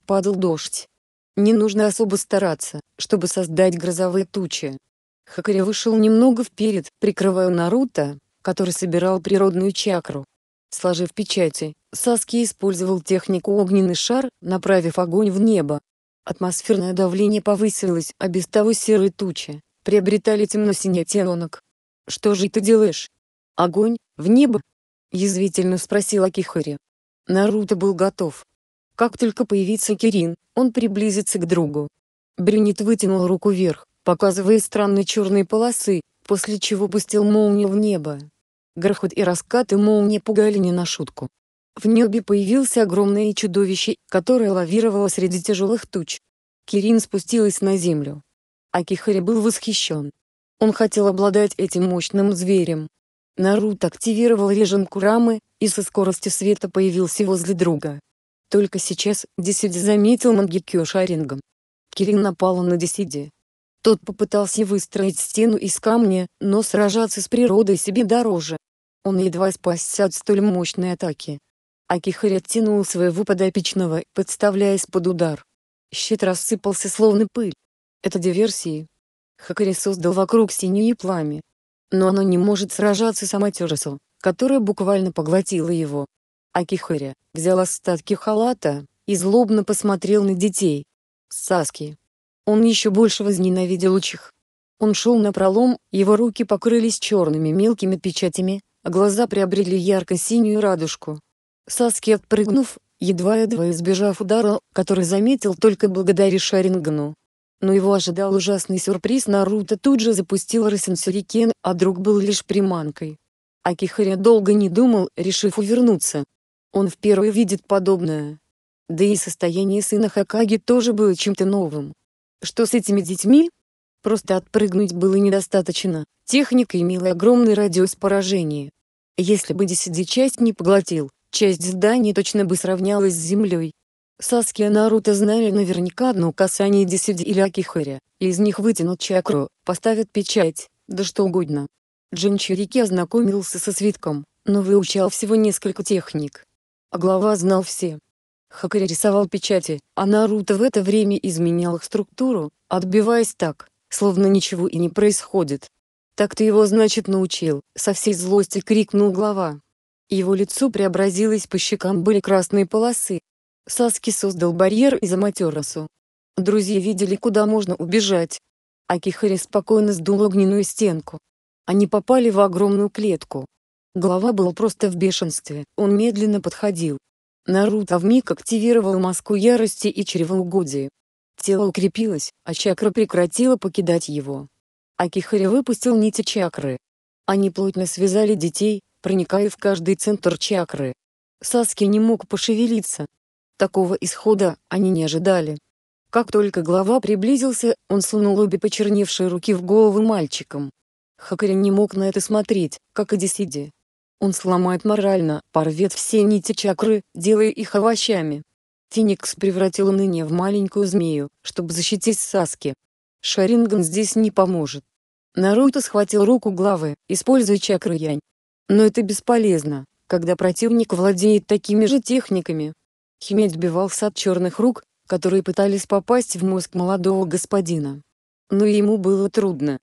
Падал дождь. Не нужно особо стараться, чтобы создать грозовые тучи. Хакари вышел немного вперед, прикрывая Наруто, который собирал природную чакру. Сложив печати, Саске использовал технику огненный шар, направив огонь в небо. Атмосферное давление повысилось, а без того серые тучи приобретали темно-синий оттенок. «Что же ты делаешь? Огонь в небо?» — язвительно спросил Акихари. Наруто был готов. Как только появится Кирин, он приблизится к другу. Брюнет вытянул руку вверх, показывая странные черные полосы, после чего пустил молнию в небо. Грохот и раскаты молнии пугали не на шутку. В небе появилось огромное чудовище, которое лавировало среди тяжелых туч. Кирин спустилась на землю. Акихари был восхищен. Он хотел обладать этим мощным зверем. Наруто активировал режим Курамы, и со скоростью света появился возле друга. Только сейчас Десиди заметил Мангекё Шарингам. Кирин напала на Десиди. Тот попытался выстроить стену из камня, но сражаться с природой себе дороже. Он едва спасся от столь мощной атаки. Акихари оттянул своего подопечного, подставляясь под удар. Щит рассыпался словно пыль. Это диверсии. Хакари создал вокруг синее пламя. Но оно не может сражаться с Аматерасу, которая буквально поглотила его. Акихари взял остатки халата и злобно посмотрел на детей. Саске. Он еще больше возненавидел Учих. Он шел напролом, его руки покрылись черными мелкими печатями, а глаза приобрели ярко-синюю радужку. Саске, отпрыгнув, едва-едва избежав удара, который заметил только благодаря Шарингану. Но его ожидал ужасный сюрприз. Наруто тут же запустил Росенсюрикен, а друг был лишь приманкой. Акихари долго не думал, решив увернуться. Он впервые видит подобное. Да и состояние сына Хокаге тоже было чем-то новым. Что с этими детьми? Просто отпрыгнуть было недостаточно, техника имела огромный радиус поражения. Если бы Десиди часть не поглотил, часть здания точно бы сравнялась с землей. Саске и Наруто знали наверняка одно касание Десиди или Акихари, и из них вытянут чакру, поставят печать, да что угодно. Джинчурики ознакомился со свитком, но выучал всего несколько техник. А глава знал все. Хакари рисовал печати, а Наруто в это время изменял их структуру, отбиваясь так, словно ничего и не происходит. «Так ты его, значит, научил!» — со всей злости крикнул глава. Его лицо преобразилось, по щекам были красные полосы. Саске создал барьер из Аматерасу. Друзья видели, куда можно убежать. Акихари спокойно сдул огненную стенку. Они попали в огромную клетку. Глава был просто в бешенстве, он медленно подходил. Наруто вмиг активировал маску ярости и чревоугодия. Тело укрепилось, а чакра прекратила покидать его. Акихари выпустил нити чакры. Они плотно связали детей, проникая в каждый центр чакры. Саске не мог пошевелиться. Такого исхода они не ожидали. Как только глава приблизился, он сунул обе почерневшие руки в голову мальчикам. Хакари не мог на это смотреть, как и Десиди. Он сломает морально, порвет все нити чакры, делая их овощами. Феникс превратил ныне в маленькую змею, чтобы защитить Саске. Шаринган здесь не поможет. Наруто схватил руку главы, используя чакру Янь. Но это бесполезно, когда противник владеет такими же техниками. Хими отбивался от черных рук, которые пытались попасть в мозг молодого господина. Но ему было трудно.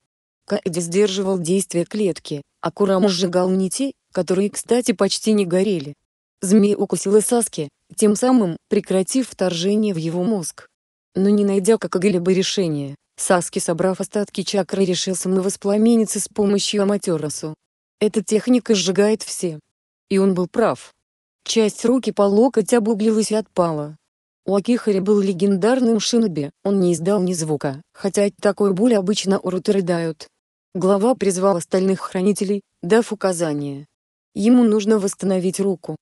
Каэди сдерживал действие клетки, а Курама сжигал нити, которые, кстати, почти не горели. Змея укусила Саске, тем самым прекратив вторжение в его мозг. Но не найдя какого-либо решения, Саске, собрав остатки чакры, решил самовоспламениться с помощью Аматерасу. Эта техника сжигает все. И он был прав. Часть руки по локоть обуглилась и отпала. У Акихари был легендарным шиноби, он не издал ни звука, хотя от такой боли обычно уруты рыдают. Глава призвал остальных хранителей, дав указание. Ему нужно восстановить руку.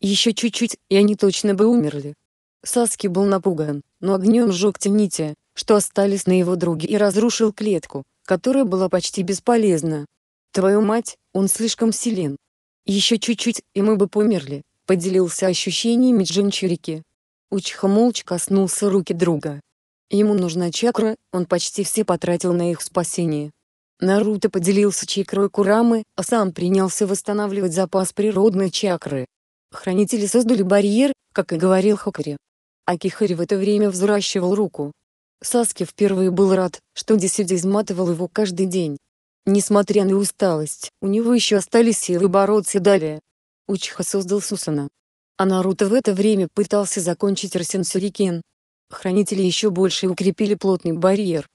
Еще чуть-чуть, и они точно бы умерли. Саске был напуган, но огнем сжег те нити, что остались на его друге, и разрушил клетку, которая была почти бесполезна. «Твою мать, он слишком силен. Еще чуть-чуть, и мы бы померли», — поделился ощущениями Джинчурики. Учиха молча коснулся руки друга. Ему нужна чакра, он почти все потратил на их спасение. Наруто поделился чакрой Курамы, а сам принялся восстанавливать запас природной чакры. Хранители создали барьер, как и говорил Хакари. Акихари в это время взращивал руку. Саске впервые был рад, что Десиди изматывал его каждый день. Несмотря на усталость, у него еще остались силы бороться далее. Учиха создал Сусаноо. А Наруто в это время пытался закончить Росенсюрикен. Хранители еще больше укрепили плотный барьер.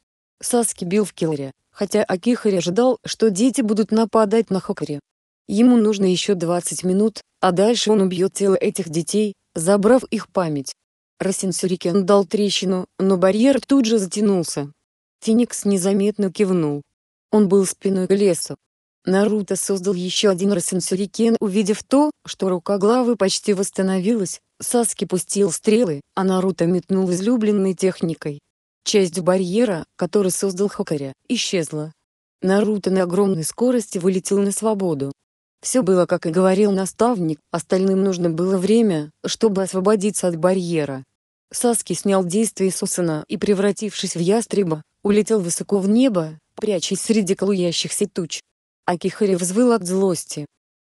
Саске бил в Киллере, хотя Акихари ожидал, что дети будут нападать на Хакари. Ему нужно еще 20 минут, а дальше он убьет тело этих детей, забрав их память. Росенсюрикен дал трещину, но барьер тут же затянулся. Феникс незаметно кивнул. Он был спиной к лесу. Наруто создал еще один Росенсюрикен, увидев то, что рука главы почти восстановилась. Саске пустил стрелы, а Наруто метнул излюбленной техникой. Часть барьера, который создал Хакари, исчезла. Наруто на огромной скорости вылетел на свободу. Все было, как и говорил наставник, остальным нужно было время, чтобы освободиться от барьера. Саске снял действие Сусаноо и, превратившись в ястреба, улетел высоко в небо, прячась среди клубящихся туч. Акихари взвыл от злости.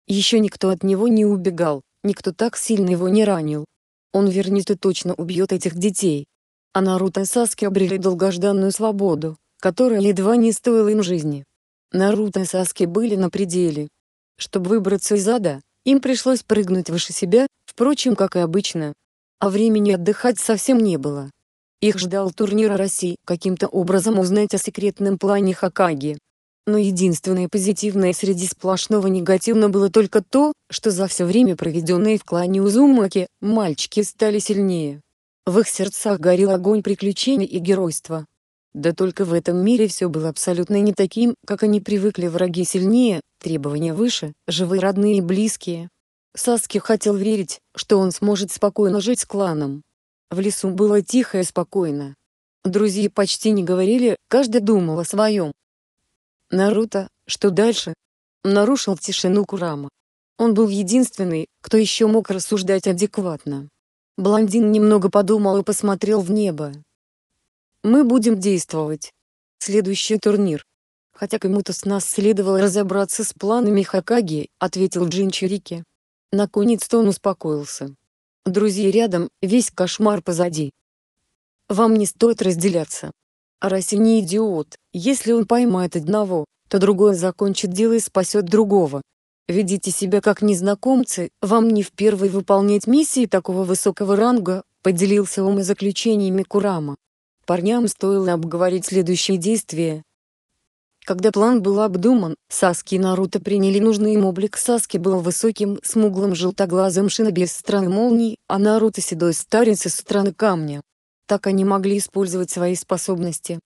Еще никто от него не убегал, никто так сильно его не ранил. Он вернет и точно убьет этих детей. А Наруто и Саске обрели долгожданную свободу, которая едва не стоила им жизни. Наруто и Саске были на пределе. Чтобы выбраться из ада, им пришлось прыгнуть выше себя, впрочем, как и обычно. А времени отдыхать совсем не было. Их ждал турнир Араси, каким-то образом узнать о секретном плане Хокаге. Но единственное позитивное среди сплошного негативного было только то, что за все время, проведенное в клане Узумаки, мальчики стали сильнее. В их сердцах горел огонь приключений и геройства. Да только в этом мире все было абсолютно не таким, как они привыкли: враги сильнее, требования выше, живы родные и близкие. Саске хотел верить, что он сможет спокойно жить с кланом. В лесу было тихо и спокойно. Друзья почти не говорили, каждый думал о своем. «Наруто, что дальше?» — нарушил тишину Курама. Он был единственный, кто еще мог рассуждать адекватно. Блондин немного подумал и посмотрел в небо. «Мы будем действовать. Следующий турнир. Хотя кому-то с нас следовало разобраться с планами Хокаге», — ответил Джинчурики. Наконец-то он успокоился. Друзья рядом, весь кошмар позади. «Вам не стоит разделяться. Араси не идиот, если он поймает одного, то другой закончит дело и спасет другого. Ведите себя как незнакомцы, вам не впервой выполнять миссии такого высокого ранга», — поделился Уме заключениями Курама. Парням стоило обговорить следующие действия. Когда план был обдуман, Саске и Наруто приняли нужный им облик. Саске был высоким, смуглым, желтоглазым шиноби из страны молний, а Наруто — седой старец из страны камня. Так они могли использовать свои способности.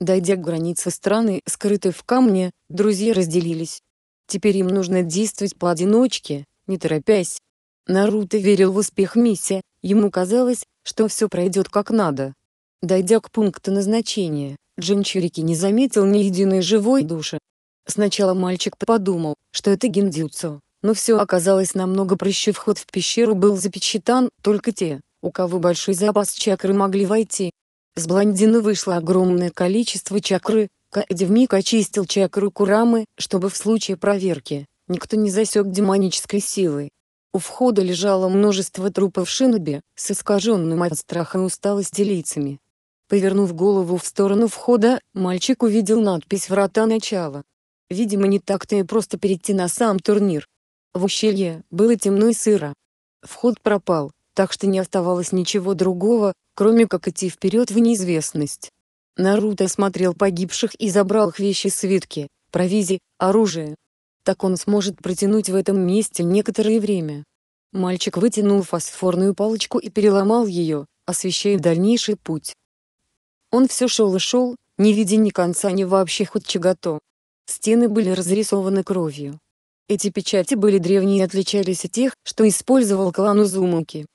Дойдя к границе страны, скрытой в камне, друзья разделились. Теперь им нужно действовать поодиночке, не торопясь. Наруто верил в успех миссии, ему казалось, что все пройдет как надо. Дойдя к пункту назначения, Джинчурики не заметил ни единой живой души. Сначала мальчик подумал, что это гиндзюцу, но все оказалось намного проще. Вход в пещеру был запечатан, только те, у кого большой запас чакры, могли войти. С блондина вышло огромное количество чакры. Каэди вмиг очистил чакру Курамы, чтобы в случае проверки никто не засек демонической силы. У входа лежало множество трупов шиноби с искаженным от страха и усталости лицами. Повернув голову в сторону входа, мальчик увидел надпись «Врата начала». Видимо, не так-то и просто перейти на сам турнир. В ущелье было темно и сыро. Вход пропал, так что не оставалось ничего другого, кроме как идти вперед в неизвестность. Наруто осмотрел погибших и забрал их вещи, свитки, провизии, оружие. Так он сможет протянуть в этом месте некоторое время. Мальчик вытянул фосфорную палочку и переломал ее, освещая дальнейший путь. Он все шел и шел, не видя ни конца, ни вообще хоть чего-то. Стены были разрисованы кровью. Эти печати были древние и отличались от тех, что использовал клан Узумаки.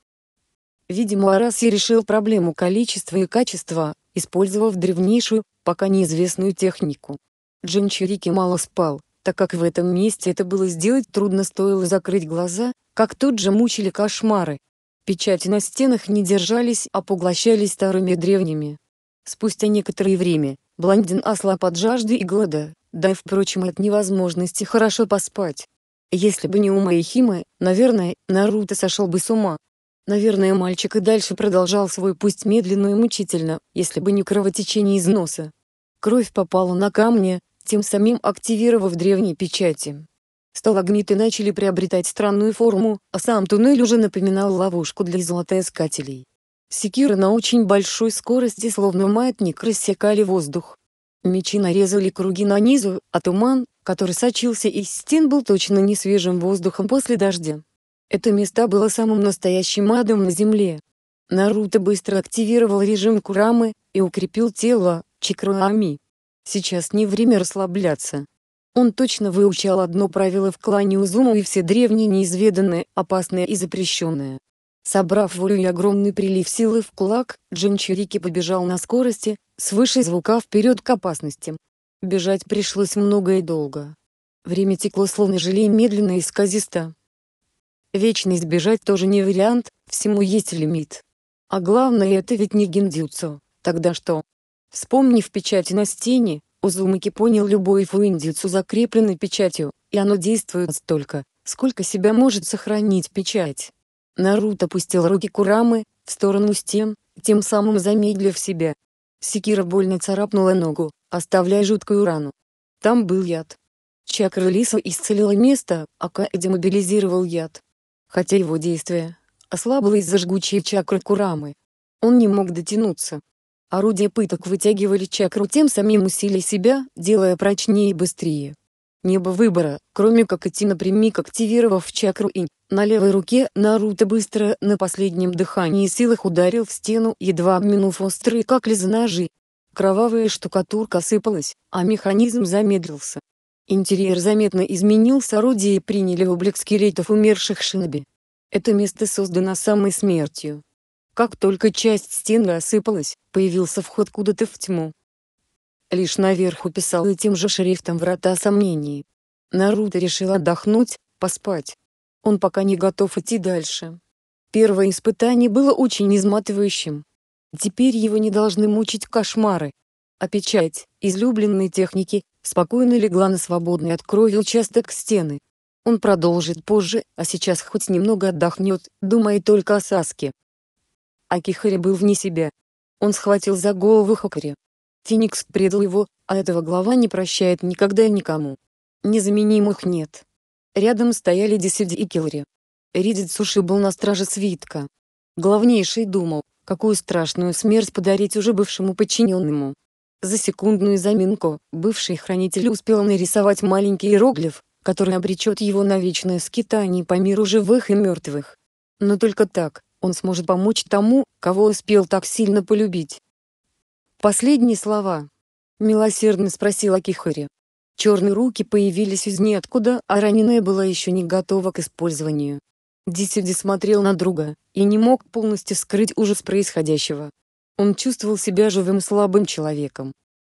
Видимо, Араси решил проблему количества и качества, использовав древнейшую, пока неизвестную технику. Джинчурики мало спал, так как в этом месте это было сделать трудно. Стоило закрыть глаза, как тут же мучили кошмары. Печати на стенах не держались, а поглощались старыми и древними. Спустя некоторое время, блондин ослаб от жажды и голода, да и впрочем от невозможности хорошо поспать. Если бы не Уме и Хими, наверное, Наруто сошел бы с ума. Наверное, мальчик и дальше продолжал свой путь медленно и мучительно, если бы не кровотечение из носа. Кровь попала на камни, тем самим активировав древние печати. Сталагмиты начали приобретать странную форму, а сам туннель уже напоминал ловушку для золотоискателей. Секиры на очень большой скорости, словно маятник, рассекали воздух. Мечи нарезали круги на низу, а туман, который сочился из стен, был точно не свежим воздухом после дождя. Это место было самым настоящим адом на земле. Наруто быстро активировал режим Курамы и укрепил тело, чакру Ами. Сейчас не время расслабляться. Он точно выучал одно правило в клане Узумаки: все древние, неизведанные, опасные и запрещенные. Собрав волю и огромный прилив силы в кулак, Джинчурики побежал на скорости, свыше звука, вперед к опасностям. Бежать пришлось много и долго. Время текло словно желе, медленно и сказисто. Вечно избежать тоже не вариант, всему есть лимит. А главное, это ведь не гиндзюцу, тогда что? Вспомнив печати на стене, Узумаки понял, любой фуиндзюцу закрепленной печатью, и оно действует столько, сколько себя может сохранить печать. Наруто пустил руки Курамы в сторону стен, тем самым замедлив себя. Секира больно царапнула ногу, оставляя жуткую рану. Там был яд. Чакра лиса исцелила место, а Каэди мобилизировал яд. Хотя его действие ослабло из-за жгучей чакры Курамы. Он не мог дотянуться. Орудия пыток вытягивали чакру, тем самим усилили себя, делая прочнее и быстрее. Не было выбора, кроме как идти напрямик, активировав чакру инь. На левой руке Наруто быстро, на последнем дыхании и силах ударил в стену, едва обминув острые как лезвия ножи. Кровавая штукатурка сыпалась, а механизм замедлился. Интерьер заметно изменился, орудия приняли облик скелетов умерших шиноби. Это место создано самой смертью. Как только часть стены осыпалась, появился вход куда-то в тьму. Лишь наверху писал и тем же шрифтом «Врата сомнений». Наруто решил отдохнуть, поспать. Он пока не готов идти дальше. Первое испытание было очень изматывающим. Теперь его не должны мучить кошмары. А печать, излюбленной техники, спокойно легла на свободный от крови участок стены. Он продолжит позже, а сейчас хоть немного отдохнет, думая только о Саске. Акихари был вне себя. Он схватил за голову Хакари. Феникс предал его, а этого глава не прощает никогда и никому. Незаменимых нет. Рядом стояли Десиди и Килри. Редицуши был на страже свитка. Главнейший думал, какую страшную смерть подарить уже бывшему подчиненному. За секундную заминку, бывший хранитель успел нарисовать маленький иероглиф, который обречет его на вечное скитание по миру живых и мертвых. Но только так он сможет помочь тому, кого успел так сильно полюбить. «Последние слова?» — милосердно спросил Акихари. Черные руки появились из ниоткуда, а раненая была еще не готова к использованию. Десиди смотрел на друга, и не мог полностью скрыть ужас происходящего. Он чувствовал себя живым слабым человеком.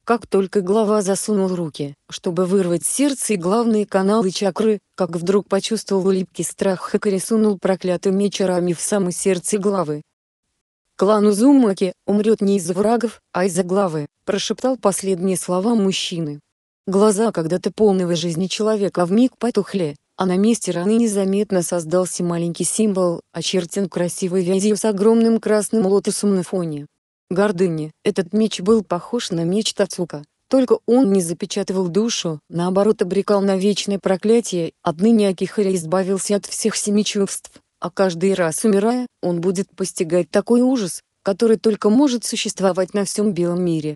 Как только глава засунул руки, чтобы вырвать сердце и главные каналы чакры, как вдруг почувствовал липкий страх, Хакари сунул проклятый меч Арами в самое сердце главы. «Клан Узумаки умрет не из-за врагов, а из-за главы», — прошептал последние слова мужчины. Глаза когда-то полного жизни человека вмиг потухли, а на месте раны незаметно создался маленький символ, очертен красивой вязью с огромным красным лотосом на фоне. Гордыня. Этот меч был похож на меч Тацука, только он не запечатывал душу, наоборот обрекал на вечное проклятие. Отныне Акихари избавился от всех семи чувств, а каждый раз умирая, он будет постигать такой ужас, который только может существовать на всем белом мире.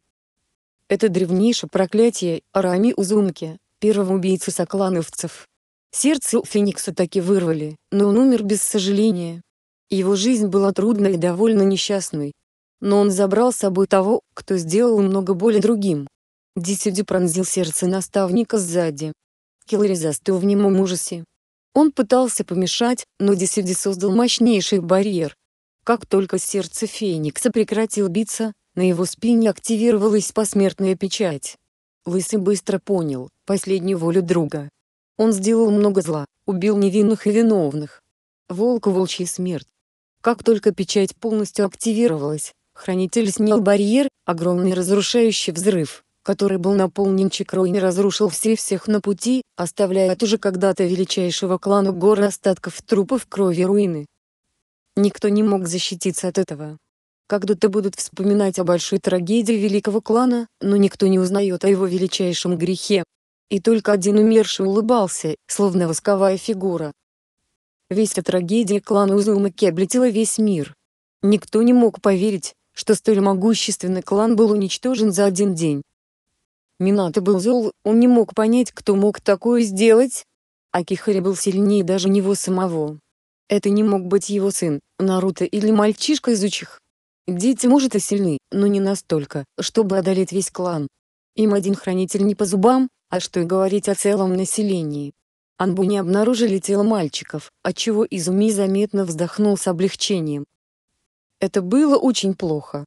Это древнейшее проклятие Арами Узумаки, первого убийцы соклановцев. Сердце у Феникса таки вырвали, но он умер без сожаления. Его жизнь была трудной и довольно несчастной. Но он забрал с собой того, кто сделал много боли другим. Десиди пронзил сердце наставника сзади. Киллари застыл в немом ужасе. Он пытался помешать, но Десиди создал мощнейший барьер. Как только сердце Феникса прекратил биться, на его спине активировалась посмертная печать. Лысый быстро понял последнюю волю друга. Он сделал много зла, убил невинных и виновных. Волку волчья смерть. Как только печать полностью активировалась, хранитель снял барьер, огромный разрушающий взрыв, который был наполнен чакрой и разрушил всех на пути, оставляя от уже когда-то величайшего клана горы остатков трупов, крови, руины. Никто не мог защититься от этого. Когда-то будут вспоминать о большой трагедии великого клана, но никто не узнает о его величайшем грехе. И только один умерший улыбался, словно восковая фигура. Весть о трагедии клана Узумаки облетела весь мир. Никто не мог поверить, что столь могущественный клан был уничтожен за один день. Минато был зол, он не мог понять, кто мог такое сделать. Акихари был сильнее даже него самого. Это не мог быть его сын, Наруто или мальчишка из Учиха. Дети, может, и сильны, но не настолько, чтобы одолеть весь клан. Им один хранитель не по зубам, а что и говорить о целом населении. Анбу не обнаружили тело мальчиков, отчего Изуми заметно вздохнул с облегчением. Это было очень плохо.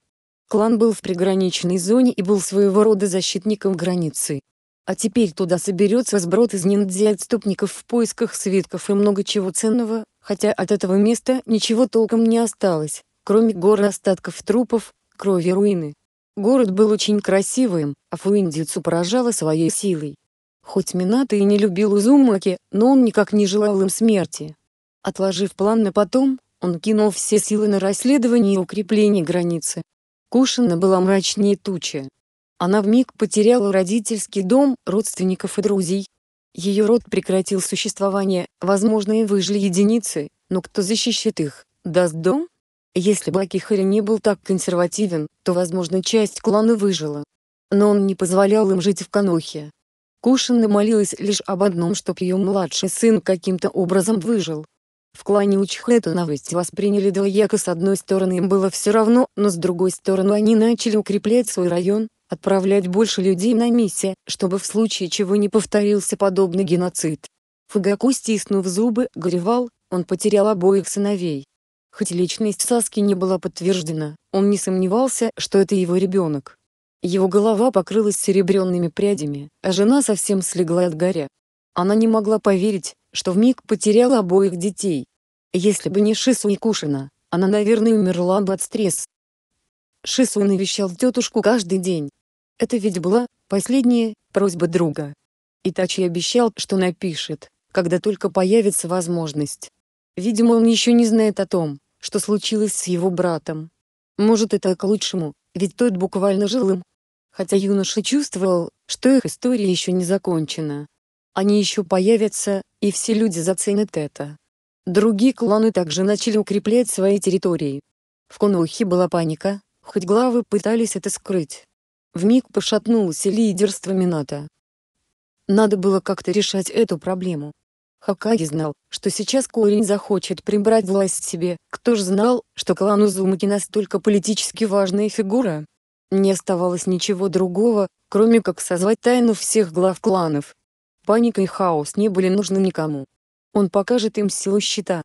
Клан был в приграничной зоне и был своего рода защитником границы. А теперь туда соберется сброд из ниндзя-отступников в поисках свитков и много чего ценного, хотя от этого места ничего толком не осталось, кроме горы остатков трупов, крови и руины. Город был очень красивым, а Фуиндзюцу поражала своей силой. Хоть Минато и не любил Узумаки, но он никак не желал им смерти. Отложив план на потом, он кинул все силы на расследование и укрепление границы. Кушина была мрачнее тучи. Она вмиг потеряла родительский дом, родственников и друзей. Ее род прекратил существование, возможно, и выжили единицы, но кто защищит их, даст дом? Если бы Акихари не был так консервативен, то, возможно, часть клана выжила. Но он не позволял им жить в Конохе. Кушина молилась лишь об одном, чтоб ее младший сын каким-то образом выжил. В клане Учиха эту новость восприняли двояко: с одной стороны им было все равно, но с другой стороны они начали укреплять свой район, отправлять больше людей на миссии, чтобы в случае чего не повторился подобный геноцид. Фугаку, стиснув зубы, горевал, он потерял обоих сыновей. Хоть личность Саске не была подтверждена, он не сомневался, что это его ребенок. Его голова покрылась серебряными прядями, а жена совсем слегла от горя. Она не могла поверить, что вмиг потеряла обоих детей. Если бы не Шисуй и Кушина, она, наверное, умерла бы от стресса. Шисуй навещал тетушку каждый день. Это ведь была последняя просьба друга. Итачи обещал, что напишет, когда только появится возможность. Видимо, он еще не знает о том, что случилось с его братом. Может, это к лучшему, ведь тот буквально жил им. Хотя юноша чувствовал, что их история еще не закончена. Они еще появятся, и все люди заценят это. Другие кланы также начали укреплять свои территории. В Конохе была паника, хоть главы пытались это скрыть. Вмиг пошатнулось и лидерство Минато. Надо было как-то решать эту проблему. Хокаге знал, что сейчас корень захочет прибрать власть себе, кто ж знал, что клан Узумаки настолько политически важная фигура? Не оставалось ничего другого, кроме как созвать тайну всех глав кланов. Паника и хаос не были нужны никому. Он покажет им силу щита.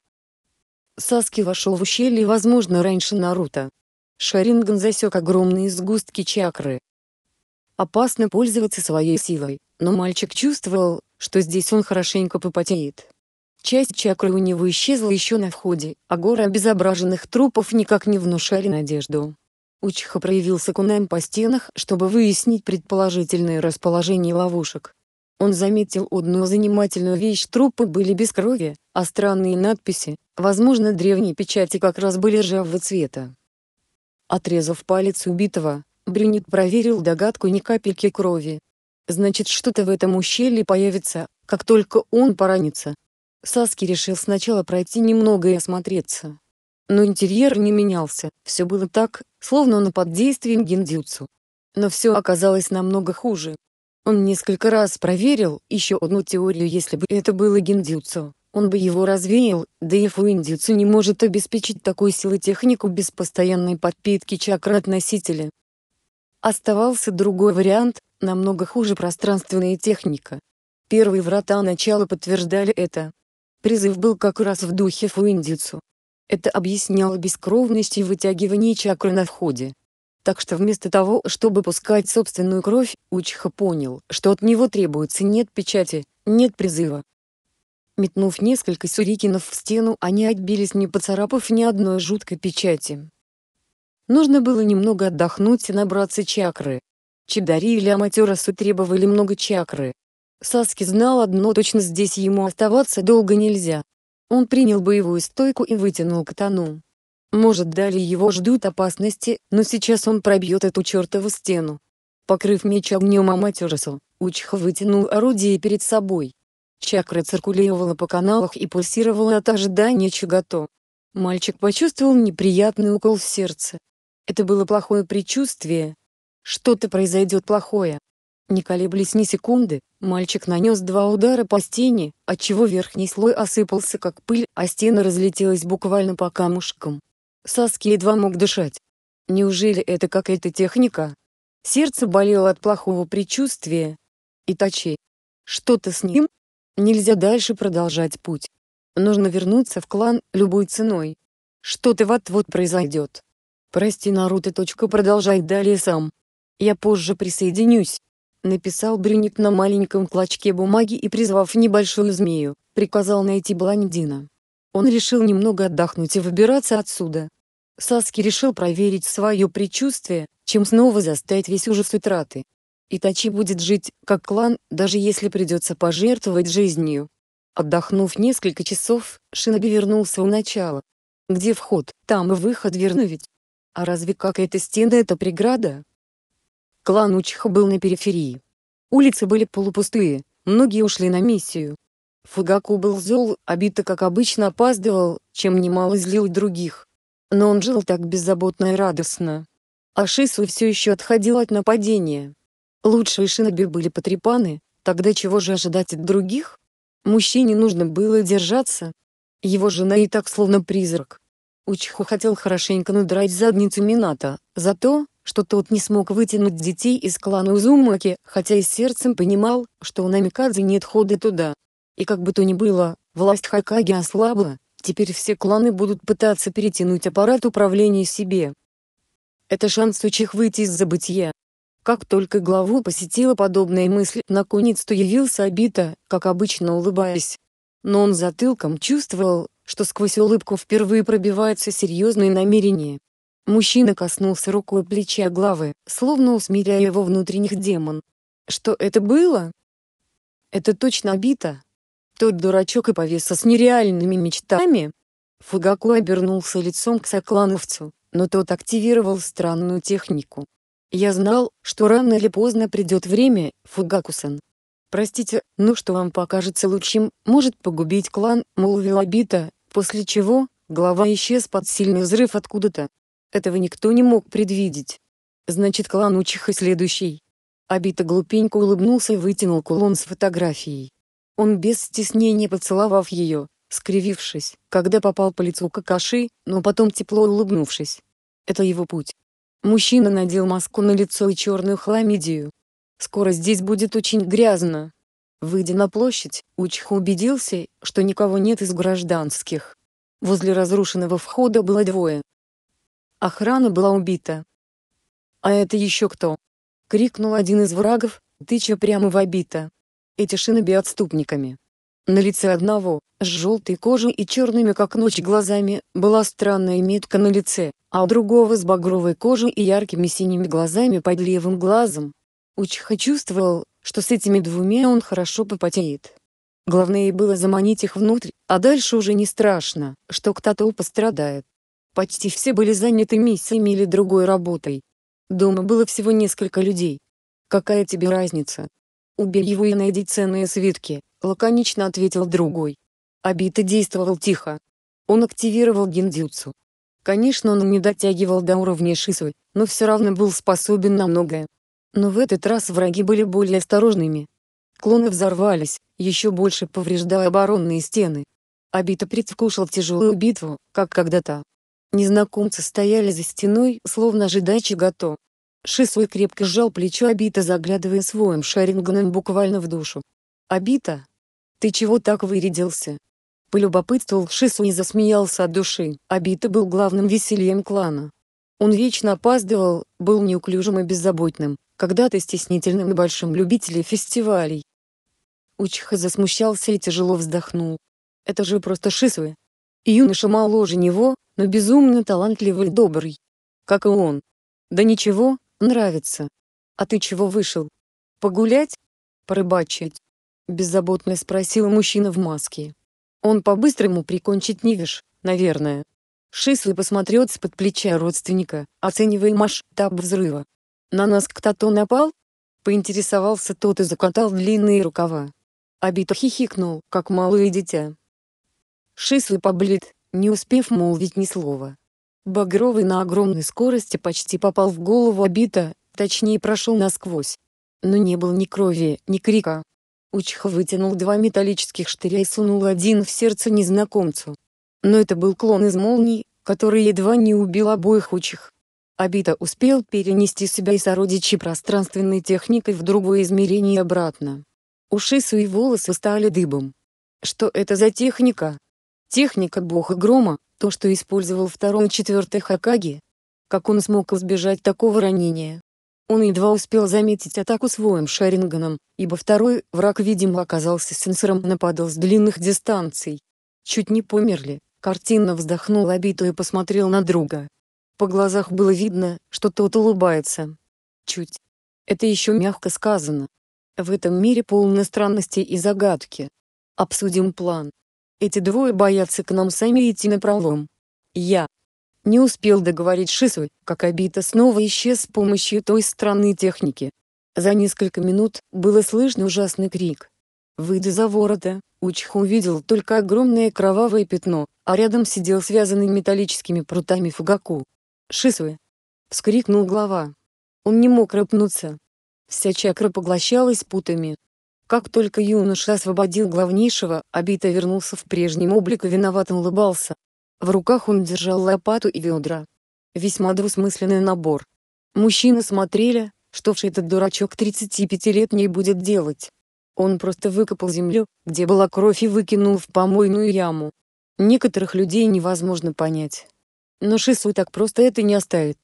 Саске вошел в ущелье, возможно, раньше Наруто. Шарингам засек огромные сгустки чакры. Опасно пользоваться своей силой, но мальчик чувствовал, что здесь он хорошенько попотеет. Часть чакры у него исчезла еще на входе, а горы обезображенных трупов никак не внушали надежду. Учиха проявился кунаем по стенах, чтобы выяснить предположительное расположение ловушек. Он заметил одну занимательную вещь: трупы были без крови, а странные надписи, возможно, древние печати, как раз были ржавого цвета. Отрезав палец убитого, Брюнет проверил догадку: ни капельки крови. Значит, что-то в этом ущелье появится, как только он поранится. Саске решил сначала пройти немного и осмотреться. Но интерьер не менялся, все было так, словно он под действием гиндзюцу. Но все оказалось намного хуже. Он несколько раз проверил еще одну теорию: если бы это было гиндзюцу, он бы его развеял, да и фуиндзюцу не может обеспечить такой силы технику без постоянной подпитки чакры от носителя. Оставался другой вариант, намного хуже: пространственная техника. Первые врата начала подтверждали это. Призыв был как раз в духе фуиндзюцу. Это объясняло бескровность и вытягивание чакры на входе. Так что вместо того, чтобы пускать собственную кровь, Учиха понял, что от него требуется: нет печати, нет призыва. Метнув несколько сюрикенов в стену, они отбились, не поцарапав ни одной жуткой печати. Нужно было немного отдохнуть и набраться чакры. Чидари или Аматерасу требовали много чакры. Саске знал одно точно: здесь ему оставаться долго нельзя. Он принял боевую стойку и вытянул катану. Может, далее его ждут опасности, но сейчас он пробьет эту чертову стену. Покрыв меч огнем Аматерасу, Учиха вытянул орудие перед собой. Чакра циркулировала по каналах и пульсировала от ожидания чагото. Мальчик почувствовал неприятный укол в сердце. Это было плохое предчувствие. Что-то произойдет плохое. Не колеблясь ни секунды, мальчик нанес 2 удара по стене, отчего верхний слой осыпался как пыль, а стена разлетелась буквально по камушкам. Саске едва мог дышать. Неужели это какая-то техника? Сердце болело от плохого предчувствия. Итачи. Что-то с ним? Нельзя дальше продолжать путь. Нужно вернуться в клан любой ценой. Что-то вот-вот произойдет. «Прости, Наруто. Продолжай далее сам. Я позже присоединюсь». написал Брюник на маленьком клочке бумаги и, призвав небольшую змею, приказал найти блондина. Он решил немного отдохнуть и выбираться отсюда. Саске решил проверить свое предчувствие, чем снова заставить весь ужас утраты. Итачи будет жить, как клан, даже если придется пожертвовать жизнью. Отдохнув несколько часов, шиноби вернулся у начала. Где вход, там и выход верно ведь? А разве какая-то стена — это преграда? Клан Учиха был на периферии. Улицы были полупустые, многие ушли на миссию. Фугаку был зол, Обито как обычно опаздывал, чем немало злил других. Но он жил так беззаботно и радостно. А Шисуй все еще отходил от нападения. Лучшие шиноби были потрепаны, тогда чего же ожидать от других? Мужчине нужно было держаться. Его жена и так словно призрак. Учиха хотел хорошенько надрать задницу Минато за то, что тот не смог вытянуть детей из клана Узумаки, хотя и сердцем понимал, что у Намикадзе нет хода туда. И как бы то ни было, власть Хокаге ослабла, теперь все кланы будут пытаться перетянуть аппарат управления себе. Это шанс Учихи выйти из забытия. Как только главу посетила подобная мысль, наконец-то явился Обито, как обычно улыбаясь. Но он затылком чувствовал, что сквозь улыбку впервые пробиваются серьезные намерения. Мужчина коснулся рукой плеча главы, словно усмиряя его внутренних демон. Что это было? Это точно Обито. Тот дурачок и повеса с нереальными мечтами. Фугаку обернулся лицом к соклановцу, но тот активировал странную технику. Я знал, что рано или поздно придет время, Фугаку-сан. Простите, но что вам покажется лучшим, может погубить клан, молвил Обито, после чего глава исчез под сильный взрыв откуда-то. Этого никто не мог предвидеть. Значит, клан Учиха следующий. Обито глупенько улыбнулся и вытянул кулон с фотографией. Он без стеснения поцеловав ее, скривившись, когда попал по лицу Какаши, но потом тепло улыбнувшись. Это его путь. Мужчина надел маску на лицо и черную хламидию. Скоро здесь будет очень грязно. Выйдя на площадь, Учиха убедился, что никого нет из гражданских. Возле разрушенного входа было двое. Охрана была убита. «А это еще кто?» — крикнул один из врагов, тыча прямо в Обито. Эти шиноби отступниками. На лице одного, с желтой кожей и черными как ночь глазами, была странная метка на лице, а у другого с багровой кожей и яркими синими глазами под левым глазом. Учиха чувствовал, что с этими двумя он хорошо попотеет. Главное было заманить их внутрь, а дальше уже не страшно, что кто-то пострадает. Почти все были заняты миссиями или другой работой. Дома было всего несколько людей. «Какая тебе разница? Убей его и найди ценные свитки», — лаконично ответил другой. Обито действовал тихо. Он активировал гендзюцу. Конечно, он не дотягивал до уровня Шисуй, но все равно был способен на многое. Но в этот раз враги были более осторожными. Клоны взорвались, еще больше повреждая оборонные стены. Обито предвкушал тяжелую битву, как когда-то. Незнакомцы стояли за стеной, словно ожидая чего-то. Шисуй крепко сжал плечо Обито, заглядывая своим шаринганом буквально в душу. «Обито? Ты чего так вырядился?» Полюбопытствовал Шисуй и засмеялся от души. Обито был главным весельем клана. Он вечно опаздывал, был неуклюжим и беззаботным, когда-то стеснительным и большим любителем фестивалей. Учиха засмущался и тяжело вздохнул. «Это же просто Шисуй!» Юноша моложе него, но безумно талантливый и добрый. Как и он. Да ничего, нравится. А ты чего вышел? Погулять? Порыбачить? Беззаботно спросил мужчина в маске. Он по-быстрому прикончить не вишь, наверное. Шисуй посмотрел с-под плеча родственника, оценивая масштаб взрыва. На нас кто-то напал? Поинтересовался тот и закатал длинные рукава. Обито хихикнул, как малое дитя. Шисуй поблед, не успев молвить ни слова. Багровый на огромной скорости почти попал в голову Обито, точнее прошел насквозь. Но не было ни крови, ни крика. Учиха вытянул два металлических штыря и сунул один в сердце незнакомцу. Но это был клон из молний, который едва не убил обоих Учих. Обито успел перенести себя и сородичей пространственной техникой в другое измерение и обратно. У Шисуи волосы стали дыбом. Что это за техника? Техника бога грома, то, что использовал 2-й и 4-й Хокаге. Как он смог избежать такого ранения? Он едва успел заметить атаку своим шаринганом, ибо второй враг видимо оказался сенсором и нападал с длинных дистанций. «Чуть не померли», — картинно вздохнул Обито и посмотрел на друга. По глазах было видно, что тот улыбается. «Чуть». Это еще мягко сказано. В этом мире полно странностей и загадки. Обсудим план. Эти двое боятся к нам сами идти напролом. Я. Не успел договорить Шисуй, как Обито снова исчез с помощью той странной техники. За несколько минут было слышно ужасный крик. Выйдя за ворота, Учиха увидел только огромное кровавое пятно, а рядом сидел связанный металлическими прутами Фугаку. «Шисуй!» — вскрикнул глава. Он не мог рыпнуться. Вся чакра поглощалась путами. Как только юноша освободил главнейшего, Обито вернулся в прежний облик и виновато улыбался. В руках он держал лопату и ведра. Весьма двусмысленный набор. Мужчины смотрели, что ж этот дурачок 35-летний будет делать. Он просто выкопал землю, где была кровь, и выкинул в помойную яму. Некоторых людей невозможно понять. Но Шисуй так просто это не оставит.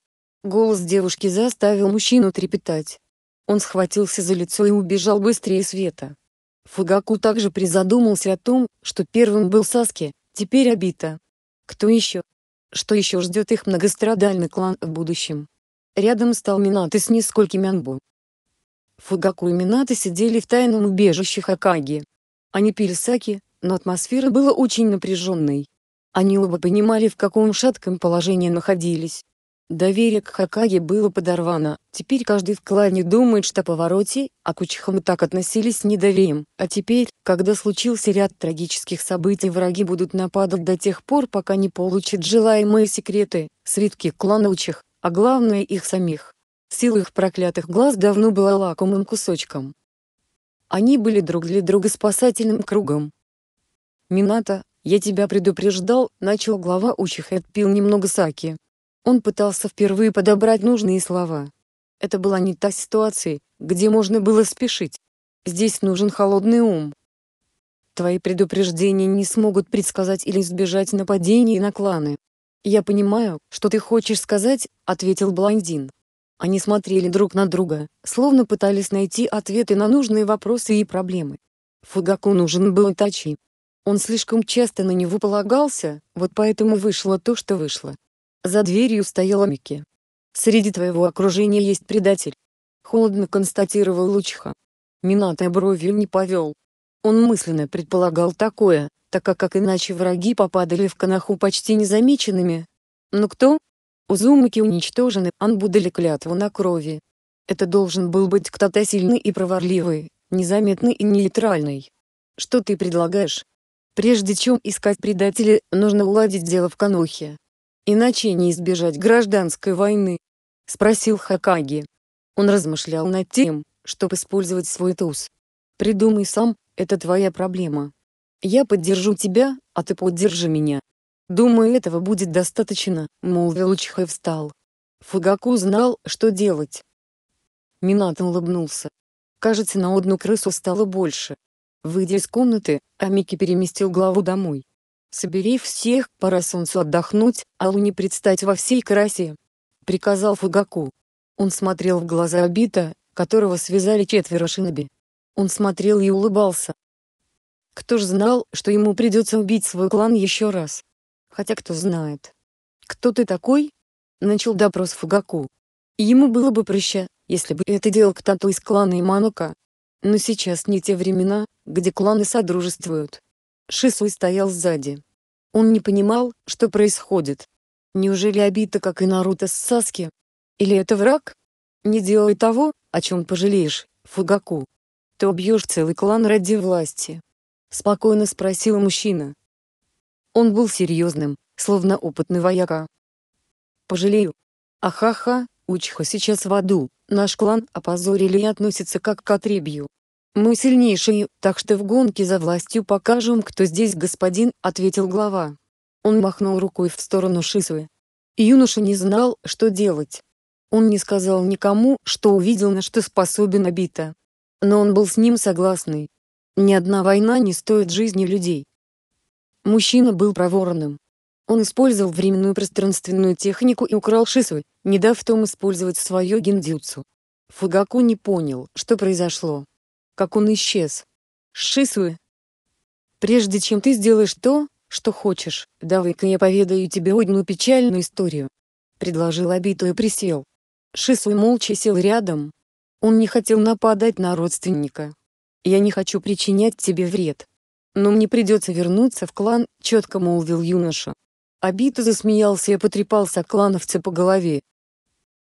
Голос девушки заставил мужчину трепетать. Он схватился за лицо и убежал быстрее света. Фугаку также призадумался о том, что первым был Саске, теперь Обито. Кто еще? Что еще ждет их многострадальный клан в будущем? Рядом стал Минато с несколькими анбу. Фугаку и Минато сидели в тайном убежище Хокаге. Они пили саки, но атмосфера была очень напряженной. Они оба понимали, в каком шатком положении находились. Доверие к Хокаге было подорвано, теперь каждый в клане думает, что повороте, а к Учихам так относились с недоверием, а теперь, когда случился ряд трагических событий, враги будут нападать до тех пор, пока не получат желаемые секреты, свитки клана Учих, а главное их самих. Сила их проклятых глаз давно была лакомым кусочком. Они были друг для друга спасательным кругом. «Минато, я тебя предупреждал», — начал глава Учих и отпил немного саки. Он пытался впервые подобрать нужные слова. Это была не та ситуация, где можно было спешить. Здесь нужен холодный ум. Твои предупреждения не смогут предсказать или избежать нападений на кланы. «Я понимаю, что ты хочешь сказать», — ответил блондин. Они смотрели друг на друга, словно пытались найти ответы на нужные вопросы и проблемы. Фугаку нужен был Итачи. Он слишком часто на него полагался, вот поэтому вышло то, что вышло. За дверью стоял Мики. «Среди твоего окружения есть предатель», — холодно констатировал Учиха. Минато бровью не повел. Он мысленно предполагал такое, так как иначе враги попадали в Коноху почти незамеченными. Но кто? Узумаки уничтожены, анбу дали клятву на крови. Это должен был быть кто-то сильный и проворливый, незаметный и нейтральный. Что ты предлагаешь? Прежде чем искать предателя, нужно уладить дело в Конохе. «Иначе не избежать гражданской войны?» — спросил Хокаге. Он размышлял над тем, чтобы использовать свой туз. «Придумай сам, это твоя проблема. Я поддержу тебя, а ты поддержи меня. Думаю, этого будет достаточно», — молвил Учиха и встал. Фугаку знал, что делать. Минато улыбнулся. Кажется, на одну крысу стало больше. Выйдя из комнаты, Амики переместил главу домой. «Собери всех, пора солнцу отдохнуть, а луне предстать во всей красе», — приказал Фугаку. Он смотрел в глаза Обито, которого связали четверо шиноби. Он смотрел и улыбался. Кто ж знал, что ему придется убить свой клан еще раз? Хотя кто знает. «Кто ты такой?» — начал допрос Фугаку. Ему было бы проще, если бы это делал кто-то из клана Иманука. Но сейчас не те времена, где кланы содружествуют. Шисуй стоял сзади. Он не понимал, что происходит. Неужели Обито, как и Наруто с Саске? Или это враг? Не делай того, о чем пожалеешь, Фугаку. Ты убьешь целый клан ради власти. Спокойно спросил мужчина. Он был серьезным, словно опытный вояка. Пожалею. Ахаха, Учиха сейчас в аду, наш клан опозорили и относится как к отребью. «Мы сильнейшие, так что в гонке за властью покажем, кто здесь господин», — ответил глава. Он махнул рукой в сторону Шисуи. Юноша не знал, что делать. Он не сказал никому, что увидел, на что способен Обито. Но он был с ним согласный. Ни одна война не стоит жизни людей. Мужчина был проворным. Он использовал временную пространственную технику и украл Шисуи, не дав тому использовать свое гендзюцу. Фугаку не понял, что произошло. Как он исчез. Шисуй. Прежде чем ты сделаешь то, что хочешь, давай-ка я поведаю тебе одну печальную историю. Предложил Обито и присел. Шисуй молча сел рядом. Он не хотел нападать на родственника. Я не хочу причинять тебе вред. Но мне придется вернуться в клан, четко молвил юноша. Обито засмеялся и потрепал соклановца по голове.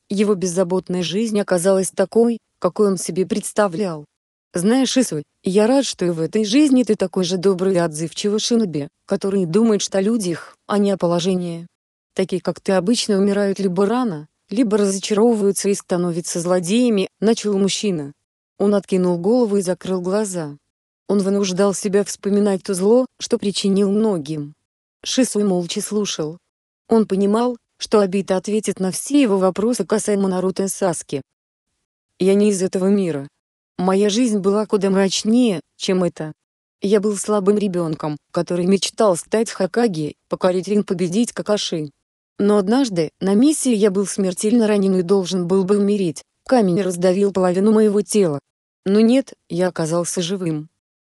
Его беззаботная жизнь оказалась такой, какой он себе представлял. Знаешь, Исуй, я рад, что и в этой жизни ты такой же добрый и отзывчивый шиноби, который думает что о людях, а не о положении. Такие, как ты, обычно умирают либо рано, либо разочаровываются и становятся злодеями, начал мужчина. Он откинул голову и закрыл глаза. Он вынуждал себя вспоминать то зло, что причинил многим. Шисуй молча слушал. Он понимал, что Обито ответит на все его вопросы касаемо Наруто и Саске. «Я не из этого мира. Моя жизнь была куда мрачнее, чем это. Я был слабым ребенком, который мечтал стать Хокаге, покорить Рин, победить Какаши. Но однажды, на миссии я был смертельно ранен и должен был бы умереть, камень раздавил половину моего тела. Но нет, я оказался живым.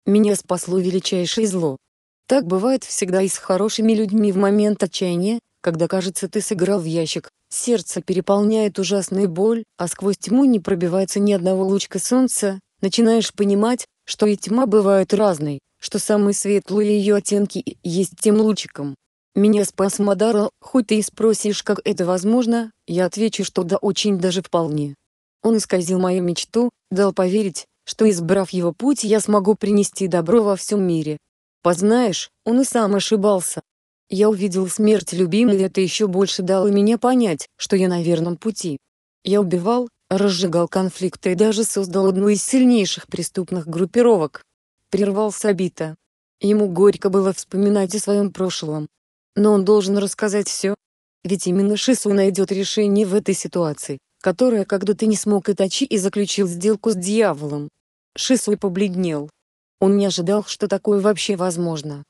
Меня спасло величайшее зло. Так бывает всегда и с хорошими людьми в момент отчаяния, когда кажется ты сыграл в ящик, сердце переполняет ужасная боль, а сквозь тьму не пробивается ни одного лучка солнца, начинаешь понимать, что и тьма бывает разной, что самые светлые ее оттенки есть тем лучиком. Меня спас Мадара, хоть ты и спросишь, как это возможно, я отвечу, что да очень даже вполне. Он исказил мою мечту, дал поверить, что избрав его путь я смогу принести добро во всем мире. Познаешь, он и сам ошибался. Я увидел смерть любимой, и это еще больше дало меня понять, что я на верном пути. Я убивал, разжигал конфликты и даже создал одну из сильнейших преступных группировок. Прервался Обито. Ему горько было вспоминать о своем прошлом. Но он должен рассказать все. Ведь именно Шисуй найдет решение в этой ситуации, которая когда-то не смог Итачи и заключил сделку с дьяволом. Шисуй побледнел. Он не ожидал, что такое вообще возможно.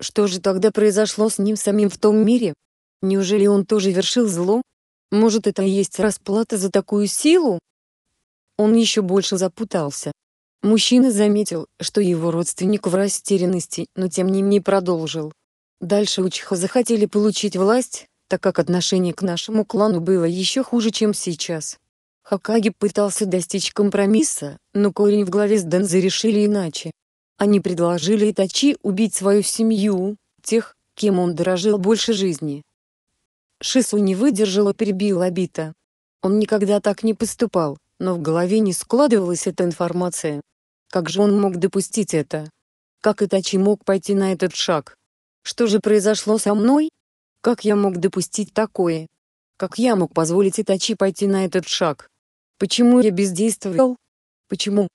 Что же тогда произошло с ним самим в том мире? Неужели он тоже вершил зло? Может, это и есть расплата за такую силу? Он еще больше запутался. Мужчина заметил, что его родственник в растерянности, но тем не менее продолжил. Дальше Учиха захотели получить власть, так как отношение к нашему клану было еще хуже, чем сейчас. Хокаге пытался достичь компромисса, но корень в главе с Дэнзи решили иначе. Они предложили Итачи убить свою семью, тех, кем он дорожил больше жизни. Шисуй не выдержал и перебил Обито. Он никогда так не поступал, но в голове не складывалась эта информация. Как же он мог допустить это? Как Итачи мог пойти на этот шаг? Что же произошло со мной? Как я мог допустить такое? Как я мог позволить Итачи пойти на этот шаг? Почему я бездействовал? Почему?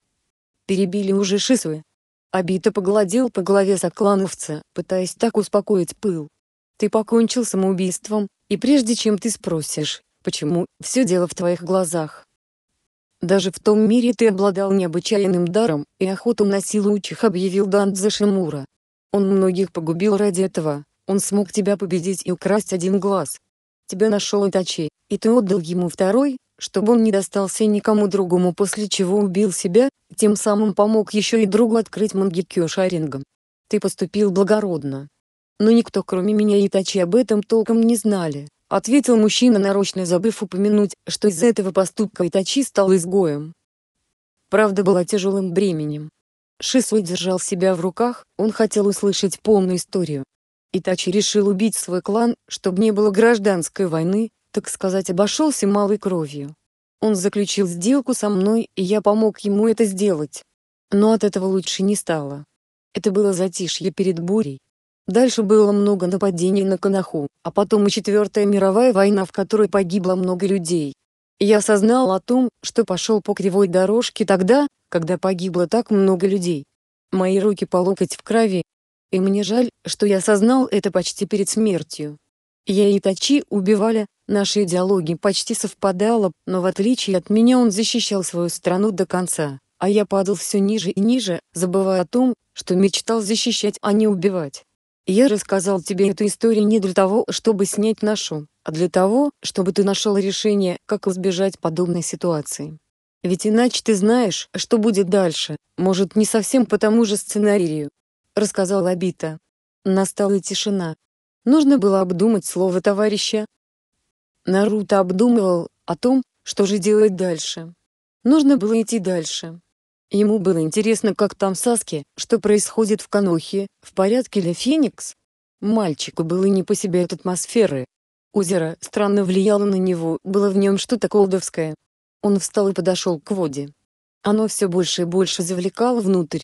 Перебили уже Шисуя. Обито погладил по голове соклановца, пытаясь так успокоить пыл. Ты покончил самоубийством, и прежде чем ты спросишь, почему, все дело в твоих глазах. Даже в том мире ты обладал необычайным даром, и охоту на силу Учих объявил Дандзе Шимура. Он многих погубил ради этого, он смог тебя победить и украсть один глаз. Тебя нашел Итачи, и ты отдал ему второй, чтобы он не достался никому другому, после чего убил себя, тем самым помог еще и другу открыть мангекё Шарингам. Ты поступил благородно. Но никто кроме меня и Итачи об этом толком не знали, ответил мужчина, нарочно забыв упомянуть, что из-за этого поступка Итачи стал изгоем. Правда была тяжелым бременем. Шисуй держал себя в руках, он хотел услышать полную историю. Итачи решил убить свой клан, чтобы не было гражданской войны, так сказать, обошелся малой кровью. Он заключил сделку со мной, и я помог ему это сделать. Но от этого лучше не стало. Это было затишье перед бурей. Дальше было много нападений на Коноху, а потом и Четвертая мировая война, в которой погибло много людей. Я осознал о том, что пошел по кривой дорожке тогда, когда погибло так много людей. Мои руки по локоть в крови. И мне жаль, что я осознал это почти перед смертью. Я и Итачи убивали, наши идеологии почти совпадали, но в отличие от меня он защищал свою страну до конца, а я падал все ниже и ниже, забывая о том, что мечтал защищать, а не убивать. Я рассказал тебе эту историю не для того, чтобы снять нашу, а для того, чтобы ты нашел решение, как избежать подобной ситуации. Ведь иначе ты знаешь, что будет дальше, может не совсем по тому же сценарию», — рассказал Обито. Настала тишина. Нужно было обдумать слово товарища. Наруто обдумывал о том, что же делать дальше. Нужно было идти дальше. Ему было интересно, как там Саске, что происходит в Конохе, в порядке ли Феникс. Мальчику было не по себе от атмосферы. Озеро странно влияло на него, было в нем что-то колдовское. Он встал и подошел к воде. Оно все больше и больше завлекало внутрь.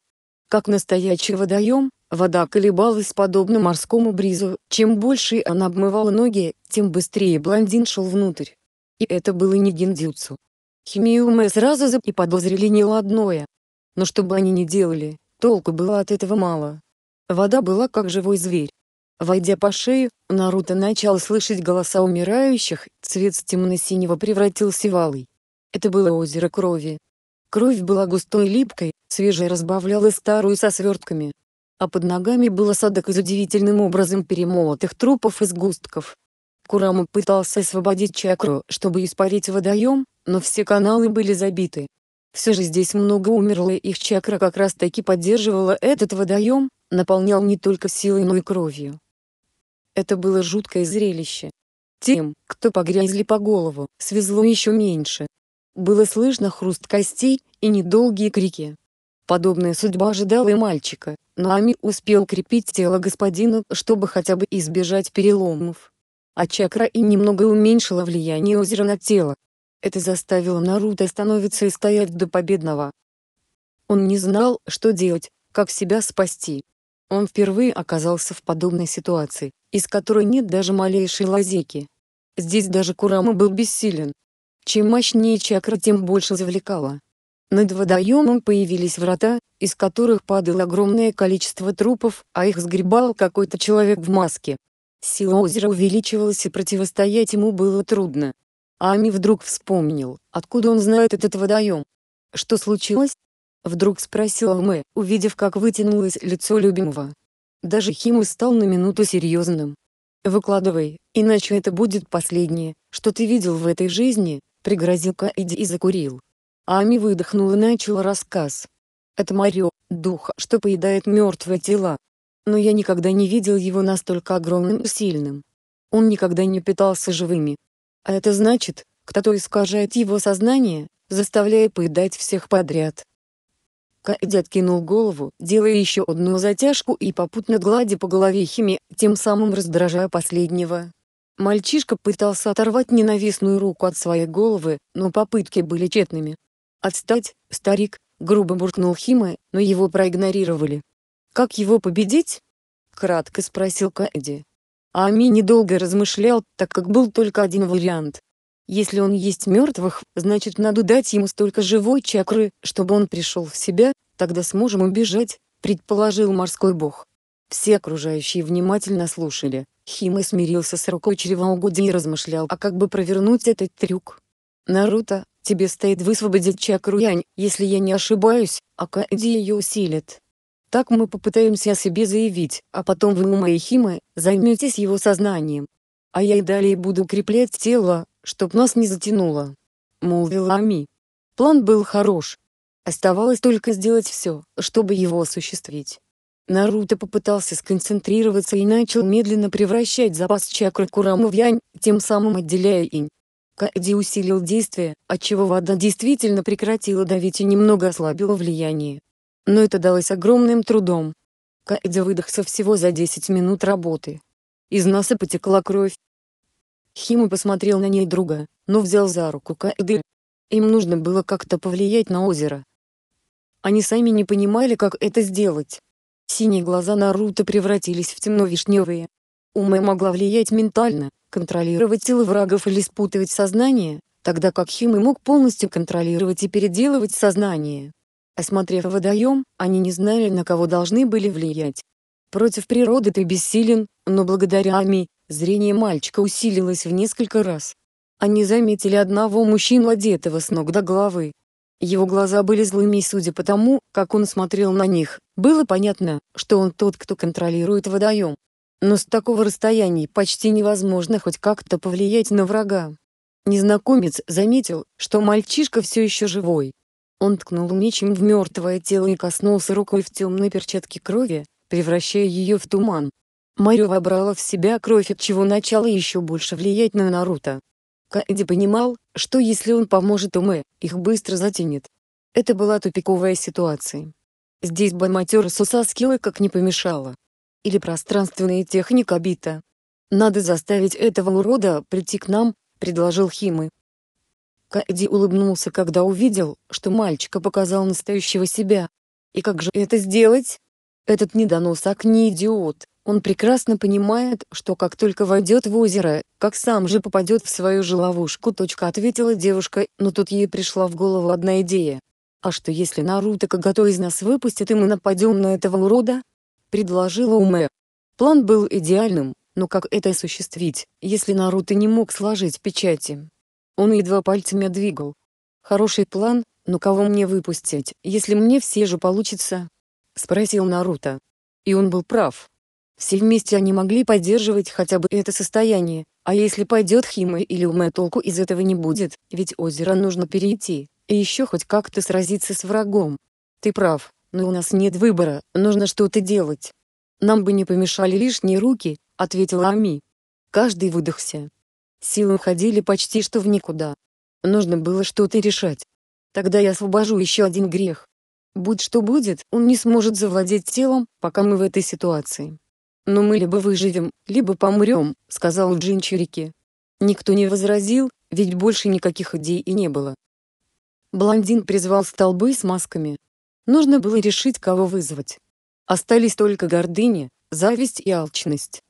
Как настоящий водоем, вода колебалась подобно морскому бризу, чем больше она обмывала ноги, тем быстрее блондин шел внутрь. И это было не гиндзюцу. Хими и Уме сразу заподозрили неладное. Но что бы они ни делали, толку было от этого мало. Вода была как живой зверь. Войдя по шею, Наруто начал слышать голоса умирающих, цвет с темно-синего превратился в алый. Это было озеро крови. Кровь была густой и липкой, свежая разбавляла старую со свертками. А под ногами был осадок из удивительным образом перемолотых трупов и сгустков. Курама пытался освободить чакру, чтобы испарить водоем, но все каналы были забиты. Все же здесь много умерло, и их чакра как раз таки поддерживала этот водоем, наполнял не только силой, но и кровью. Это было жуткое зрелище. Тем, кто погрязли по голову, свезло еще меньше. Было слышно хруст костей и недолгие крики. Подобная судьба ожидала и мальчика, но Ами успел крепить тело господина, чтобы хотя бы избежать переломов. А чакра и немного уменьшила влияние озера на тело. Это заставило Наруто становиться и стоять до победного. Он не знал, что делать, как себя спасти. Он впервые оказался в подобной ситуации, из которой нет даже малейшей лазейки. Здесь даже Курама был бессилен. Чем мощнее чакра, тем больше завлекала. Над водоемом появились врата, из которых падало огромное количество трупов, а их сгребал какой-то человек в маске. Сила озера увеличивалась, и противостоять ему было трудно. Ами вдруг вспомнил, откуда он знает этот водоем. «Что случилось?» — вдруг спросила Уме, увидев, как вытянулось лицо любимого. Даже Химу стал на минуту серьезным. «Выкладывай, иначе это будет последнее, что ты видел в этой жизни», — пригрозил Каэди и закурил. Ами выдохнул и начал рассказ. «Это Марио, дух, что поедает мертвые тела. Но я никогда не видел его настолько огромным и сильным. Он никогда не питался живыми. А это значит, кто-то искажает его сознание, заставляя поедать всех подряд». Каэди откинул голову, делая еще одну затяжку и попутно гладя по голове Хими, тем самым раздражая последнего. Мальчишка пытался оторвать ненавистную руку от своей головы, но попытки были тщетными. «Отстать, старик!» — грубо буркнул Хима, но его проигнорировали. «Как его победить?» — кратко спросил Каэди. Ами недолго размышлял, так как был только один вариант. Если он есть мертвых, значит надо дать ему столько живой чакры, чтобы он пришел в себя, тогда сможем убежать, предположил морской бог. Все окружающие внимательно слушали. Хима смирился с рукой чревоугодия и размышлял, а как бы провернуть этот трюк. «Наруто, тебе стоит высвободить чакру Янь, если я не ошибаюсь, а Каэди ее усилит. Так мы попытаемся о себе заявить, а потом вы, Уме и Хима, займетесь его сознанием. А я и далее буду укреплять тело, чтоб нас не затянуло», — молвил Ами. План был хорош. Оставалось только сделать все, чтобы его осуществить. Наруто попытался сконцентрироваться и начал медленно превращать запас чакры Курамы в Янь, тем самым отделяя Инь. Каэди усилил действие, отчего вода действительно прекратила давить и немного ослабила влияние. Но это далось огромным трудом. Каэди выдохся всего за 10 минут работы. Из носа потекла кровь. Хима посмотрел на ней друга, но взял за руку Каэди. Им нужно было как-то повлиять на озеро. Они сами не понимали, как это сделать. Синие глаза Наруто превратились в темно-вишневые. Уме могла влиять ментально, контролировать силы врагов или спутывать сознание, тогда как Хима мог полностью контролировать и переделывать сознание. Осмотрев водоем, они не знали, на кого должны были влиять. Против природы ты бессилен, но благодаря Ами, зрение мальчика усилилось в несколько раз. Они заметили одного мужчину, одетого с ног до головы. Его глаза были злыми, и судя по тому, как он смотрел на них, было понятно, что он тот, кто контролирует водоем. Но с такого расстояния почти невозможно хоть как-то повлиять на врага. Незнакомец заметил, что мальчишка все еще живой. Он ткнул мечом в мертвое тело и коснулся рукой в темной перчатке крови, превращая ее в туман. Марю вобрала в себя кровь, от чего начала еще больше влиять на Наруто. Каэди понимал, что если он поможет Уме, их быстро затянет. Это была тупиковая ситуация. Здесь бы Аматерасу Саске как не помешала. Или пространственная техника Обито. «Надо заставить этого урода прийти к нам», — предложил Хими. Каэди улыбнулся, когда увидел, что мальчика показал настоящего себя. И как же это сделать? Этот недоносок не идиот, он прекрасно понимает, что как только войдет в озеро, как сам же попадет в свою же ловушку. Ответила девушка, но тут ей пришла в голову одна идея. «А что если Наруто кого-то из нас выпустит и мы нападем на этого урода?» — предложила Уме. План был идеальным, но как это осуществить, если Наруто не мог сложить печати? Он едва пальцами двигал. «Хороший план, но кого мне выпустить, если мне все же получится?» — спросил Наруто. И он был прав. Все вместе они могли поддерживать хотя бы это состояние, а если пойдет Хими или Уме, толку из этого не будет, ведь озеро нужно перейти, и еще хоть как-то сразиться с врагом. «Ты прав, но у нас нет выбора, нужно что-то делать. Нам бы не помешали лишние руки», — ответила Ами. Каждый выдохся. Силы уходили почти что в никуда. Нужно было что-то решать. «Тогда я освобожу еще один грех. Будь что будет, он не сможет завладеть телом, пока мы в этой ситуации. Но мы либо выживем, либо помрем», — сказал Джинчурики. Никто не возразил, ведь больше никаких идей и не было. Блондин призвал столбы с масками. Нужно было решить, кого вызвать. Остались только гордыня, зависть и алчность.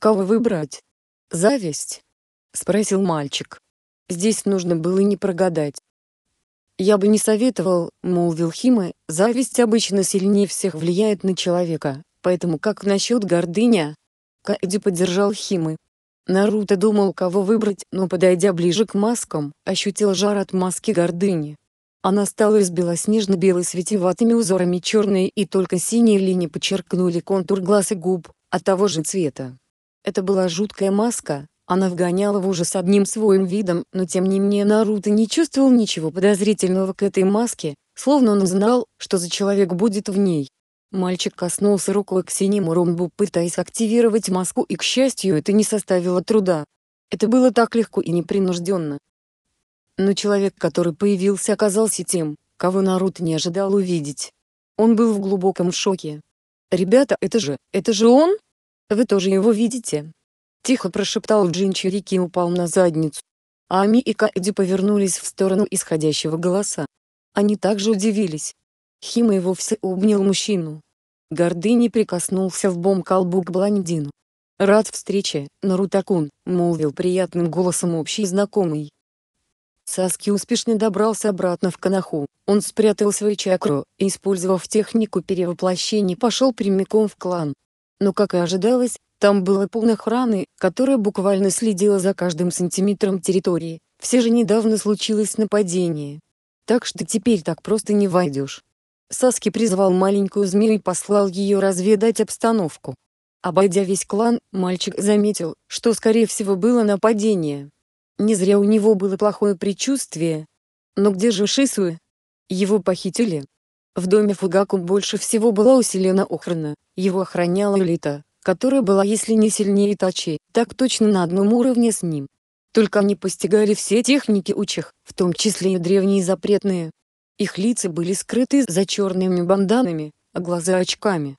«Кого выбрать?» «Зависть?» — спросил мальчик. Здесь нужно было не прогадать. «Я бы не советовал», — молвил Хими, — «зависть обычно сильнее всех влияет на человека, поэтому как насчет гордыня?» Каэди поддержал Хими. Наруто думал, кого выбрать, но подойдя ближе к маскам, ощутил жар от маски гордыни. Она стала из белоснежно-белой с витиеватыми узорами черной, и только синие линии подчеркнули контур глаз и губ, от того же цвета. Это была жуткая маска, она вгоняла в ужас одним своим видом, но тем не менее Наруто не чувствовал ничего подозрительного к этой маске, словно он знал, что за человек будет в ней. Мальчик коснулся рукой к синему ромбу, пытаясь активировать маску, и, к счастью, это не составило труда. Это было так легко и непринужденно. Но человек, который появился, оказался тем, кого Наруто не ожидал увидеть. Он был в глубоком шоке. «Ребята, это же он? Вы тоже его видите?» — тихо прошептал Джинчурики и упал на задницу. Ами и Каэди повернулись в сторону исходящего голоса. Они также удивились. Хими и вовсе обнял мужчину. Гордыня прикоснулся лбом к лбу к блондину. «Рад встрече, Наруто-кун», — молвил приятным голосом общий знакомый. Саске успешно добрался обратно в Коноху, он спрятал свою чакру, и, использовав технику перевоплощения, пошел прямиком в клан. Но как и ожидалось, там было полно охраны, которая буквально следила за каждым сантиметром территории, все же недавно случилось нападение. Так что теперь так просто не войдешь. Саске призвал маленькую змею и послал ее разведать обстановку. Обойдя весь клан, мальчик заметил, что скорее всего было нападение. Не зря у него было плохое предчувствие. Но где же Шисуй? Его похитили. В доме Фугаку больше всего была усилена охрана, его охраняла элита, которая была если не сильнее Итачи, так точно на одном уровне с ним. Только они постигали все техники Учих, в том числе и древние запретные. Их лица были скрыты за черными банданами, а глаза очками.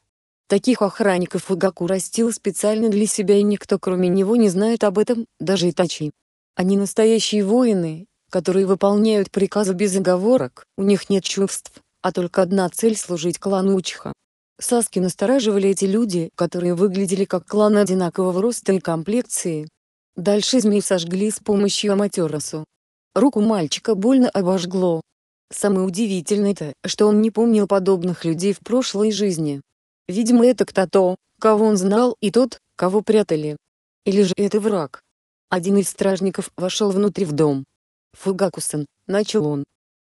Таких охранников Фугаку растил специально для себя, и никто кроме него не знает об этом, даже Итачи. Они настоящие воины, которые выполняют приказы без оговорок, у них нет чувств, а только одна цель — служить клану Учиха. Саске настораживали эти люди, которые выглядели как клан одинакового роста и комплекции. Дальше змей сожгли с помощью Аматерасу. Руку мальчика больно обожгло. Самое удивительное то, что он не помнил подобных людей в прошлой жизни. Видимо, это кто-то, кого он знал, и тот, кого прятали. Или же это враг. Один из стражников вошел внутрь в дом. «Фугаку-сан», — начал он.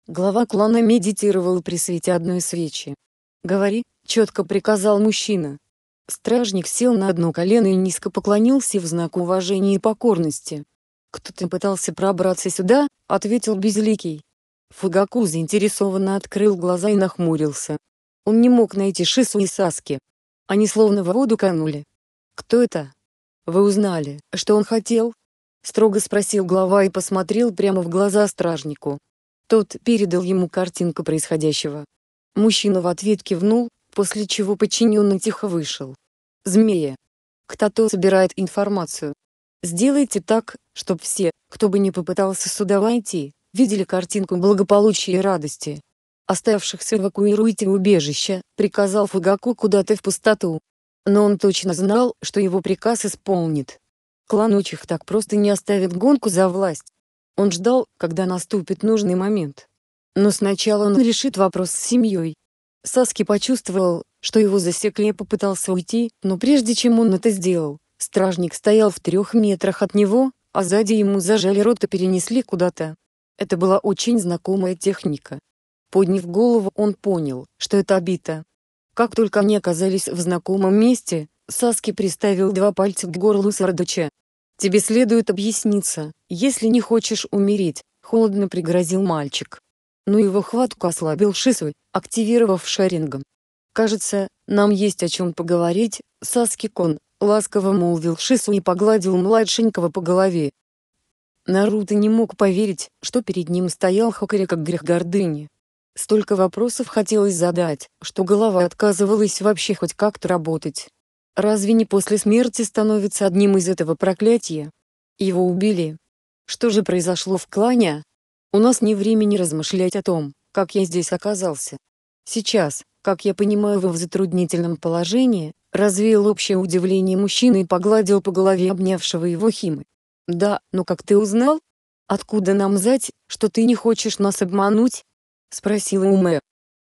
Глава клана медитировал при свете одной свечи. «Говори», — четко приказал мужчина. Стражник сел на одно колено и низко поклонился в знак уважения и покорности. «Кто-то пытался пробраться сюда», — ответил Безликий. Фугаку заинтересованно открыл глаза и нахмурился. Он не мог найти Шису и Саске. Они словно в воду канули. «Кто это? Вы узнали, что он хотел?» — строго спросил глава и посмотрел прямо в глаза стражнику. Тот передал ему картинку происходящего. Мужчина в ответ кивнул, после чего подчиненный тихо вышел. «Змея! Кто-то собирает информацию. Сделайте так, чтобы все, кто бы ни попытался сюда войти, видели картинку благополучия и радости. Оставшихся эвакуируйте в убежище», — приказал Фугаку куда-то в пустоту. Но он точно знал, что его приказ исполнит. Клан Учих так просто не оставит гонку за власть. Он ждал, когда наступит нужный момент. Но сначала он решит вопрос с семьей. Саске почувствовал, что его засекли, и попытался уйти, но прежде чем он это сделал, стражник стоял в 3 метрах от него, а сзади ему зажали рот и перенесли куда-то. Это была очень знакомая техника. Подняв голову, он понял, что это Обито. Как только они оказались в знакомом месте, Саске приставил 2 пальца к горлу Сардача. «Тебе следует объясниться, если не хочешь умереть», — холодно пригрозил мальчик. Но его хватку ослабил Шисуй, активировав Шарингам. «Кажется, нам есть о чем поговорить, Саске-кон», — ласково молвил Шисуй и погладил младшенького по голове. Наруто не мог поверить, что перед ним стоял Хакари как грех гордыни. Столько вопросов хотелось задать, что голова отказывалась вообще хоть как-то работать. Разве не после смерти становится одним из этого проклятия? Его убили. Что же произошло в клане? У нас нет времени размышлять о том, как я здесь оказался. Сейчас, как я понимаю, вы в затруднительном положении, развеял общее удивление мужчина и погладил по голове обнявшего его Химы. Да, но как ты узнал? Откуда нам знать, что ты не хочешь нас обмануть? — спросила Уме.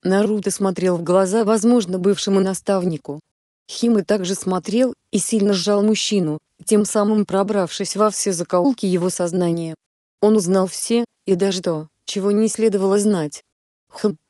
Наруто смотрел в глаза, возможно, бывшему наставнику. Хими также смотрел, и сильно сжал мужчину, тем самым пробравшись во все закоулки его сознания. Он узнал все, и даже то, чего не следовало знать.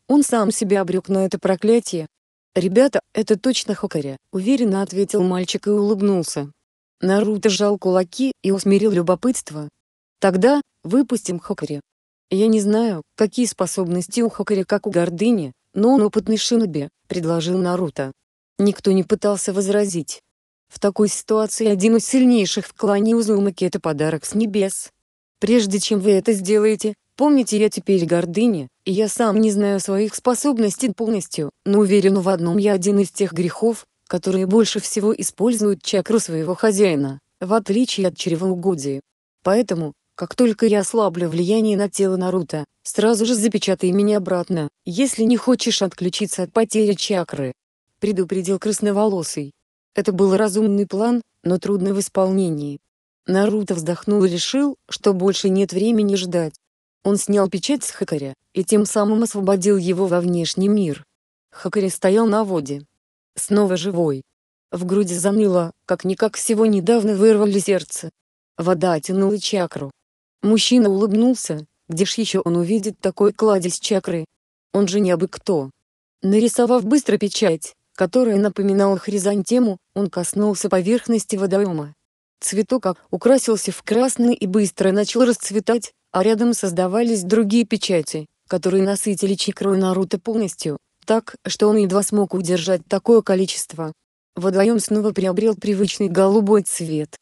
Он сам себя обрек на это проклятие. «Ребята, это точно Хакари», — уверенно ответил мальчик и улыбнулся. Наруто сжал кулаки и усмирил любопытство. «Тогда, выпустим Хакари». «Я не знаю, какие способности у Хакари как у гордыни, но он опытный шиноби», — предложил Наруто. Никто не пытался возразить. В такой ситуации один из сильнейших в клане Узумаки — это подарок с небес. «Прежде чем вы это сделаете, помните, я теперь гордыня, и я сам не знаю своих способностей полностью, но уверен в одном: я один из тех грехов, которые больше всего используют чакру своего хозяина, в отличие от чревоугодия. Поэтому, как только я ослаблю влияние на тело Наруто, сразу же запечатай меня обратно, если не хочешь отключиться от потери чакры», — предупредил красноволосый. Это был разумный план, но трудно в исполнении. Наруто вздохнул и решил, что больше нет времени ждать. Он снял печать с Хакари, и тем самым освободил его во внешний мир. Хакари стоял на воде. Снова живой. В груди заныло, как-никак всего недавно вырвали сердце. Вода оттянула чакру. Мужчина улыбнулся, где ж еще он увидит такой кладезь чакры? Он же не абы кто. Нарисовав быстро печать, которая напоминала хризантему, он коснулся поверхности водоема. Цветок украсился в красный и быстро начал расцветать, а рядом создавались другие печати, которые насытили чакрой Наруто полностью, так, что он едва смог удержать такое количество. Водоем снова приобрел привычный голубой цвет.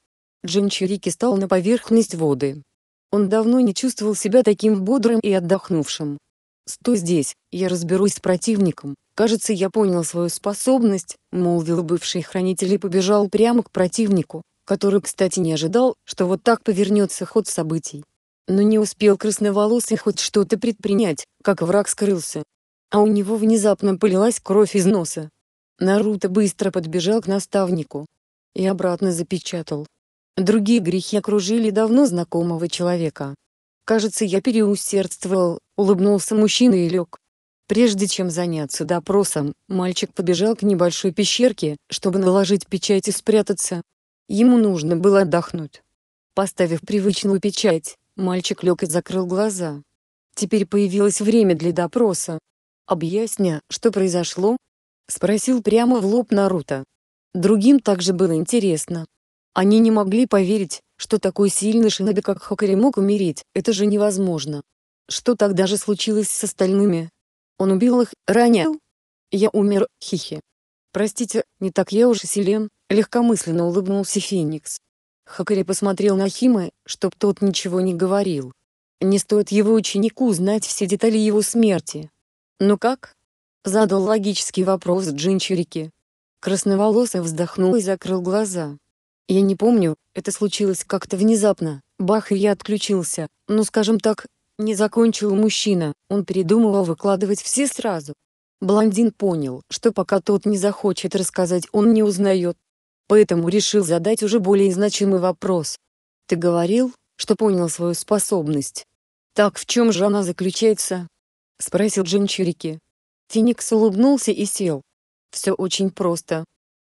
Джинчурики стал на поверхность воды. Он давно не чувствовал себя таким бодрым и отдохнувшим. «Стой здесь, я разберусь с противником, кажется, я понял свою способность», — молвил бывший хранитель и побежал прямо к противнику, который, кстати, не ожидал, что вот так повернется ход событий. Но не успел красноволосый хоть что-то предпринять, как враг скрылся. А у него внезапно полилась кровь из носа. Наруто быстро подбежал к наставнику и обратно запечатал. Другие грехи окружили давно знакомого человека. «Кажется, я переусердствовал», — улыбнулся мужчина и лег. Прежде чем заняться допросом, мальчик побежал к небольшой пещерке, чтобы наложить печать и спрятаться. Ему нужно было отдохнуть. Поставив привычную печать, мальчик лег и закрыл глаза. Теперь появилось время для допроса. «Объясня, что произошло?» — спросил прямо в лоб Наруто. Другим также было интересно. Они не могли поверить, что такой сильный шиноби, как Хакари, мог умереть, это же невозможно. Что тогда же случилось с остальными? Он убил их, ранил? Я умер, хихи. Простите, не так я уж и силен, легкомысленно улыбнулся Феникс. Хакари посмотрел на Химе, чтоб тот ничего не говорил. Не стоит его ученику знать все детали его смерти. «Ну как?» — задал логический вопрос Джинчурики. Красноволосый вздохнул и закрыл глаза. «Я не помню, это случилось как-то внезапно, бах, и я отключился, ну скажем так, не закончил мужчина, он передумал выкладывать все сразу». Блондин понял, что пока тот не захочет рассказать, он не узнает. Поэтому решил задать уже более значимый вопрос. «Ты говорил, что понял свою способность. Так в чем же она заключается?» — спросил Джинчурики. Феникс улыбнулся и сел. «Все очень просто.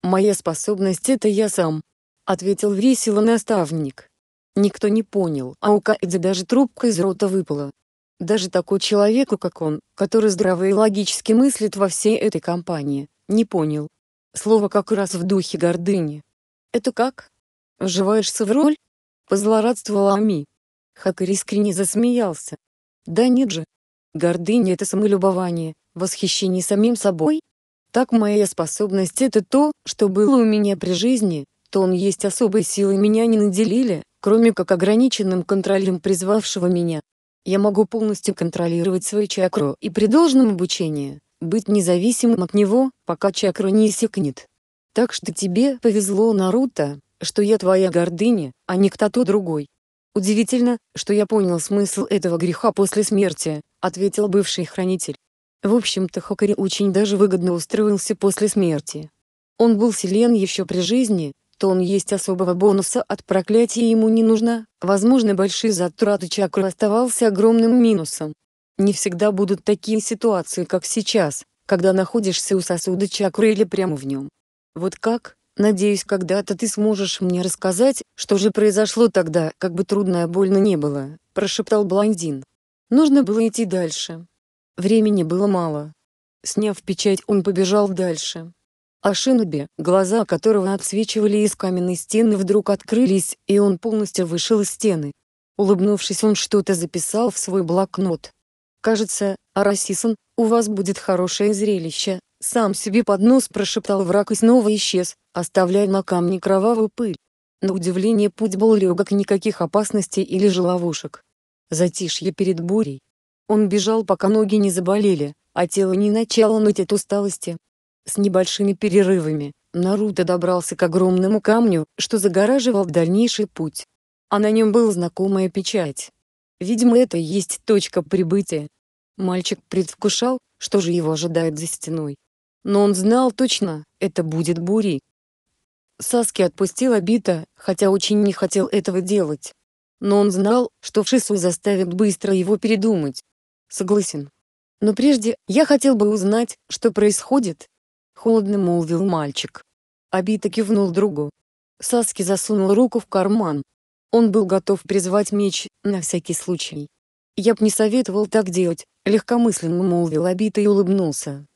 Моя способность — это я сам», — ответил весело наставник. Никто не понял, а у Каэди даже трубка из рота выпала. Даже такой человеку, как он, который здраво и логически мыслит во всей этой компании, не понял. Слово как раз в духе гордыни. «Это как? Вживаешься в роль?» — позлорадствовала Ами. Хакари искренне засмеялся. «Да нет же. Гордыня — это самолюбование, восхищение самим собой. Так моя способность — это то, что было у меня при жизни, то он есть особой силой меня не наделили, кроме как ограниченным контролем призвавшего меня. Я могу полностью контролировать свою чакру и при должном обучении быть независимым от него, пока чакра не иссякнет. Так что тебе повезло, Наруто, что я твоя гордыня, а не кто-то другой». «Удивительно, что я понял смысл этого греха после смерти», — ответил бывший хранитель. В общем-то, Хакари очень даже выгодно устроился после смерти. Он был силен еще при жизни, то он есть особого бонуса от проклятия ему не нужно, возможно, большие затраты чакры оставался огромным минусом. Не всегда будут такие ситуации, как сейчас, когда находишься у сосуда чакры или прямо в нем. Вот как? Надеюсь, когда-то ты сможешь мне рассказать, что же произошло тогда, как бы трудно и больно не было», — прошептал блондин. Нужно было идти дальше. Времени было мало. Сняв печать, он побежал дальше. А шиноби, глаза которого отсвечивали из каменной стены, вдруг открылись, и он полностью вышел из стены. Улыбнувшись, он что-то записал в свой блокнот. «Кажется, Араси-сан, у вас будет хорошее зрелище», — сам себе под нос прошептал враг и снова исчез, оставляя на камне кровавую пыль. На удивление, путь был легок, никаких опасностей или же ловушек. Затишье перед бурей. Он бежал, пока ноги не заболели, а тело не начало ныть от усталости. С небольшими перерывами Наруто добрался к огромному камню, что загораживал дальнейший путь. А на нем была знакомая печать. Видимо, это и есть точка прибытия. Мальчик предвкушал, что же его ожидает за стеной. Но он знал точно, это будет бурей. Саске отпустил Обито, хотя очень не хотел этого делать. Но он знал, что Шисуй заставит быстро его передумать. «Согласен. Но прежде, я хотел бы узнать, что происходит», — холодно молвил мальчик. Обито кивнул другу. Саске засунул руку в карман. Он был готов призвать меч, на всякий случай. «Я б не советовал так делать», — легкомысленно молвил Обито и улыбнулся.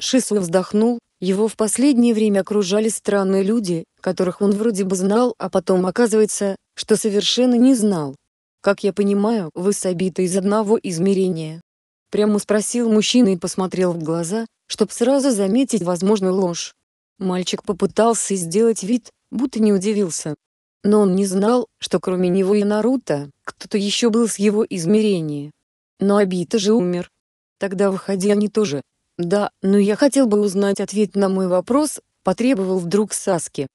Шисуй вздохнул, его в последнее время окружали странные люди, которых он вроде бы знал, а потом оказывается, что совершенно не знал. «Как я понимаю, вы с Обито из одного измерения?» — прямо спросил мужчина и посмотрел в глаза, чтоб сразу заметить возможную ложь. Мальчик попытался сделать вид, будто не удивился. Но он не знал, что кроме него и Наруто, кто-то еще был с его измерения. «Но Обито же умер. Тогда выходи, они тоже». «Да, но я хотел бы узнать ответ на мой вопрос», — потребовал вдруг Саске.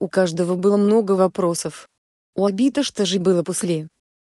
У каждого было много вопросов. У Обито что же было после?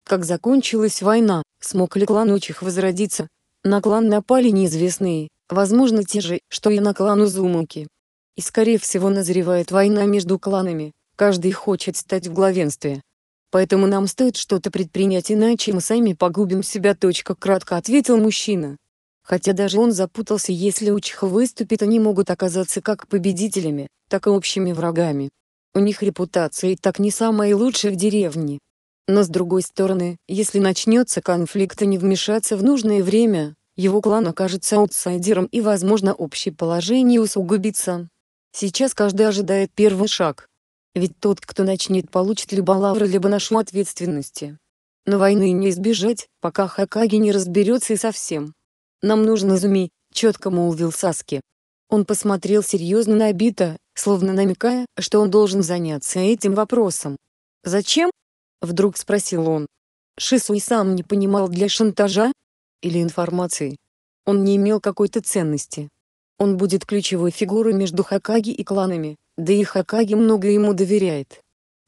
Как закончилась война, смог ли клан Учиха возродиться? На клан напали неизвестные, возможно те же, что и на клан Узумаки. И скорее всего назревает война между кланами, каждый хочет стать в главенстве. Поэтому нам стоит что-то предпринять, иначе мы сами погубим себя. Точка, кратко ответил мужчина. Хотя даже он запутался, если Учиха выступит, они могут оказаться как победителями, так и общими врагами. У них репутация и так не самая лучшая в деревне. Но с другой стороны, если начнется конфликт и не вмешаться в нужное время, его клан окажется аутсайдером и, возможно, общее положение усугубится. Сейчас каждый ожидает первый шаг. Ведь тот, кто начнет, получит либо лавры, либо нашу ответственности. Но войны не избежать, пока Хокаге не разберется и совсем. Нам нужен Изуми, четко молвил Саске. Он посмотрел серьезно на Обито, словно намекая, что он должен заняться этим вопросом. «Зачем?» — вдруг спросил он. Шисуй сам не понимал, для шантажа или информации. Он не имел какой-то ценности. Он будет ключевой фигурой между Хокаге и кланами, да и Хокаге много ему доверяет.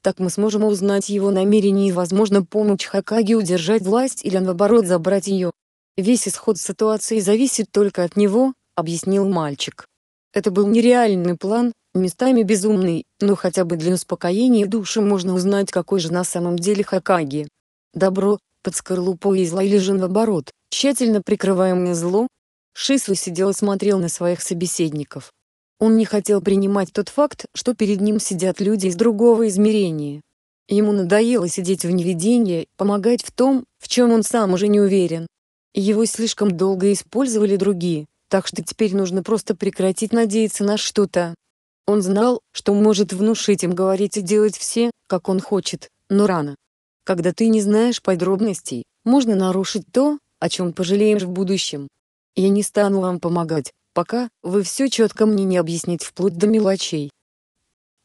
Так мы сможем узнать его намерения и, возможно, помочь Хокаге удержать власть или, наоборот, забрать ее. Весь исход ситуации зависит только от него, объяснил мальчик. Это был нереальный план, местами безумный, но хотя бы для успокоения души можно узнать, какой же на самом деле Хокаге. Добро, под скорлупой и зла, или же наоборот, тщательно прикрываемое зло. Шису сидел и смотрел на своих собеседников. Он не хотел принимать тот факт, что перед ним сидят люди из другого измерения. Ему надоело сидеть в неведении, помогать в том, в чем он сам уже не уверен. Его слишком долго использовали другие, так что теперь нужно просто прекратить надеяться на что-то. Он знал, что может внушить им говорить и делать все, как он хочет, но рано. Когда ты не знаешь подробностей, можно нарушить то, о чем пожалеешь в будущем. Я не стану вам помогать, пока вы все четко мне не объясните вплоть до мелочей.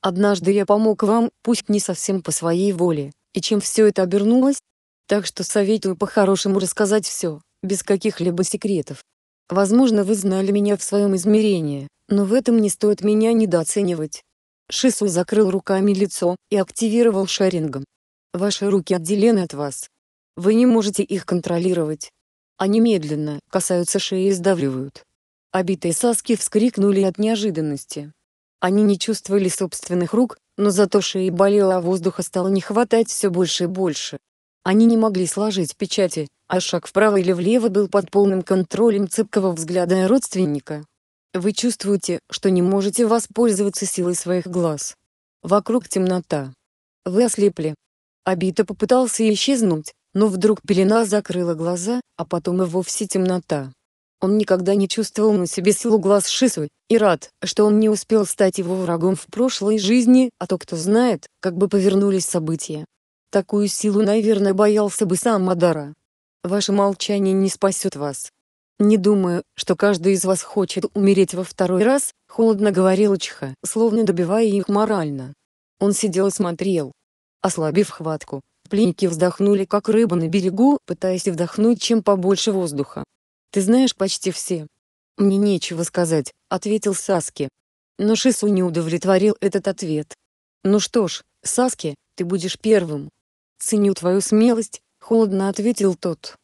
Однажды я помог вам, пусть не совсем по своей воле, и чем все это обернулось? Так что советую по-хорошему рассказать все, без каких-либо секретов. Возможно, вы знали меня в своем измерении, но в этом не стоит меня недооценивать. Шису закрыл руками лицо и активировал шарингам. Ваши руки отделены от вас. Вы не можете их контролировать. Они медленно касаются шеи и сдавливают. Обито и Саске вскрикнули от неожиданности. Они не чувствовали собственных рук, но зато шея болела, а воздуха стало не хватать все больше и больше. Они не могли сложить печати, а шаг вправо или влево был под полным контролем цепкого взгляда родственника. Вы чувствуете, что не можете воспользоваться силой своих глаз. Вокруг темнота. Вы ослепли. Обито попытался исчезнуть, но вдруг пелена закрыла глаза, а потом и вовсе темнота. Он никогда не чувствовал на себе силу глаз Шисуй, и рад, что он не успел стать его врагом в прошлой жизни, а то кто знает, как бы повернулись события. Такую силу, наверное, боялся бы сам Адара. Ваше молчание не спасет вас. Не думаю, что каждый из вас хочет умереть во второй раз, холодно говорил Учиха, словно добивая их морально. Он сидел и смотрел. Ослабив хватку, пленники вздохнули как рыба на берегу, пытаясь вдохнуть чем побольше воздуха. «Ты знаешь почти все». «Мне нечего сказать», — ответил Саске. Но Шису не удовлетворил этот ответ. «Ну что ж, Саске, ты будешь первым». «Ценю твою смелость», — холодно ответил тот.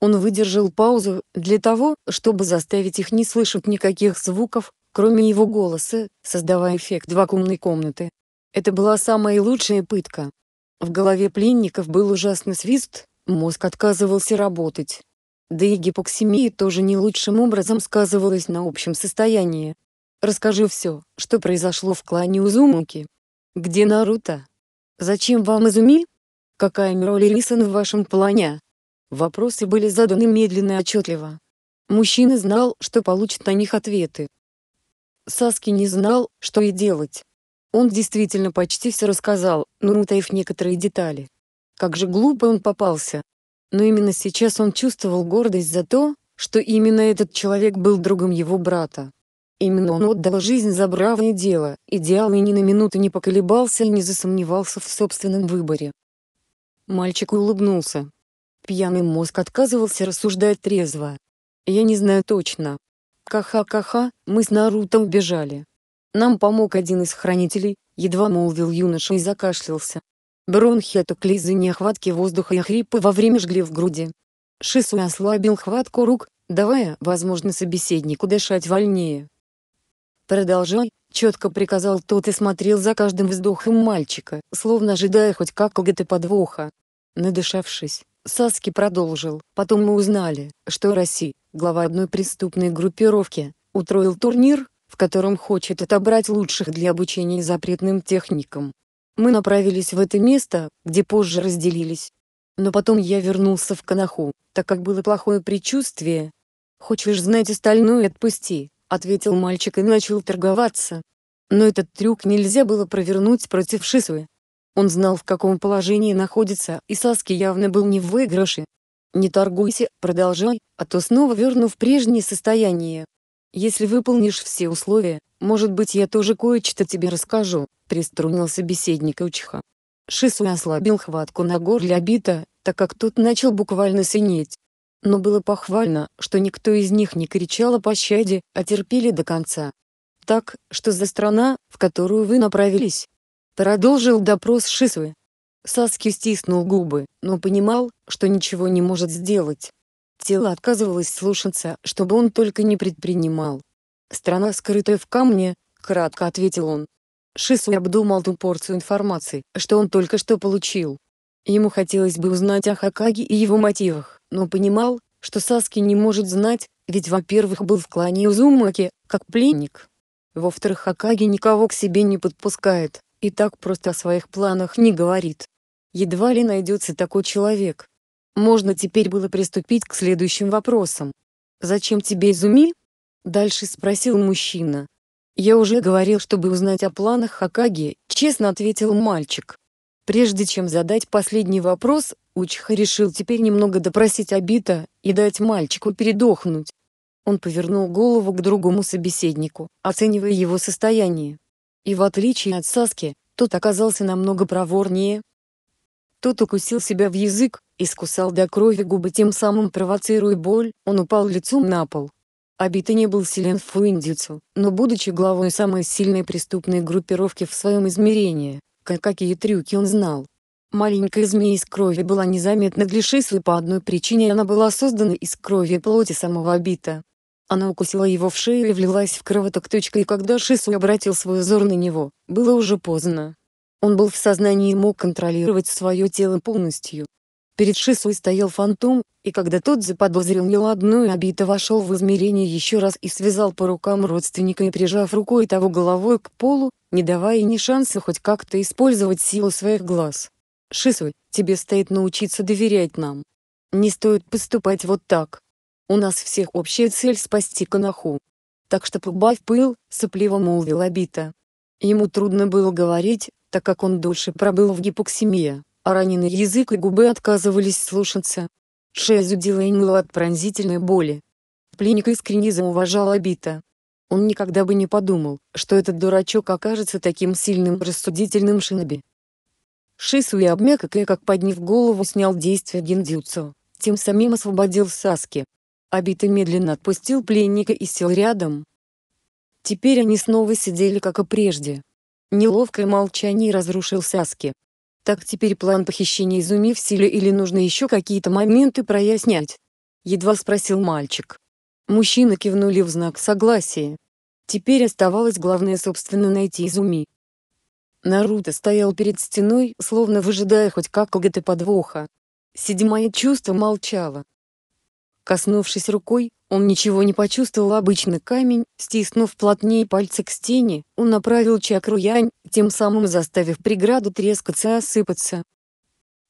Он выдержал паузу для того, чтобы заставить их не слышать никаких звуков, кроме его голоса, создавая эффект вакуумной комнаты. Это была самая лучшая пытка. В голове пленников был ужасный свист, мозг отказывался работать. Да и гипоксимия тоже не лучшим образом сказывалась на общем состоянии. Расскажи все, что произошло в клане Узумаки. Где Наруто? Зачем вам Изуми? Какая роль Рисан в вашем плане? Вопросы были заданы медленно и отчетливо. Мужчина знал, что получит на них ответы. Саске не знал, что и делать. Он действительно почти все рассказал, но утаив некоторые детали. Как же глупо он попался. Но именно сейчас он чувствовал гордость за то, что именно этот человек был другом его брата. Именно он отдал жизнь за бравое дело, идеал, и ни на минуту не поколебался и не засомневался в собственном выборе. Мальчик улыбнулся. Пьяный мозг отказывался рассуждать трезво. «Я не знаю точно. Ха-ха-ха, мы с Наруто убежали. Нам помог один из хранителей», — едва молвил юноша и закашлялся. Бронхи отекли из-за нехватки воздуха и хрипы во время жгли в груди. Шисуй ослабил хватку рук, давая возможность собеседнику дышать вольнее. «Продолжай», — четко приказал тот и смотрел за каждым вздохом мальчика, словно ожидая хоть какого-то подвоха. Надышавшись, Саске продолжил. «Потом мы узнали, что Араси, глава одной преступной группировки, утроил турнир, в котором хочет отобрать лучших для обучения запретным техникам. Мы направились в это место, где позже разделились. Но потом я вернулся в Коноху, так как было плохое предчувствие. «Хочешь знать остальное, отпусти», — ответил мальчик и начал торговаться. Но этот трюк нельзя было провернуть против Шисуи. Он знал, в каком положении находится, и Саске явно был не в выигрыше. «Не торгуйся, продолжай, а то снова верну в прежнее состояние. Если выполнишь все условия, может быть, я тоже кое-что тебе расскажу», — приструнил собеседника Учиха. Шисуй ослабил хватку на горле Обито, так как тот начал буквально синеть. Но было похвально, что никто из них не кричал о пощаде, а терпели до конца. «Так, что за страна, в которую вы направились?» — продолжил допрос Шисуи. Саске стиснул губы, но понимал, что ничего не может сделать. Тело отказывалось слушаться, что бы он только не предпринимал. «Страна, скрытая в камне», — кратко ответил он. Шисуи обдумал ту порцию информации, что он только что получил. Ему хотелось бы узнать о Хокаге и его мотивах, но понимал, что Саске не может знать, ведь, во-первых, был в клане Узумаки, как пленник. Во-вторых, Хокаге никого к себе не подпускает, и так просто о своих планах не говорит. Едва ли найдется такой человек. Можно теперь было приступить к следующим вопросам. «Зачем тебе Изуми?» — дальше спросил мужчина. «Я уже говорил, чтобы узнать о планах Хокаге», — честно ответил мальчик. Прежде чем задать последний вопрос, Учиха решил теперь немного допросить Обито и дать мальчику передохнуть. Он повернул голову к другому собеседнику, оценивая его состояние. И в отличие от Саске, тот оказался намного проворнее. Тот укусил себя в язык, искусал до крови губы, тем самым провоцируя боль, он упал лицом на пол. Обито не был силен в фуиндзюцу, но, будучи главой самой сильной преступной группировки в своем измерении, какие трюки он знал. Маленькая змея из крови была незаметна для Шисуи по одной причине: она была создана из крови и плоти самого Обито. Она укусила его в шею и влилась в кровоток. И когда Шисуи обратил свой взор на него, было уже поздно. Он был в сознании и мог контролировать свое тело полностью. Перед Шисуи стоял фантом, и когда тот заподозрил неладное, Обито вошел в измерение еще раз и связал по рукам родственника и, прижав рукой того головой к полу, не давая ни шанса хоть как-то использовать силу своих глаз. «Шисуй, тебе стоит научиться доверять нам. Не стоит поступать вот так. У нас всех общая цель — спасти Коноху. Так что побавь пыл», — сопливо молвил Обито. Ему трудно было говорить, так как он дольше пробыл в гипоксемии, а раненый язык и губы отказывались слушаться. Шея зудила и ныла от пронзительной боли. Пленник искренне зауважал Обито. Он никогда бы не подумал, что этот дурачок окажется таким сильным, рассудительным шиноби. Шисуи обмяк и, как подняв голову, снял действие гиндзюцу, тем самим освободил Саске. Обито медленно отпустил пленника и сел рядом. Теперь они снова сидели, как и прежде. Неловкое молчание разрушил Саске. Так теперь план похищения Изуми в силе или нужно еще какие-то моменты прояснять? — едва спросил мальчик. Мужчины кивнули в знак согласия. Теперь оставалось главное, собственно, найти Изуми. Наруто стоял перед стеной, словно выжидая хоть какого-то подвоха. Седьмое чувство молчало. Коснувшись рукой, он ничего не почувствовал. Обычный камень, стиснув плотнее пальцы к стене, он направил чакру янь, тем самым заставив преграду трескаться и осыпаться.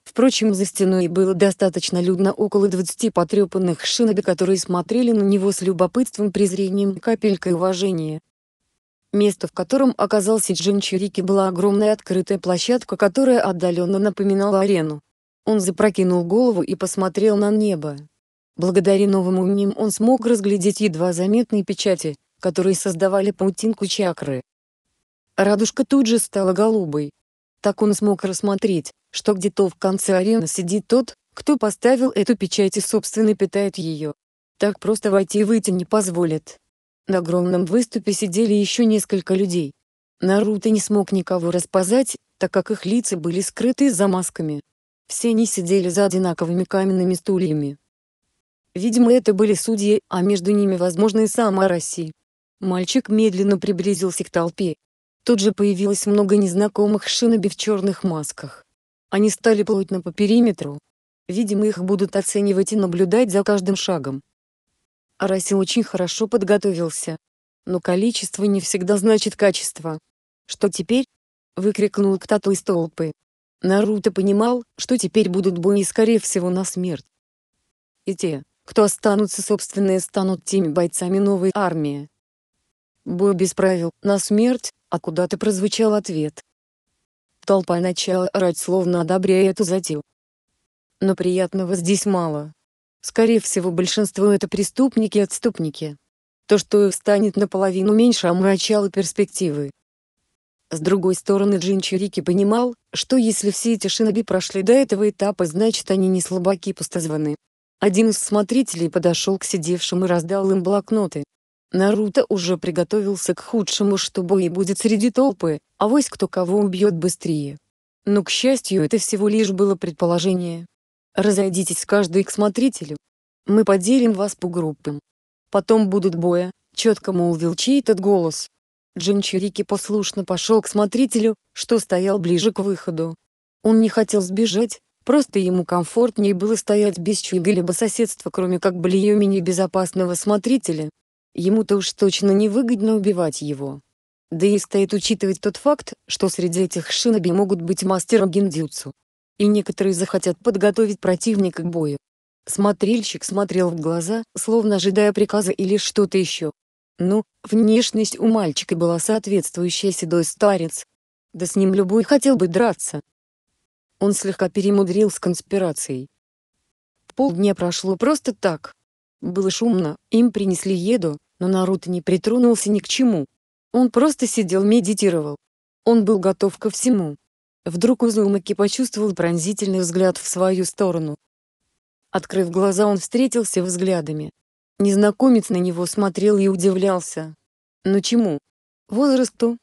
Впрочем, за стеной было достаточно людно, около 20 потрепанных шиноби, которые смотрели на него с любопытством, презрением и капелькой уважения. Место, в котором оказался Джинчурики, была огромная открытая площадка, которая отдаленно напоминала арену. Он запрокинул голову и посмотрел на небо. Благодаря новым умениям он смог разглядеть едва заметные печати, которые создавали паутинку чакры. Радужка тут же стала голубой. Так он смог рассмотреть, что где-то в конце арены сидит тот, кто поставил эту печать и собственно питает ее. Так просто войти и выйти не позволят. На огромном выступе сидели еще несколько людей. Наруто не смог никого распознать, так как их лица были скрыты за масками. Все они сидели за одинаковыми каменными стульями. Видимо, это были судьи, а между ними, возможно, и сам Араси. Мальчик медленно приблизился к толпе. Тут же появилось много незнакомых шиноби в черных масках. Они стали плотно по периметру. Видимо, их будут оценивать и наблюдать за каждым шагом. Араси очень хорошо подготовился. Но количество не всегда значит качество. «Что теперь?» — выкрикнул кто-то из толпы. Наруто понимал, что теперь будут бои, скорее всего, на смерть. И те, кто останутся, собственно, станут теми бойцами новой армии. Бой без правил, на смерть, а куда-то прозвучал ответ. Толпа начала орать, словно одобряя эту затею. Но приятного здесь мало. Скорее всего, большинство это преступники и отступники. То, что их станет наполовину меньше, омрачало перспективы. С другой стороны, Джинчурики понимал, что если все эти шиноби прошли до этого этапа, значит они не слабаки и пустозвоны. Один из смотрителей подошел к сидевшим и раздал им блокноты. Наруто уже приготовился к худшему, что бой будет среди толпы, авось кто кого убьет быстрее. Но, к счастью, это всего лишь было предположение. Разойдитесь каждый к смотрителю. Мы поделим вас по группам. Потом будут боя, четко молвил чей-то голос. Джинчурики послушно пошел к смотрителю, что стоял ближе к выходу. Он не хотел сбежать, просто ему комфортнее было стоять без чьего-либо соседства, кроме как Блиюми, небезопасного смотрителя. Ему-то уж точно невыгодно убивать его. Да и стоит учитывать тот факт, что среди этих шиноби могут быть мастеры гиндзюцу. И некоторые захотят подготовить противника к бою. Смотрильщик смотрел в глаза, словно ожидая приказа или что-то еще. Ну, внешность у мальчика была соответствующая, седой старец. Да с ним любой хотел бы драться. Он слегка перемудрил с конспирацией. Полдня прошло просто так. Было шумно, им принесли еду, но Наруто не притронулся ни к чему. Он просто сидел, медитировал. Он был готов ко всему. Вдруг Узумаки почувствовал пронзительный взгляд в свою сторону. Открыв глаза, он встретился взглядами. Незнакомец на него смотрел и удивлялся. Но чему? Возрасту?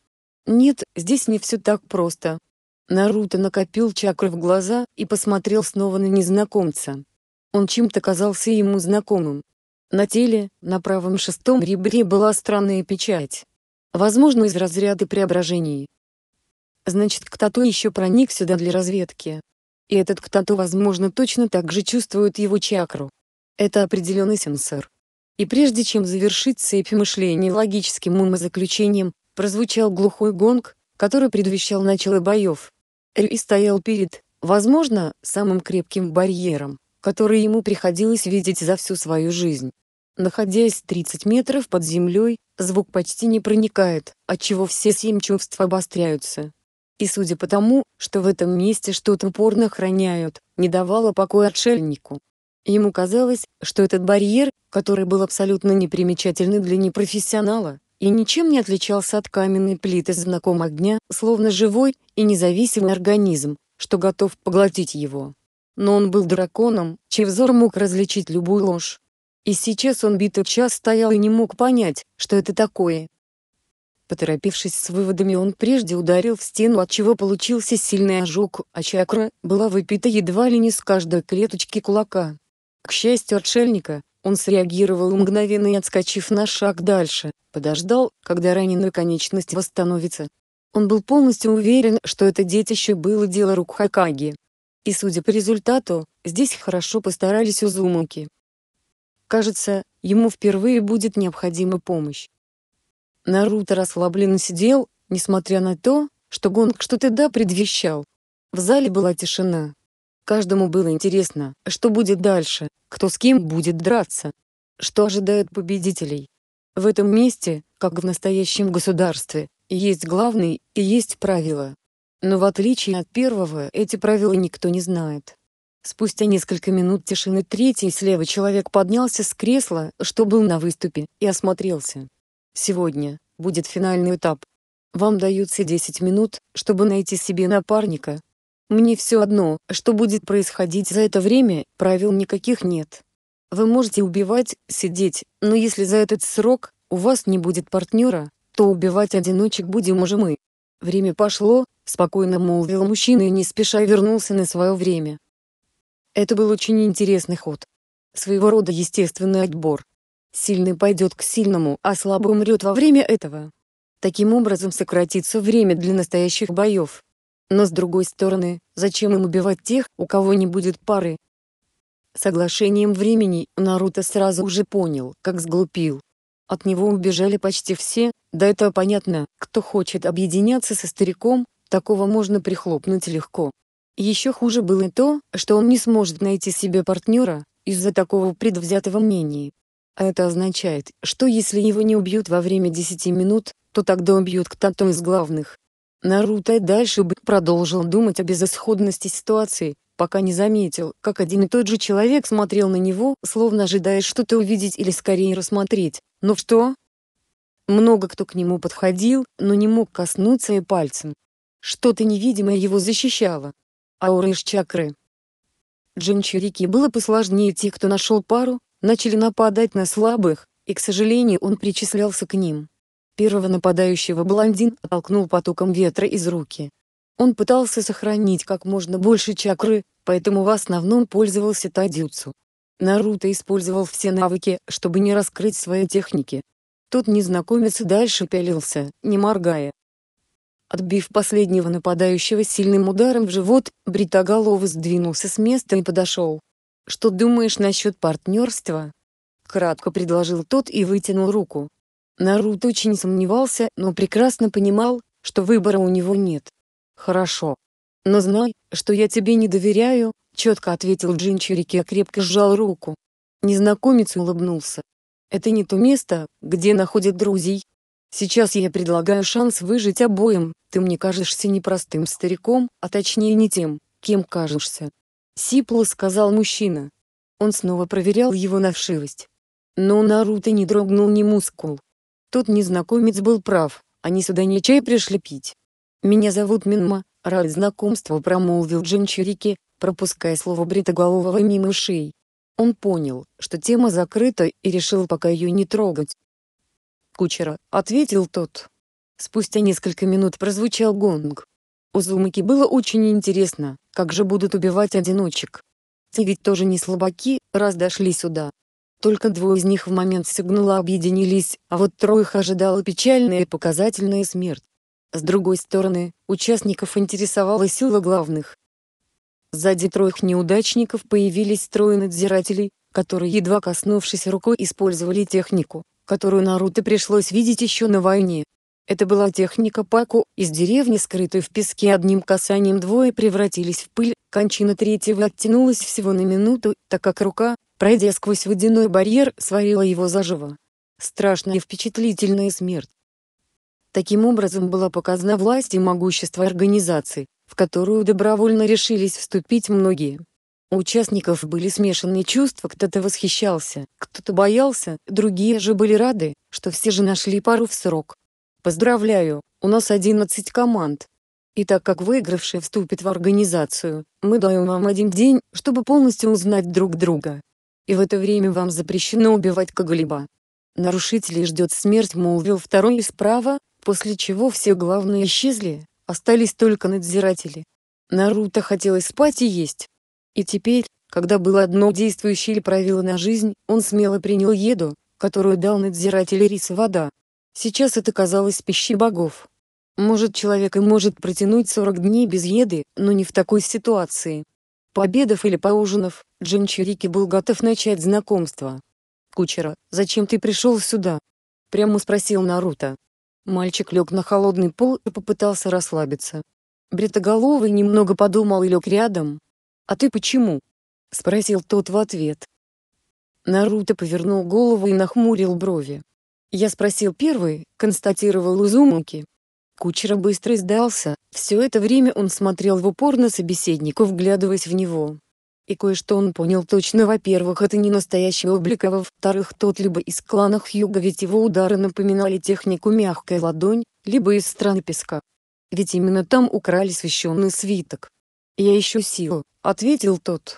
Нет, здесь не все так просто. Наруто накопил чакры в глаза и посмотрел снова на незнакомца. Он чем-то казался ему знакомым. На теле, на правом шестом ребре была странная печать. Возможно, из разряда преображений. Значит, кто-то еще проник сюда для разведки. И этот кто-то, возможно, точно так же чувствует его чакру. Это определенный сенсор. И прежде чем завершить цепь мышления логическим умозаключением, прозвучал глухой гонг, который предвещал начало боев. Рю стоял перед, возможно, самым крепким барьером, который ему приходилось видеть за всю свою жизнь. Находясь 30 метров под землей, звук почти не проникает, отчего все 7 чувств обостряются. И судя по тому, что в этом месте что-то упорно храняют, не давало покоя отшельнику. Ему казалось, что этот барьер, который был абсолютно непримечательный для непрофессионала, и ничем не отличался от каменной плиты с знаком огня, словно живой и независимый организм, что готов поглотить его. Но он был драконом, чей взор мог различить любую ложь. И сейчас он битый час стоял и не мог понять, что это такое. Поторопившись с выводами, он прежде ударил в стену, отчего получился сильный ожог, а чакра была выпита едва ли не с каждой клеточки кулака. К счастью отшельника, он среагировал мгновенно и, отскочив на шаг дальше, подождал, когда раненая конечность восстановится. Он был полностью уверен, что это детище было дело рук Хокаге. И судя по результату, здесь хорошо постарались Узумаки. Кажется, ему впервые будет необходима помощь. Наруто расслабленно сидел, несмотря на то, что гонг что-то да предвещал. В зале была тишина. Каждому было интересно, что будет дальше, кто с кем будет драться, что ожидает победителей. В этом месте, как в настоящем государстве, есть главный и есть правила. Но в отличие от первого, эти правила никто не знает. Спустя несколько минут тишины третий слева человек поднялся с кресла, что был на выступе, и осмотрелся. Сегодня будет финальный этап. Вам даются 10 минут, чтобы найти себе напарника. Мне все одно, что будет происходить за это время, правил никаких нет. Вы можете убивать, сидеть, но если за этот срок у вас не будет партнера, то убивать одиночек будем уже мы. Время пошло, спокойно молвил мужчина и не спеша вернулся на свое время. Это был очень интересный ход. Своего рода естественный отбор. Сильный пойдет к сильному, а слабый умрет во время этого. Таким образом сократится время для настоящих боев. Но с другой стороны, зачем им убивать тех, у кого не будет пары? Соглашением времени Наруто сразу уже понял, как сглупил. От него убежали почти все, да это понятно, кто хочет объединяться со стариком, такого можно прихлопнуть легко. Еще хуже было и то, что он не сможет найти себе партнера, из-за такого предвзятого мнения. А это означает, что если его не убьют во время 10 минут, то тогда убьют кто-то из главных. Наруто и дальше продолжил думать о безысходности ситуации, пока не заметил, как один и тот же человек смотрел на него, словно ожидая что-то увидеть или скорее рассмотреть. Но что? Много кто к нему подходил, но не мог коснуться и пальцем. Что-то невидимое его защищало. Аура из чакры. Джинчурики было посложнее, тех, кто нашел пару, начали нападать на слабых, и, к сожалению, он причислялся к ним. Первого нападающего блондин оттолкнул потоком ветра из руки. Он пытался сохранить как можно больше чакры, поэтому в основном пользовался тайдзюцу. Наруто использовал все навыки, чтобы не раскрыть свои техники. Тот незнакомец и дальше пялился, не моргая. Отбив последнего нападающего сильным ударом в живот, бритоголовый сдвинулся с места и подошел. «Что думаешь насчет партнерства?» Кратко предложил тот и вытянул руку. Наруто очень сомневался, но прекрасно понимал, что выбора у него нет. «Хорошо. Но знай, что я тебе не доверяю», — четко ответил Джинчурики и крепко сжал руку. Незнакомец улыбнулся. «Это не то место, где находят друзей. Сейчас я предлагаю шанс выжить обоим, ты мне кажешься непростым стариком, а точнее не тем, кем кажешься», — сипло сказал мужчина. Он снова проверял его на вшивость. Но Наруто не дрогнул ни мускул. Тот незнакомец был прав, они сюда не чай пришли пить. «Меня зовут Минма, рад знакомству», — промолвил Джинчурики, пропуская слово бритоголового мимо ушей. Он понял, что тема закрыта, и решил пока ее не трогать. «Кучера», — ответил тот. Спустя несколько минут прозвучал гонг. Узумаки было очень интересно, как же будут убивать одиночек. Те ведь тоже не слабаки, раз дошли сюда. Только двое из них в момент сигнала объединились, а вот троих ожидала печальная и показательная смерть. С другой стороны, участников интересовала сила главных. Сзади троих неудачников появились трое надзирателей, которые, едва коснувшись рукой, использовали технику, которую Наруто пришлось видеть еще на войне. Это была техника Паку, из деревни, скрытой в песке. Одним касанием двое превратились в пыль, кончина третьего оттянулась всего на минуту, так как рука, пройдя сквозь водяной барьер, сварила его заживо. Страшная и впечатлительная смерть. Таким образом была показана власть и могущество организации, в которую добровольно решились вступить многие. У участников были смешанные чувства, кто-то восхищался, кто-то боялся, другие же были рады, что все же нашли пару в срок. «Поздравляю, у нас 11 команд. И так как выигравший вступит в организацию, мы даем вам один день, чтобы полностью узнать друг друга. И в это время вам запрещено убивать кого-либо. Нарушителей ждет смерть», — молвил второй справа, после чего все главные исчезли, остались только надзиратели. Наруто хотелось спать и есть. И теперь, когда было одно действующее правило на жизнь, он смело принял еду, которую дал надзирателю рис и вода. Сейчас это казалось пищей богов. Может, человек и может протянуть 40 дней без еды, но не в такой ситуации. Пообедав или поужинав, Джинчурики был готов начать знакомство. «Кучера, зачем ты пришел сюда?» — прямо спросил Наруто. Мальчик лег на холодный пол и попытался расслабиться. Бритоголовый немного подумал и лег рядом. «А ты почему?» — спросил тот в ответ. Наруто повернул голову и нахмурил брови. «Я спросил первый», — констатировал Узумаки. Кучера быстро сдался, все это время он смотрел в упор на собеседника, вглядываясь в него. И кое-что он понял точно: во-первых, это не настоящий облик, а во-вторых, тот либо из клана Хьюга, ведь его удары напоминали технику «мягкая ладонь», либо из страны песка. Ведь именно там украли священный свиток. «Я ищу силу», — ответил тот.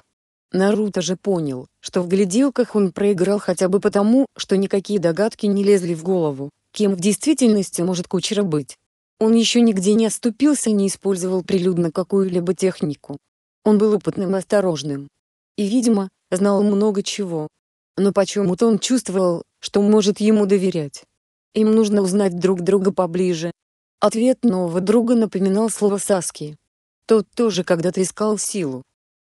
Наруто же понял, что в гляделках он проиграл хотя бы потому, что никакие догадки не лезли в голову, кем в действительности может Кучера быть. Он еще нигде не оступился и не использовал прилюдно какую-либо технику. Он был опытным и осторожным. И, видимо, знал много чего. Но почему-то он чувствовал, что может ему доверять. Им нужно узнать друг друга поближе. Ответ нового друга напоминал слово Саске. Тот тоже когда-то искал силу.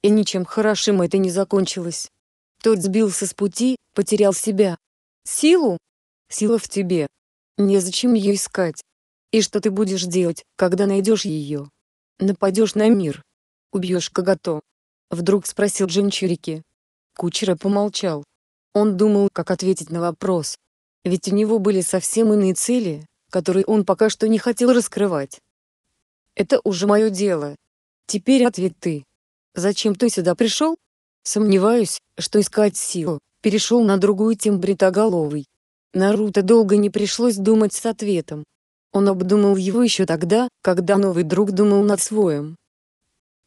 И ничем хорошим это не закончилось. Тот сбился с пути, потерял себя. «Силу? Сила в тебе. Незачем ее искать. И что ты будешь делать, когда найдешь ее? Нападешь на мир? Убьешь Кагато?» вдруг спросил Джинчурики. Кучера помолчал. Он думал, как ответить на вопрос. Ведь у него были совсем иные цели, который он пока что не хотел раскрывать. «Это уже мое дело. Теперь ответь ты. Зачем ты сюда пришел?» «Сомневаюсь, что искать силу», — перешел на другую тему Бритоголовый. Наруто долго не пришлось думать с ответом. Он обдумал его еще тогда, когда новый друг думал над своим.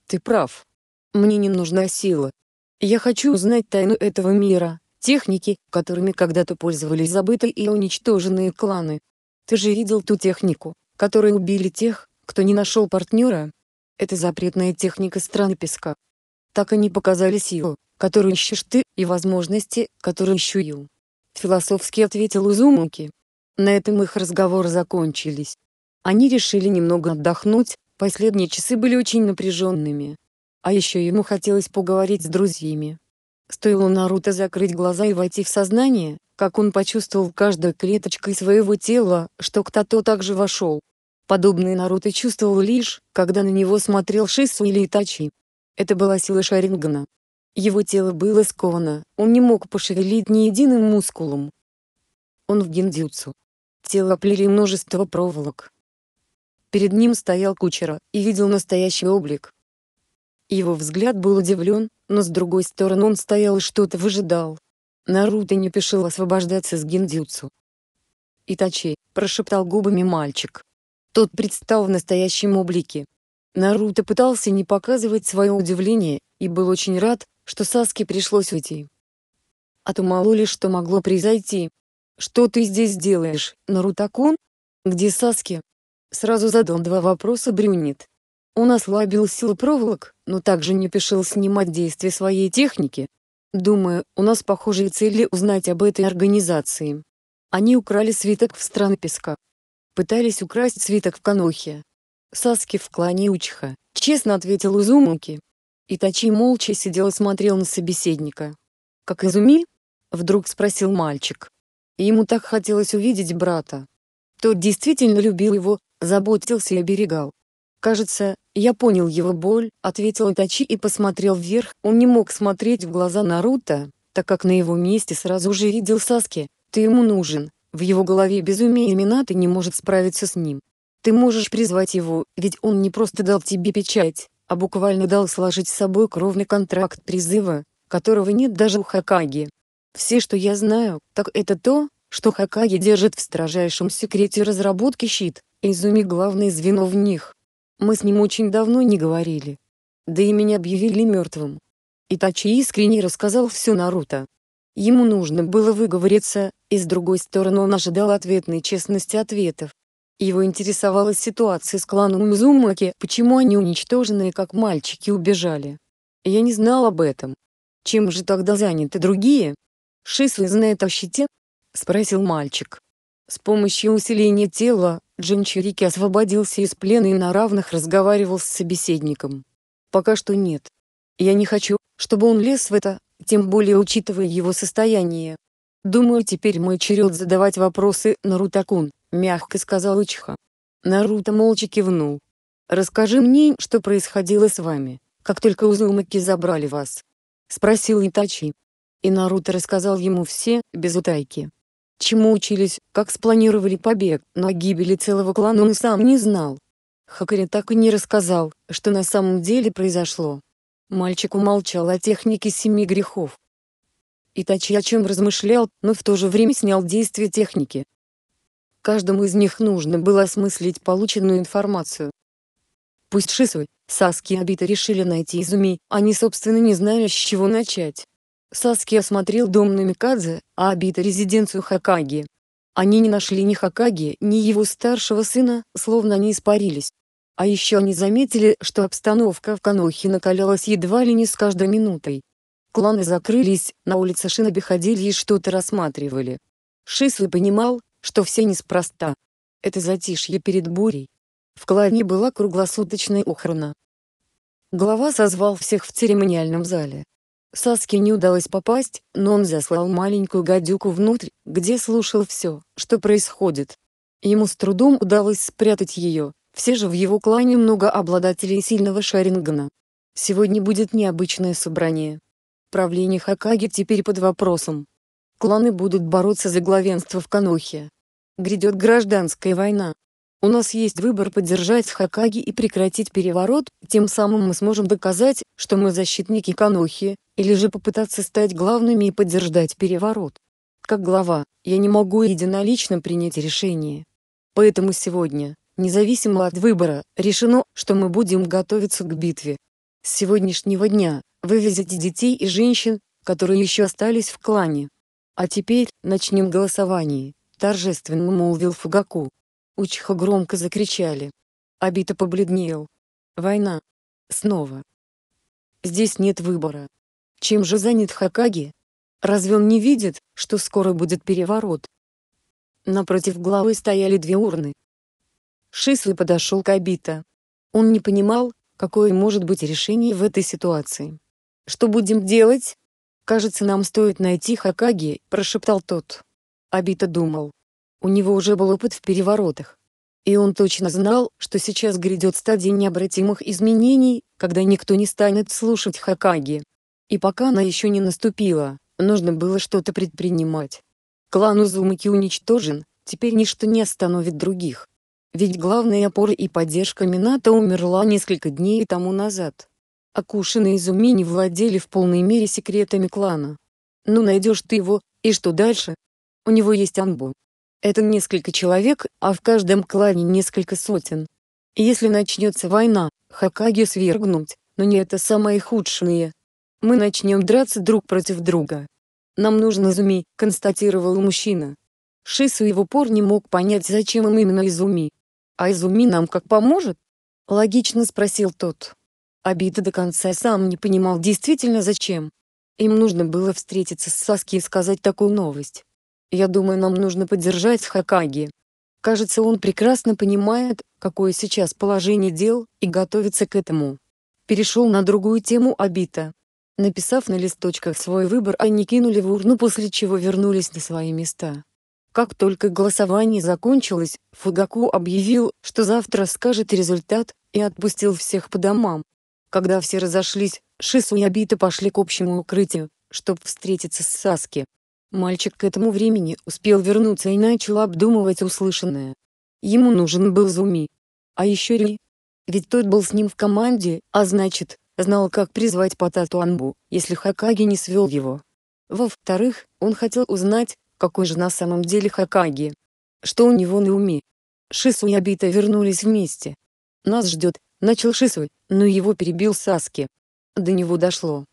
«Ты прав. Мне не нужна сила. Я хочу узнать тайну этого мира, техники, которыми когда-то пользовались забытые и уничтоженные кланы. Ты же видел ту технику, которой убили тех, кто не нашел партнера? Это запретная техника страны песка. Так они показали силу, которую ищешь ты, и возможности, которые ищу я», — философски ответил Узумаки. На этом их разговоры закончились. Они решили немного отдохнуть, последние часы были очень напряженными. А еще ему хотелось поговорить с друзьями. Стоило Наруто закрыть глаза и войти в сознание, как он почувствовал каждой клеточкой своего тела, что кто-то также вошел. Подобное Наруто чувствовал лишь, когда на него смотрел Шисуй или Итачи. Это была сила Шарингана. Его тело было сковано, он не мог пошевелить ни единым мускулом. Он в гиндзюцу. Тело плели множество проволок. Перед ним стоял Кучера и видел настоящий облик. Его взгляд был удивлен, но с другой стороны он стоял и что-то выжидал. Наруто не спешил освобождаться с гиндзюцу. «Итачи», — прошептал губами мальчик. Тот предстал в настоящем облике. Наруто пытался не показывать свое удивление, и был очень рад, что Саске пришлось уйти. А то мало ли что могло произойти. «Что ты здесь делаешь, Наруто-кун? Где Саске?» — сразу задал два вопроса брюнет. Он ослабил силу проволок, но также не спешил снимать действие своей техники. «Думаю, у нас похожие цели узнать об этой организации. Они украли свиток в стране песка. Пытались украсть свиток в Конохе. Саске в клане Учиха», — честно ответил Узумаки. Итачи молча сидел и смотрел на собеседника. «Как Изуми?» — вдруг спросил мальчик. Ему так хотелось увидеть брата. Тот действительно любил его, заботился и оберегал. «Кажется, я понял его боль», — ответил Итачи и посмотрел вверх. Он не мог смотреть в глаза Наруто, так как на его месте сразу же видел Саске. «Ты ему нужен. В его голове безумие, и Минато не может справиться с ним. Ты можешь призвать его, ведь он не просто дал тебе печать, а буквально дал сложить с собой кровный контракт призыва, которого нет даже у Хокаге. Все, что я знаю, так это то, что Хокаге держит в строжайшем секрете разработки щит, и Изуми — главное звено в них. Мы с ним очень давно не говорили. Да и меня объявили мертвым». Итачи искренне рассказал все Наруто. Ему нужно было выговориться, и с другой стороны он ожидал ответной честности ответов. Его интересовала ситуация с кланом Узумаки, почему они уничтоженные как мальчики убежали. «Я не знал об этом. Чем же тогда заняты другие? Шисуй знает о щите?» — спросил мальчик. С помощью усиления тела, Джинчурики освободился из плена и на равных разговаривал с собеседником. «Пока что нет. Я не хочу, чтобы он лез в это, тем более учитывая его состояние. Думаю, теперь мой черед задавать вопросы, Наруто-кун», — мягко сказал Учиха. Наруто молча кивнул. «Расскажи мне, что происходило с вами, как только Узумаки забрали вас?» — спросил Итачи. И Наруто рассказал ему все, без утайки. Чему учились, как спланировали побег, но о гибели целого клана он сам не знал. Хакари так и не рассказал, что на самом деле произошло. Мальчик умолчал о технике 7 грехов. Итачи о чем размышлял, но в то же время снял действие техники. Каждому из них нужно было осмыслить полученную информацию. Пусть Шисуй, Саске и Обито решили найти Изуми, они собственно не знали, с чего начать. Саске осмотрел дом Намикадзе, а Обито — резиденцию Хокаге. Они не нашли ни Хокаге, ни его старшего сына, словно они испарились. А еще они заметили, что обстановка в Конохе накалялась едва ли не с каждой минутой. Кланы закрылись, на улице шиноби ходили и что-то рассматривали. Шисуй понимал, что все неспроста. Это затишье перед бурей. В клане была круглосуточная охрана. Глава созвал всех в церемониальном зале. Саске не удалось попасть, но он заслал маленькую гадюку внутрь, где слушал все, что происходит. Ему с трудом удалось спрятать ее, все же в его клане много обладателей сильного Шарингана. Сегодня будет необычное собрание. Правление Хокаге теперь под вопросом. Кланы будут бороться за главенство в Конохе. Грядет гражданская война. У нас есть выбор поддержать Хокаге и прекратить переворот, тем самым мы сможем доказать, что мы защитники Конохи, или же попытаться стать главными и поддержать переворот. Как глава, я не могу единолично принять решение. Поэтому сегодня, независимо от выбора, решено, что мы будем готовиться к битве. С сегодняшнего дня, вывезите детей и женщин, которые еще остались в клане. А теперь, начнем голосование, торжественно молвил Фугаку. Учиха громко закричали. Обито побледнел. Война. Снова. Здесь нет выбора. Чем же занят Хокаге? Разве он не видит, что скоро будет переворот? Напротив главы стояли две урны. Шисуй подошел к Обито. Он не понимал, какое может быть решение в этой ситуации. «Что будем делать? Кажется, нам стоит найти Хокаге», — прошептал тот. Обито думал. У него уже был опыт в переворотах. И он точно знал, что сейчас грядет стадия необратимых изменений, когда никто не станет слушать Хокаге. И пока она еще не наступила, нужно было что-то предпринимать. Клан Узумаки уничтожен, теперь ничто не остановит других. Ведь главная опора и поддержка Минато умерла несколько дней тому назад. Акушина и Изуми не владели в полной мере секретами клана. Ну найдешь ты его, и что дальше? У него есть Анбу. Это несколько человек, а в каждом клане несколько сотен. И если начнется война, Хокаге свергнуть, но не это самое худшее. Мы начнем драться друг против друга. Нам нужно Изуми, констатировал мужчина. Шисуй в упор не мог понять, зачем им именно Изуми. А Изуми нам как поможет? Логично спросил тот. Обито до конца сам не понимал действительно зачем. Им нужно было встретиться с Саске и сказать такую новость. Я думаю, нам нужно поддержать Хокаге. Кажется, он прекрасно понимает, какое сейчас положение дел, и готовится к этому. Перешел на другую тему Обито. Написав на листочках свой выбор, они кинули в урну, после чего вернулись на свои места. Как только голосование закончилось, Фугаку объявил, что завтра скажет результат, и отпустил всех по домам. Когда все разошлись, Шису и Обито пошли к общему укрытию, чтобы встретиться с Саске. Мальчик к этому времени успел вернуться и начал обдумывать услышанное. Ему нужен был Изуми. А еще Рю. Ведь тот был с ним в команде, а значит, знал, как призвать Потату Анбу, если Хокаге не свел его. Во-вторых, он хотел узнать, какой же на самом деле Хокаге. Что у него на уме. Шисуй и Обито вернулись вместе. «Нас ждет», — начал Шисуй, но его перебил Саске. До него дошло.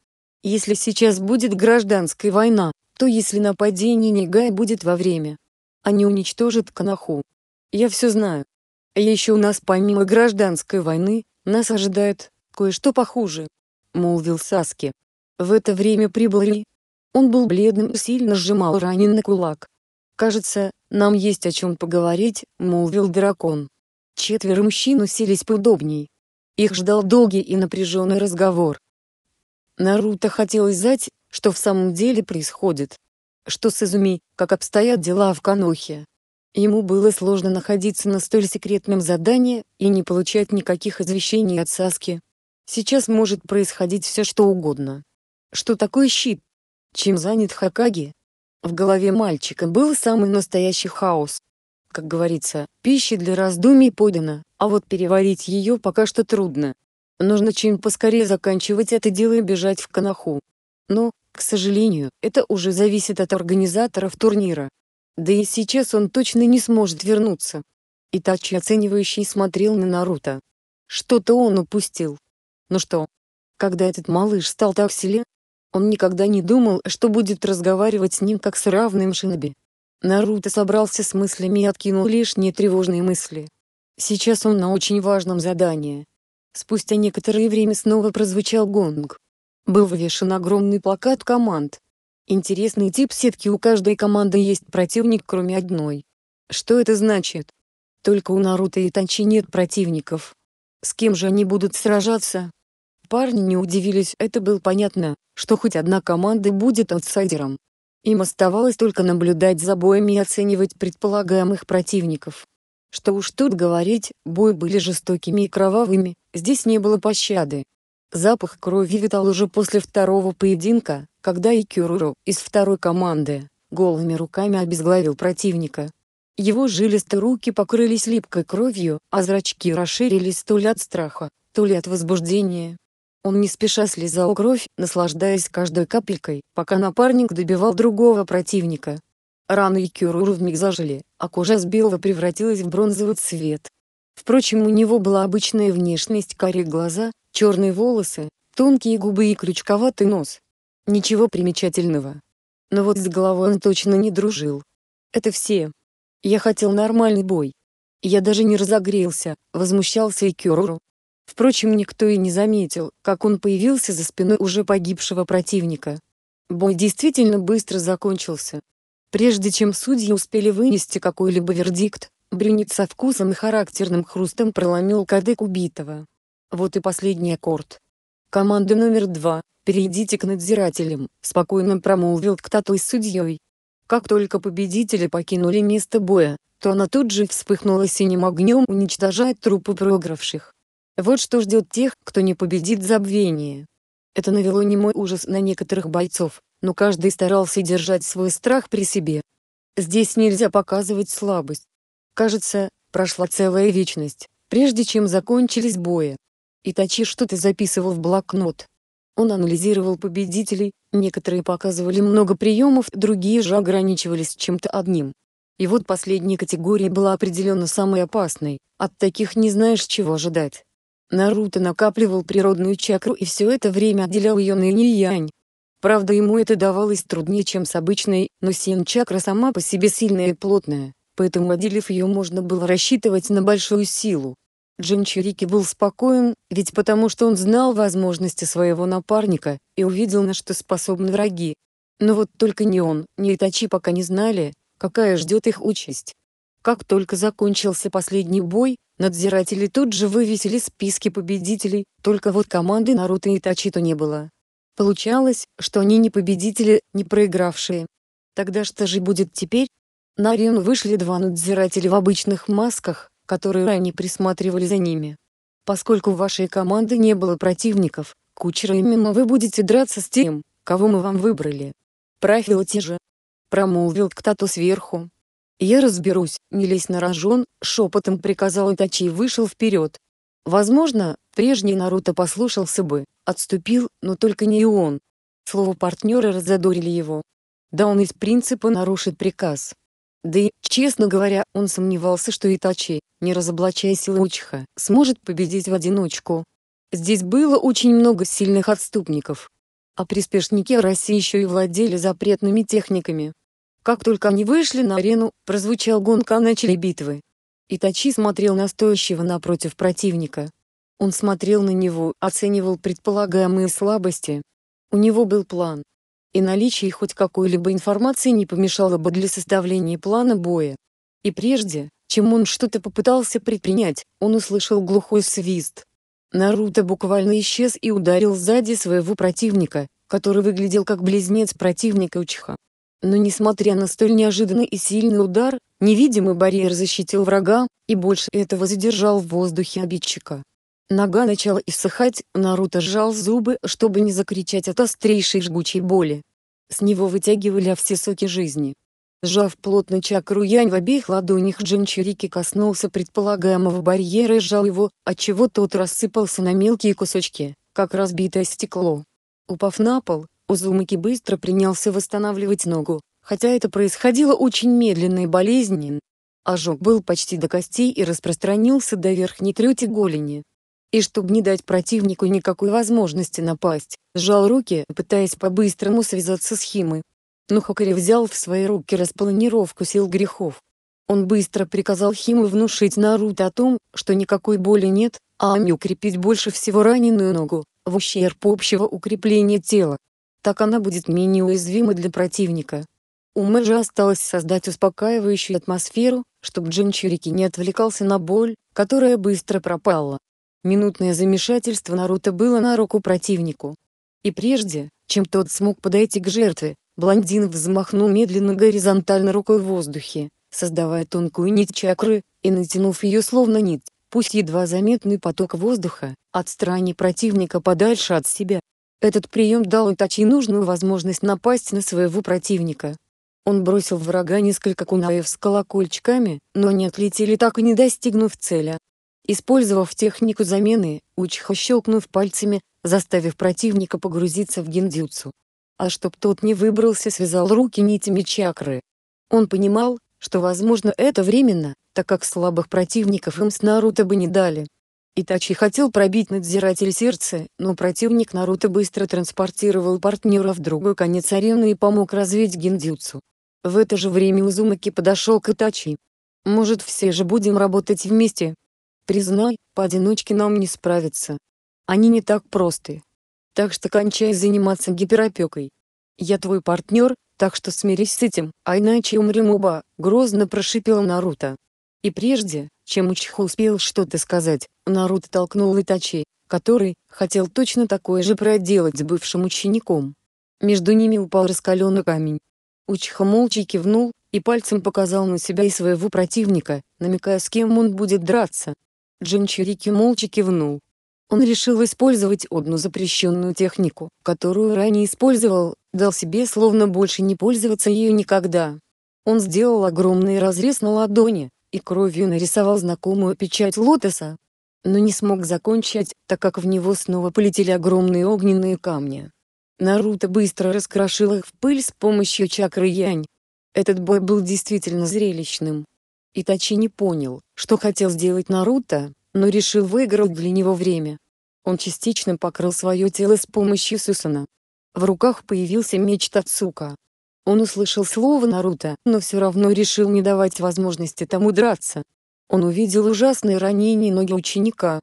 «Если сейчас будет гражданская война, что если нападение Нигай будет во время? Они уничтожат Коноху. Я все знаю. А еще у нас помимо гражданской войны, нас ожидает кое-что похуже», — молвил Саске. В это время прибыл Рин. Он был бледным и сильно сжимал раненый кулак. «Кажется, нам есть о чем поговорить», — молвил дракон. Четверо мужчин уселись поудобней. Их ждал долгий и напряженный разговор. Наруто хотел знать, что в самом деле происходит. Что с Изуми, как обстоят дела в Конохе. Ему было сложно находиться на столь секретном задании и не получать никаких извещений от Саске. Сейчас может происходить все что угодно. Что такое щит? Чем занят Хокаге? В голове мальчика был самый настоящий хаос. Как говорится, пищи для раздумий подано, а вот переварить ее пока что трудно. Нужно чем поскорее заканчивать это дело и бежать в Коноху. Но, к сожалению, это уже зависит от организаторов турнира. Да и сейчас он точно не сможет вернуться. Итачи оценивающий смотрел на Наруто. Что-то он упустил. Но что? Когда этот малыш стал так силен, он никогда не думал, что будет разговаривать с ним как с равным шиноби. Наруто собрался с мыслями и откинул лишние тревожные мысли. Сейчас он на очень важном задании. Спустя некоторое время снова прозвучал гонг. Был вывешен огромный плакат команд. Интересный тип сетки, у каждой команды есть противник, кроме одной. Что это значит? Только у Наруто и Итачи нет противников. С кем же они будут сражаться? Парни не удивились, это было понятно, что хоть одна команда будет аутсайдером. Им оставалось только наблюдать за боем и оценивать предполагаемых противников. Что уж тут говорить, бои были жестокими и кровавыми, здесь не было пощады. Запах крови витал уже после второго поединка, когда Икюруру из второй команды голыми руками обезглавил противника. Его жилистые руки покрылись липкой кровью, а зрачки расширились то ли от страха, то ли от возбуждения. Он не спеша слезал кровь, наслаждаясь каждой капелькой, пока напарник добивал другого противника. Раны Кюруру вмиг зажили, а кожа с белого превратилась в бронзовый цвет. Впрочем, у него была обычная внешность: карие глаза, черные волосы, тонкие губы и крючковатый нос. Ничего примечательного. Но вот с головой он точно не дружил. Это все. Я хотел нормальный бой. Я даже не разогрелся, возмущался и Кюруру. Впрочем, никто и не заметил, как он появился за спиной уже погибшего противника. Бой действительно быстро закончился. Прежде чем судьи успели вынести какой-либо вердикт, брюнет со вкусом и характерным хрустом проломил кадык убитого. Вот и последний аккорд. «Команда номер 2, перейдите к надзирателям», — спокойно промолвил кто-то из судьей. Как только победители покинули место боя, то она тут же вспыхнула синим огнем, уничтожая трупы проигравших. Вот что ждет тех, кто не победит забвение. Это навело немой ужас на некоторых бойцов, но каждый старался держать свой страх при себе. Здесь нельзя показывать слабость. Кажется, прошла целая вечность, прежде чем закончились бои. Итачи что-то записывал в блокнот. Он анализировал победителей, некоторые показывали много приемов, другие же ограничивались чем-то одним. И вот последняя категория была определенно самой опасной, от таких не знаешь чего ожидать. Наруто накапливал природную чакру и все это время отделял ее на инь-янь. Правда, ему это давалось труднее, чем с обычной, но син-чакра сама по себе сильная и плотная, поэтому отделив ее можно было рассчитывать на большую силу. Джинчурики был спокоен, ведь потому что он знал возможности своего напарника, и увидел, на что способны враги. Но вот только ни он, ни Итачи пока не знали, какая ждет их участь. Как только закончился последний бой, надзиратели тут же вывесили списки победителей, только вот команды Наруто и Итачи то не было. Получалось, что они не победители, не проигравшие. Тогда что же будет теперь? На арену вышли два надзирателя в обычных масках, которые ранее присматривали за ними. Поскольку у вашей команды не было противников, Кучера и Мимо, вы будете драться с тем, кого мы вам выбрали. Правила те же. Промолвил кто-то сверху. «Я разберусь, не лезь на рожон», — шепотом приказал Итачи и вышел вперед. Возможно, прежний Наруто послушался бы, отступил, но только не он. Слово партнера раззадорили его. Да он из принципа нарушит приказ. Да и, честно говоря, он сомневался, что Итачи, не разоблачая силы Учиха, сможет победить в одиночку. Здесь было очень много сильных отступников. А приспешники Араси еще и владели запретными техниками. Как только они вышли на арену, прозвучал гонг, а начали битвы. Итачи смотрел на стоящего напротив противника. Он смотрел на него, оценивал предполагаемые слабости. У него был план. И наличие хоть какой-либо информации не помешало бы для составления плана боя. И прежде, чем он что-то попытался предпринять, он услышал глухой свист. Наруто буквально исчез и ударил сзади своего противника, который выглядел как близнец противника Учиха. Но несмотря на столь неожиданный и сильный удар, невидимый барьер защитил врага, и больше этого задержал в воздухе обидчика. Нога начала иссыхать, Наруто сжал зубы, чтобы не закричать от острейшей жгучей боли. С него вытягивали все соки жизни. Сжав плотно чакру янь в обеих ладонях, Джинчурики коснулся предполагаемого барьера и сжал его, отчего тот рассыпался на мелкие кусочки, как разбитое стекло. Упав на пол, Узумаки быстро принялся восстанавливать ногу, хотя это происходило очень медленно и болезненно. Ожог был почти до костей и распространился до верхней трети голени. И чтобы не дать противнику никакой возможности напасть, сжал руки, пытаясь по-быстрому связаться с Химой. Но Хакари взял в свои руки распланировку сил грехов. Он быстро приказал Химе внушить Наруто о том, что никакой боли нет, а Ами укрепить больше всего раненую ногу, в ущерб общего укрепления тела. Так она будет менее уязвима для противника. Уме же осталось создать успокаивающую атмосферу, чтобы Джинчурики не отвлекался на боль, которая быстро пропала. Минутное замешательство Наруто было на руку противнику. И прежде, чем тот смог подойти к жертве, блондин взмахнул медленно горизонтально рукой в воздухе, создавая тонкую нить чакры, и натянув ее словно нить, пусть едва заметный поток воздуха, отстранив противника подальше от себя. Этот прием дал Итачи нужную возможность напасть на своего противника. Он бросил в врага несколько кунаев с колокольчиками, но не отлетели, так и не достигнув цели. Использовав технику замены, Учиха, щелкнув пальцами, заставив противника погрузиться в гиндзюцу. А чтоб тот не выбрался, связал руки нитями чакры. Он понимал, что возможно это временно, так как слабых противников им с Наруто бы не дали. Итачи хотел пробить надзиратель сердца, но противник Наруто быстро транспортировал партнера в другой конец арены и помог развить гиндзюцу. В это же время Узумаки подошел к Итачи. «Может, все же будем работать вместе? Признай, поодиночке нам не справиться. Они не так просты. Так что кончай заниматься гиперопекой. Я твой партнер, так что смирись с этим, а иначе умрем оба», — грозно прошипел Наруто. И прежде, чем Учиха успел что-то сказать, Наруто толкнул Итачи, который хотел точно такое же проделать с бывшим учеником. Между ними упал раскаленный камень. Учиха молча кивнул и пальцем показал на себя и своего противника, намекая, с кем он будет драться. Джинчурики молча кивнул. Он решил использовать одну запрещенную технику, которую ранее использовал, дал себе словно больше не пользоваться ею никогда. Он сделал огромный разрез на ладони и кровью нарисовал знакомую печать лотоса. Но не смог закончить, так как в него снова полетели огромные огненные камни. Наруто быстро раскрошил их в пыль с помощью чакры Янь. Этот бой был действительно зрелищным. Итачи не понял, что хотел сделать Наруто, но решил выиграть для него время. Он частично покрыл свое тело с помощью Сусаноо. В руках появился меч Тацука. Он услышал слово Наруто, но все равно решил не давать возможности тому драться. Он увидел ужасные ранения ноги ученика.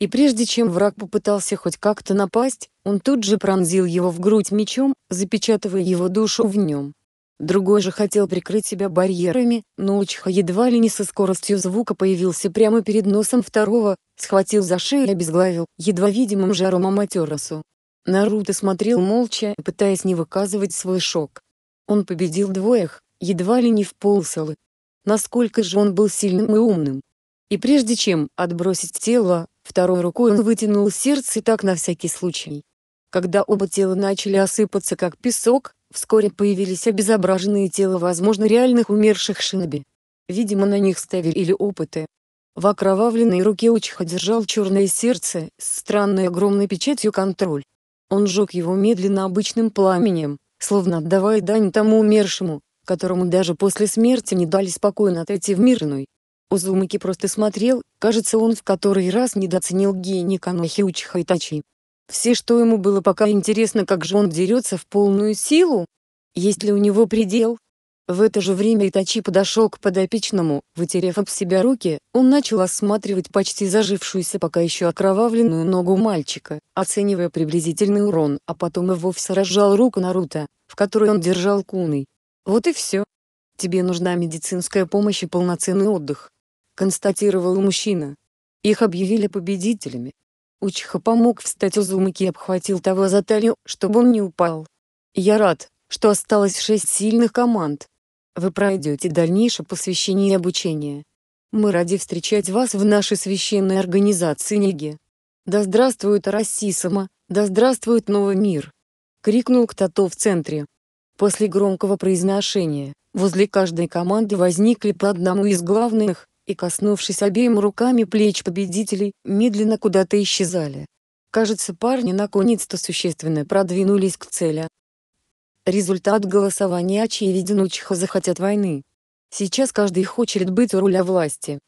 И прежде чем враг попытался хоть как-то напасть, он тут же пронзил его в грудь мечом, запечатывая его душу в нем. Другой же хотел прикрыть себя барьерами, но Учиха едва ли не со скоростью звука появился прямо перед носом второго, схватил за шею и обезглавил, едва видимым жаром Аматерасу. Наруто смотрел молча, пытаясь не выказывать свой шок. Он победил двоих, едва ли не в полсилы. Насколько же он был сильным и умным. И прежде чем отбросить тело, второй рукой он вытянул сердце так на всякий случай. Когда оба тела начали осыпаться как песок, вскоре появились обезображенные тела возможно реальных умерших шиноби. Видимо, на них ставили опыты. В окровавленной руке Учиха держал черное сердце с странной огромной печатью контроль. Он сжег его медленно обычным пламенем, словно отдавая дань тому умершему, которому даже после смерти не дали спокойно отойти в мир иной. Узумаки просто смотрел, кажется, он в который раз недооценил гений Конохи Учиха Итачи. Все, что ему было пока интересно, как же он дерется в полную силу? Есть ли у него предел? В это же время Итачи подошел к подопечному, вытерев об себя руки, он начал осматривать почти зажившуюся пока еще окровавленную ногу мальчика, оценивая приблизительный урон, а потом и вовсе разжал руку Наруто, в которой он держал куной. «Вот и все. Тебе нужна медицинская помощь и полноценный отдых», — констатировал мужчина. Их объявили победителями. Учиха помог встать Узумаки и обхватил того за талию, чтобы он не упал. «Я рад, что осталось 6 сильных команд. Вы пройдете дальнейшее посвящение и обучение. Мы рады встречать вас в нашей священной организации Ниги. Да здравствует Араси сама, да здравствует новый мир!» — крикнул кто-то в центре. После громкого произношения, возле каждой команды возникли по одному из главных, и, коснувшись обеими руками плеч победителей, медленно куда-то исчезали. Кажется, парни наконец-то существенно продвинулись к цели. Результат голосования очевиден, Учиха захотят войны. Сейчас каждый хочет быть у руля власти.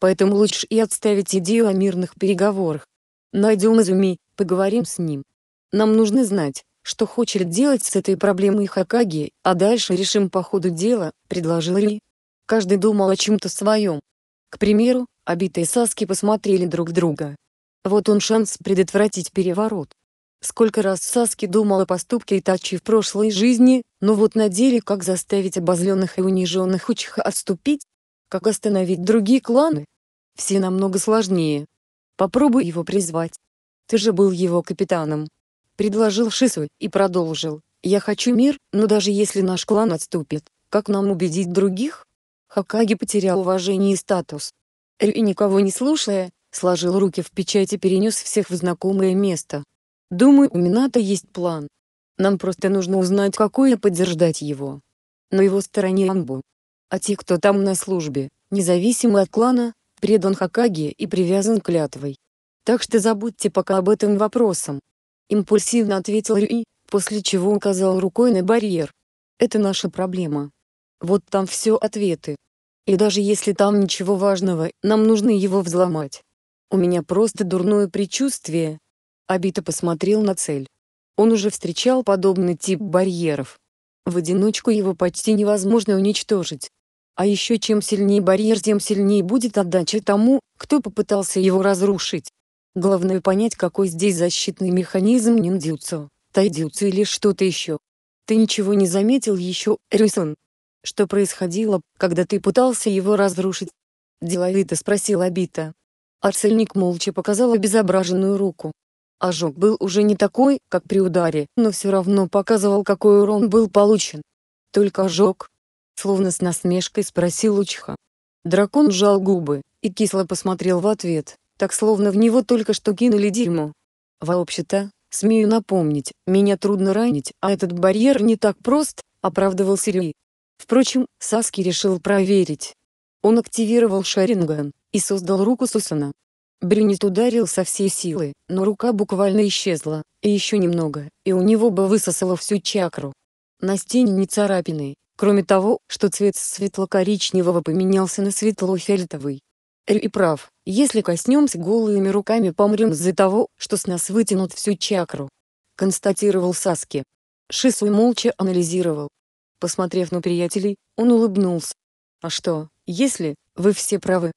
Поэтому лучше и отставить идею о мирных переговорах. Найдем Изуми, поговорим с ним. Нам нужно знать, что хочет делать с этой проблемой Хокаге, а дальше решим по ходу дела, предложил Рю. Каждый думал о чем-то своем. К примеру, Обито и Саске посмотрели друг друга. Вот он шанс предотвратить переворот. Сколько раз Саске думал о поступке Итачи в прошлой жизни, но вот на деле как заставить обозленных и униженных Учиха отступить? Как остановить другие кланы? Все намного сложнее. Попробуй его призвать. Ты же был его капитаном. Предложил Шисуй и продолжил. Я хочу мир, но даже если наш клан отступит, как нам убедить других? Хокаге потерял уважение и статус. Рю, никого не слушая, сложил руки в печать и перенес всех в знакомое место. Думаю, у Минато есть план. Нам просто нужно узнать, какой, и поддержать его. на его стороне Анбу. А те, кто там на службе, независимо от клана, предан Хокаге и привязан клятвой. Так что забудьте пока об этом вопросом. Импульсивно ответил Рюи, после чего указал рукой на барьер. Это наша проблема. Вот там все ответы. И даже если там ничего важного, нам нужно его взломать. У меня просто дурное предчувствие. Обито посмотрел на цель. Он уже встречал подобный тип барьеров. В одиночку его почти невозможно уничтожить. А еще чем сильнее барьер, тем сильнее будет отдача тому, кто попытался его разрушить. Главное понять, какой здесь защитный механизм: ниндзюцу, тайдзюцу или что-то еще. Ты ничего не заметил еще, Рюсан? Что происходило, когда ты пытался его разрушить? Деловито спросил Обито. Арсельник молча показал обезображенную руку. Ожог был уже не такой, как при ударе, но все равно показывал, какой урон был получен. Только ожог? Словно с насмешкой спросил Учиха. Дракон сжал губы и кисло посмотрел в ответ, так словно в него только что кинули дерьмо. Вообще-то, смею напомнить, меня трудно ранить, а этот барьер не так прост, оправдывался Рюи. Впрочем, Саске решил проверить. Он активировал Шаринган и создал руку Сусаноо. Брюнет ударил со всей силы, но рука буквально исчезла, и еще немного, и у него бы высосало всю чакру. На стене не царапины, кроме того, что цвет с светло-коричневого поменялся на светло-фиолетовый. Рюи прав, если коснемся голыми руками, помрем из-за того, что с нас вытянут всю чакру. Констатировал Саске. Шисуй молча анализировал. Посмотрев на приятелей, он улыбнулся. А что, если вы все правы?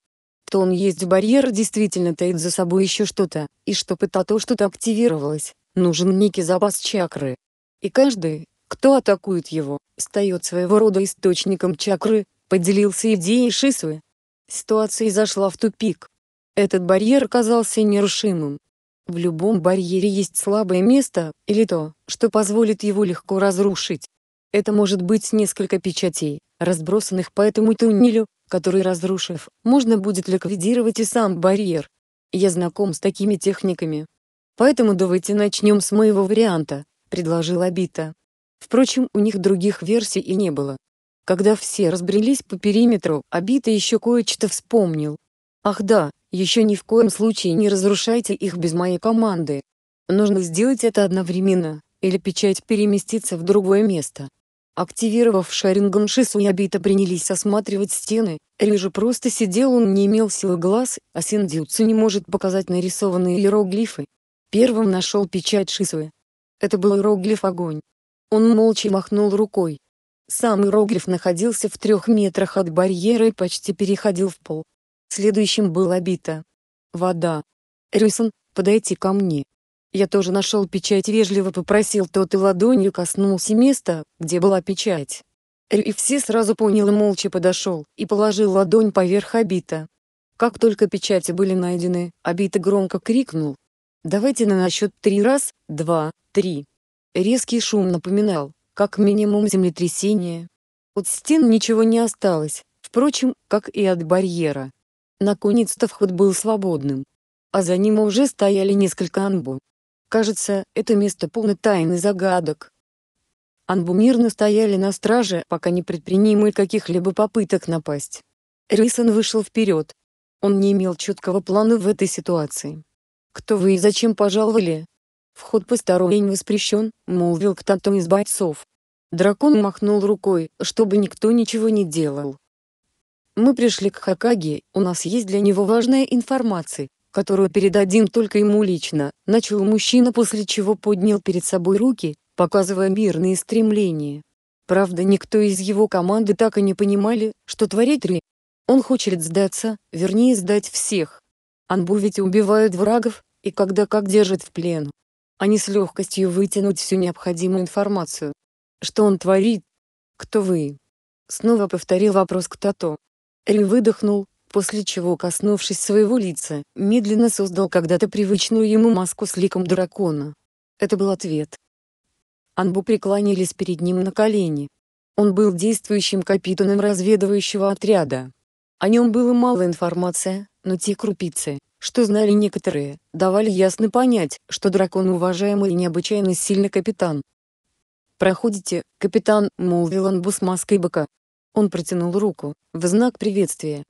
То он есть барьер действительно таит за собой еще что-то, и чтобы то что-то активировалось, нужен некий запас чакры. И каждый, кто атакует его, стает своего рода источником чакры, поделился идеей Шисуэ. Ситуация зашла в тупик. Этот барьер казался нерушимым. В любом барьере есть слабое место, или то, что позволит его легко разрушить. Это может быть несколько печатей, разбросанных по этому туннелю, который, разрушив, можно будет ликвидировать и сам барьер. Я знаком с такими техниками. Поэтому давайте начнем с моего варианта, предложил Обито. Впрочем, у них других версий и не было. Когда все разбрелись по периметру, Обито еще кое-что вспомнил. Ах да, еще ни в коем случае не разрушайте их без моей команды. Нужно сделать это одновременно, или печать переместится в другое место. Активировав Шаринган, Шису и Обито принялись осматривать стены. Рю же просто сидел, он не имел силы глаз, а Синдзюцу не может показать нарисованные иероглифы. Первым нашел печать Шисуэ. Это был иероглиф «Огонь». Он молча махнул рукой. Сам иероглиф находился в 3 метрах от барьера и почти переходил в пол. Следующим был Обито. «Вода. Рюсан, подойти ко мне». Я тоже нашел печать, вежливо попросил тот и ладонью коснулся места, где была печать. Рюи все сразу понял и молча подошел, и положил ладонь поверх Обито. Как только печати были найдены, Обито громко крикнул. «Давайте на счет 3, 1, 2, 3». Резкий шум напоминал, как минимум, землетрясение. От стен ничего не осталось, впрочем, как и от барьера. Наконец-то вход был свободным. А за ним уже стояли несколько анбу. Кажется, это место полно тайн и загадок. Анбу мирно стояли на страже, пока не предпринимали каких-либо попыток напасть. Рисан вышел вперед. Он не имел четкого плана в этой ситуации. «Кто вы и зачем пожаловали?» «Вход посторонним воспрещен», — молвил кто-то из бойцов. Дракон махнул рукой, чтобы никто ничего не делал. «Мы пришли к Хокаге, у нас есть для него важная информация, которую передадим только ему лично», — начал мужчина, после чего поднял перед собой руки, показывая мирные стремления. Правда, никто из его команды так и не понимали, что творит Рю. Он хочет сдаться, вернее сдать всех. Анбу ведь убивают врагов, и когда как держат в плену. Они с легкостью вытянут всю необходимую информацию. Что он творит? Кто вы? Снова повторил вопрос кто-то. Рю выдохнул, после чего, коснувшись своего лица, медленно создал когда-то привычную ему маску с ликом дракона. Это был ответ. Анбу преклонились перед ним на колени. Он был действующим капитаном разведывающего отряда. О нем было мало информации, но те крупицы, что знали некоторые, давали ясно понять, что дракон уважаемый и необычайно сильный капитан. «Проходите, капитан», — молвил Анбу с маской быка. Он протянул руку, в знак приветствия.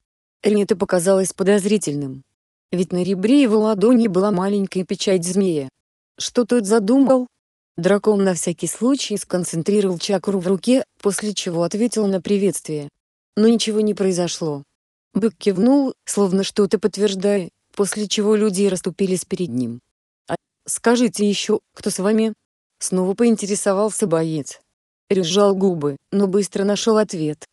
Рин это показалось подозрительным. Ведь на ребре его ладони была маленькая печать змея. Что тот задумал? Дракон на всякий случай сконцентрировал чакру в руке, после чего ответил на приветствие. Но ничего не произошло. Бык кивнул, словно что-то подтверждая, после чего люди расступились перед ним. «А скажите еще, кто с вами?» Снова поинтересовался боец. Рю сжал губы, но быстро нашел ответ.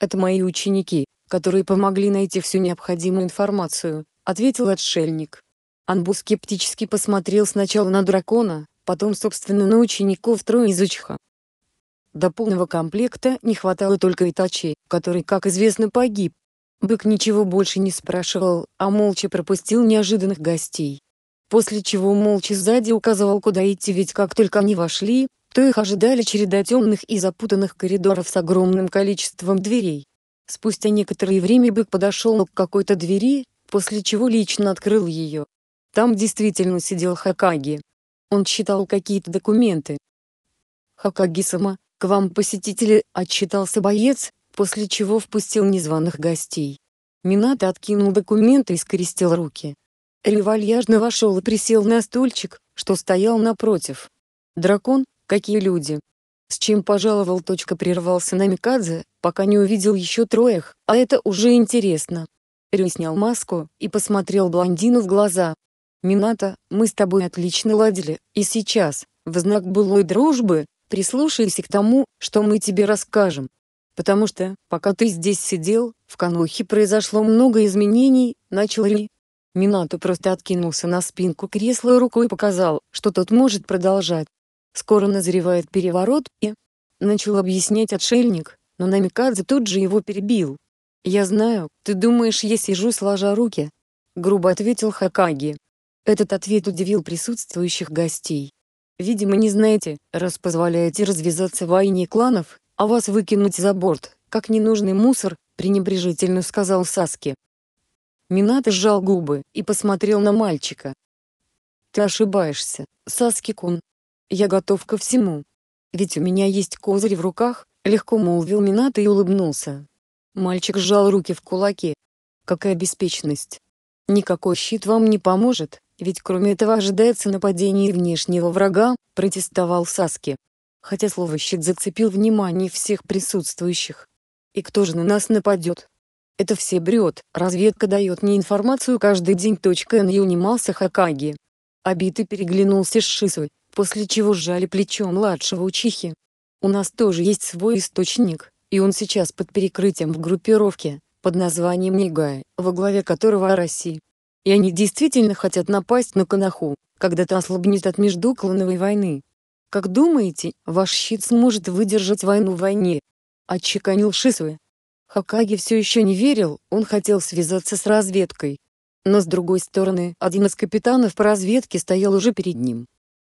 «Это мои ученики, которые помогли найти всю необходимую информацию», — ответил отшельник. Анбу скептически посмотрел сначала на дракона, потом собственно на учеников трое из Учиха. До полного комплекта не хватало только Итачи, который, как известно, погиб. Бык ничего больше не спрашивал, а молча пропустил неожиданных гостей. После чего молча сзади указывал, куда идти, ведь как только они вошли, то их ожидали череда темных и запутанных коридоров с огромным количеством дверей. Спустя некоторое время бык подошел к какой-то двери, после чего лично открыл ее. Там действительно сидел Хокаге. Он читал какие-то документы. «Хокаге-сама, к вам посетители», — отчитался боец, после чего впустил незваных гостей. Минато откинул документы и скрестил руки. Рю вальяжно вошел и присел на стульчик, что стоял напротив. «Дракон, какие люди! С чем пожаловал?» — прервался Намикадзе, пока не увидел еще троих, а это уже интересно. Рю снял маску и посмотрел блондину в глаза. «Минато, мы с тобой отлично ладили, и сейчас, в знак былой дружбы, прислушайся к тому, что мы тебе расскажем. Потому что, пока ты здесь сидел, в Конохе произошло много изменений», — начал Рю. Минато просто откинулся на спинку кресла и рукой показал, что тот может продолжать. «Скоро назревает переворот, и...» — начал объяснять отшельник, но Намикадзе тут же его перебил. «Я знаю, ты думаешь, я сижу сложа руки?» — грубо ответил Хокаге. Этот ответ удивил присутствующих гостей. «Видимо, не знаете, раз позволяете развязаться войне кланов, а вас выкинуть за борт, как ненужный мусор», — пренебрежительно сказал Саске. Минато сжал губы и посмотрел на мальчика. «Ты ошибаешься, Саске-кун. Я готов ко всему. Ведь у меня есть козырь в руках», — легко молвил Минато и улыбнулся. Мальчик сжал руки в кулаки. «Какая беспечность! Никакой щит вам не поможет, ведь кроме этого ожидается нападение внешнего врага», — протестовал Саске. Хотя слово «щит» зацепил внимание всех присутствующих. «И кто же на нас нападет? Это все бред, разведка дает мне информацию каждый день», — не унимался Хокаге. Обито переглянулся с Шисуй, после чего сжали плечо младшего учихи. «У нас тоже есть свой источник, и он сейчас под перекрытием в группировке, под названием Нигая, во главе которого Араси. И они действительно хотят напасть на Коноху, когда та ослабнет от междуклановой войны. Как думаете, ваш щит сможет выдержать войну в войне?» — отчеканил Шисуэ. Хокаге все еще не верил, он хотел связаться с разведкой. Но с другой стороны, один из капитанов по разведке стоял уже перед ним.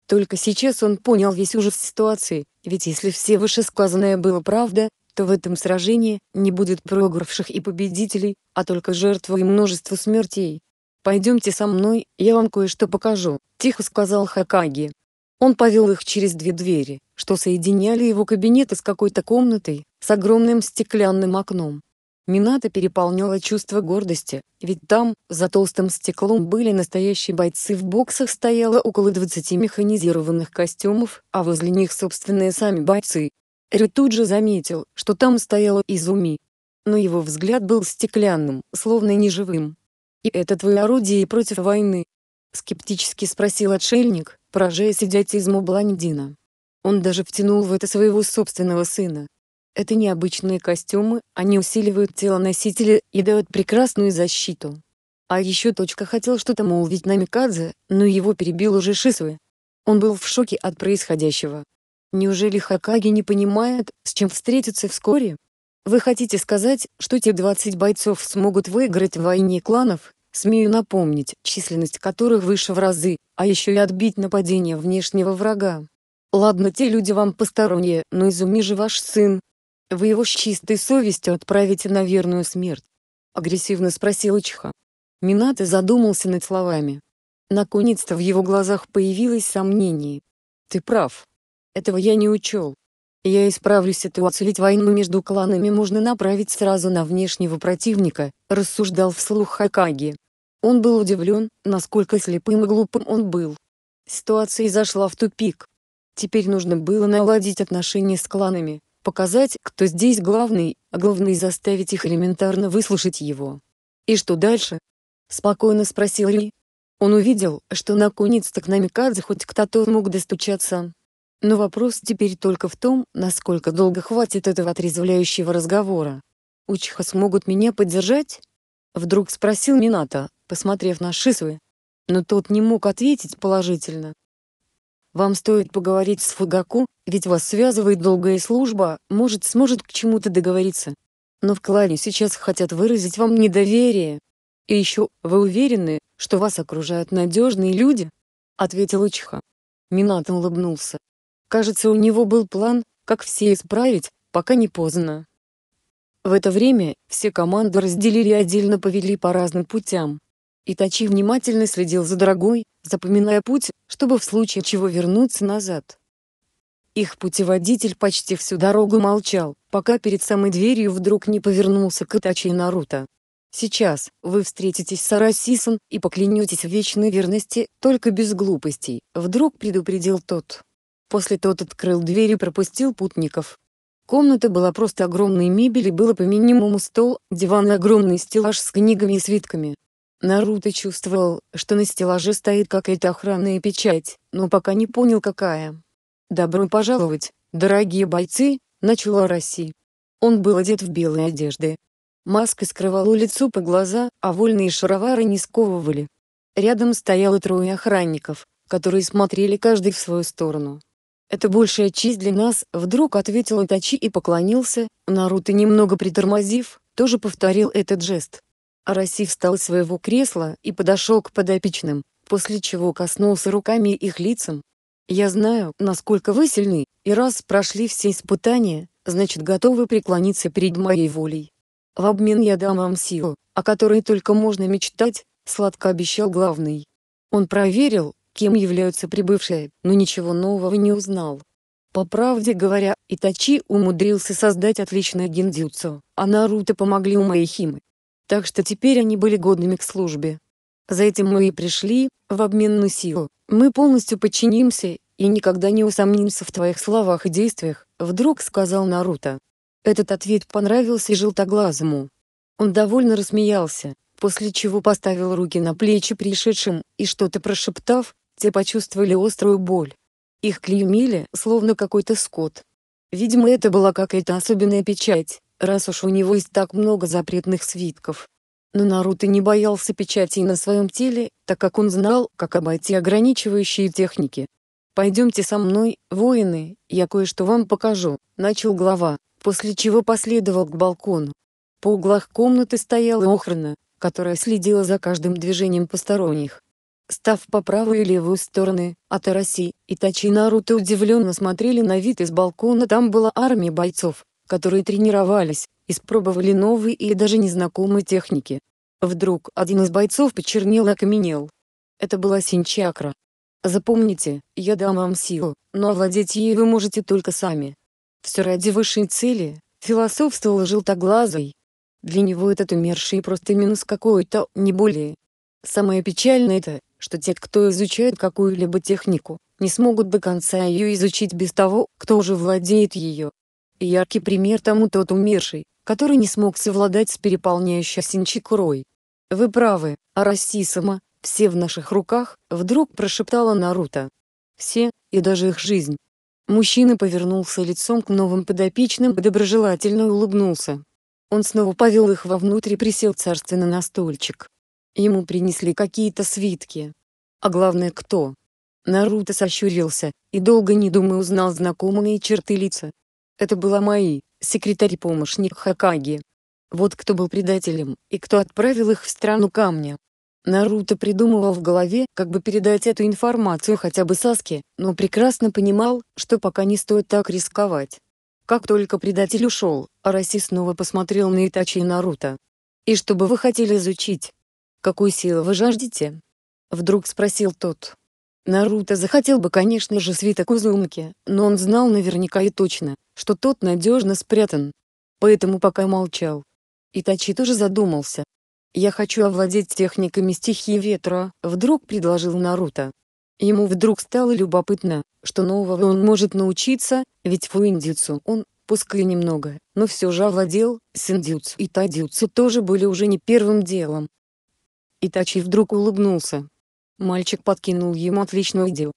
Только сейчас он понял весь ужас ситуации, ведь если все вышесказанное было правда, то в этом сражении не будет проигравших и победителей, а только жертвы и множество смертей. «Пойдемте со мной, я вам кое-что покажу», — тихо сказал Хокаге. Он повел их через две двери, что соединяли его кабинеты с какой-то комнатой, с огромным стеклянным окном. Минато переполняло чувство гордости, ведь там, за толстым стеклом, были настоящие бойцы, в боксах стояло около 20 механизированных костюмов, а возле них собственные сами бойцы. Рю тут же заметил, что там стояла Изуми. Но его взгляд был стеклянным, словно неживым. «И это твои орудия против войны?» — скептически спросил отшельник, поражаясь идиотизму блондина. Он даже втянул в это своего собственного сына. «Это необычные костюмы, они усиливают тело носителя и дают прекрасную защиту». А еще хотел что-то молвить Намикадзе, но его перебил уже Шисуэ. Он был в шоке от происходящего. Неужели Хокаге не понимает, с чем встретятся вскоре? «Вы хотите сказать, что те 20 бойцов смогут выиграть в войне кланов, смею напомнить, численность которых выше в разы, а еще и отбить нападение внешнего врага? Ладно, те люди вам посторонние, но Изуми же ваш сын. Вы его с чистой совестью отправите на верную смерть?» — агрессивно спросил Учиха. Минато задумался над словами. Наконец-то в его глазах появилось сомнение. «Ты прав. Этого я не учел. Я исправлю ситуацию, ведь войну между кланами можно направить сразу на внешнего противника», — рассуждал вслух Хокаге. Он был удивлен, насколько слепым и глупым он был. Ситуация зашла в тупик. Теперь нужно было наладить отношения с кланами, показать, кто здесь главный, а главное заставить их элементарно выслушать его. «И что дальше?» — спокойно спросил Рин. Он увидел, что наконец-то к Намикадзе хоть кто-то мог достучаться. Но вопрос теперь только в том, насколько долго хватит этого отрезвляющего разговора. «Учиха смогут меня поддержать?» — вдруг спросил Минато, посмотрев на Шисуя. Но тот не мог ответить положительно. «Вам стоит поговорить с Фугаку, ведь вас связывает долгая служба, может сможет к чему-то договориться. Но в клане сейчас хотят выразить вам недоверие. И еще, вы уверены, что вас окружают надежные люди?» — ответил Учиха. Минато улыбнулся. Кажется, у него был план, как все исправить, пока не поздно. В это время, все команды разделили и отдельно повели по разным путям. Итачи внимательно следил за дорогой, запоминая путь, чтобы в случае чего вернуться назад. Их путеводитель почти всю дорогу молчал, пока перед самой дверью вдруг не повернулся к Итачи и Наруто. «Сейчас вы встретитесь с Араси-сан и поклянетесь в вечной верности, только без глупостей», — вдруг предупредил тот. После тот открыл дверь и пропустил путников. Комната была просто огромной, мебели было по минимуму: стол, диван и огромный стеллаж с книгами и свитками. Наруто чувствовал, что на стеллаже стоит какая-то охранная печать, но пока не понял какая. «Добро пожаловать, дорогие бойцы», — начал Араси. Он был одет в белые одежды. Маска скрывала лицо по глаза, а вольные шаровары не сковывали. Рядом стояло трое охранников, которые смотрели каждый в свою сторону. «Это большая честь для нас», — вдруг ответил Итачи и поклонился. Наруто, немного притормозив, тоже повторил этот жест. Араси встал с своего кресла и подошел к подопечным, после чего коснулся руками их лицам. «Я знаю, насколько вы сильны, и раз прошли все испытания, значит готовы преклониться перед моей волей. В обмен я дам вам силу, о которой только можно мечтать», — сладко обещал главный. Он проверил, кем являются прибывшие, но ничего нового не узнал. По правде говоря, Итачи умудрился создать отличное гиндзюцу, а Наруто помогли Уме и Хими. Так что теперь они были годными к службе. «За этим мы и пришли, в обмен на силу, мы полностью подчинимся, и никогда не усомнимся в твоих словах и действиях», — вдруг сказал Наруто. Этот ответ понравился желтоглазому. Он довольно рассмеялся, после чего поставил руки на плечи пришедшим, и что-то прошептав, те почувствовали острую боль. Их клеймили, словно какой-то скот. Видимо, это была какая-то особенная печать, раз уж у него есть так много запретных свитков. Но Наруто не боялся печатей на своем теле, так как он знал, как обойти ограничивающие техники. «Пойдемте со мной, воины, я кое-что вам покажу», — начал глава, после чего последовал к балкону. По углах комнаты стояла охрана, которая следила за каждым движением посторонних. Став по правую и левую стороны, от Араси, Итачи и Наруто удивленно смотрели на вид из балкона. Там была армия бойцов, которые тренировались, испробовали новые и даже незнакомые техники. Вдруг один из бойцов почернел и окаменел. Это была синчакра. «Запомните, я дам вам силу, но овладеть ей вы можете только сами. Все ради высшей цели», — философствовал желтоглазый. Для него этот умерший просто минус какой-то, не более. Самое печальное это, что те, кто изучает какую-либо технику, не смогут до конца ее изучить без того, кто уже владеет ее. И яркий пример тому тот умерший, который не смог совладать с переполняющей синчакурой. «Вы правы, Араси-сама, все в наших руках», — вдруг прошептала Наруто. «Все, и даже их жизнь». Мужчина повернулся лицом к новым подопечным и доброжелательно улыбнулся. Он снова повел их вовнутрь и присел царственно на стульчик. Ему принесли какие-то свитки. «А главное, кто?» Наруто сощурился, и долго не думая узнал знакомые черты лица. «Это была Маи, секретарь и помощник Хокаге. Вот кто был предателем, и кто отправил их в страну камня». Наруто придумывал в голове, как бы передать эту информацию хотя бы Саске, но прекрасно понимал, что пока не стоит так рисковать. Как только предатель ушел, Араси снова посмотрел на Итачи и Наруто. «И что бы вы хотели изучить? Какую силу вы жаждете?» — вдруг спросил тот. Наруто захотел бы, конечно же, свиток Узумаки, но он знал наверняка и точно, что тот надежно спрятан. Поэтому пока молчал. Итачи тоже задумался. «Я хочу овладеть техниками стихии ветра», — вдруг предложил Наруто. Ему вдруг стало любопытно, что нового он может научиться, ведь фуиндзюцу он, пускай немного, но все же овладел, синдзюцу и тадзюцу тоже были уже не первым делом. Итачи вдруг улыбнулся. Мальчик подкинул ему отличную идею.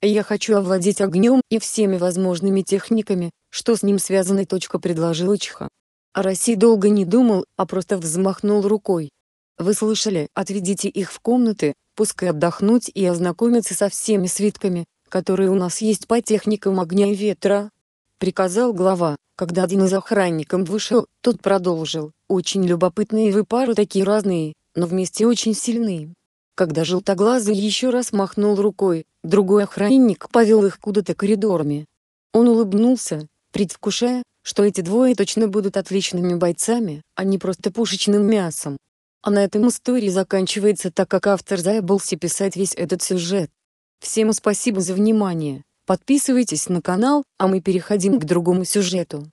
«Я хочу овладеть огнем и всеми возможными техниками, что с ним связаны», — предложил Учиха. Араси долго не думал, а просто взмахнул рукой. «Вы слышали, отведите их в комнаты, пускай отдохнуть и ознакомиться со всеми свитками, которые у нас есть по техникам огня и ветра», — приказал глава. Когда один из охранников вышел, тот продолжил: «Очень любопытные вы пары, такие разные, но вместе очень сильные». Когда желтоглазый еще раз махнул рукой, другой охранник повел их куда-то коридорами. Он улыбнулся, предвкушая, что эти двое точно будут отличными бойцами, а не просто пушечным мясом. А на этом история заканчивается, так как автор заебался писать весь этот сюжет. Всем спасибо за внимание, подписывайтесь на канал, а мы переходим к другому сюжету.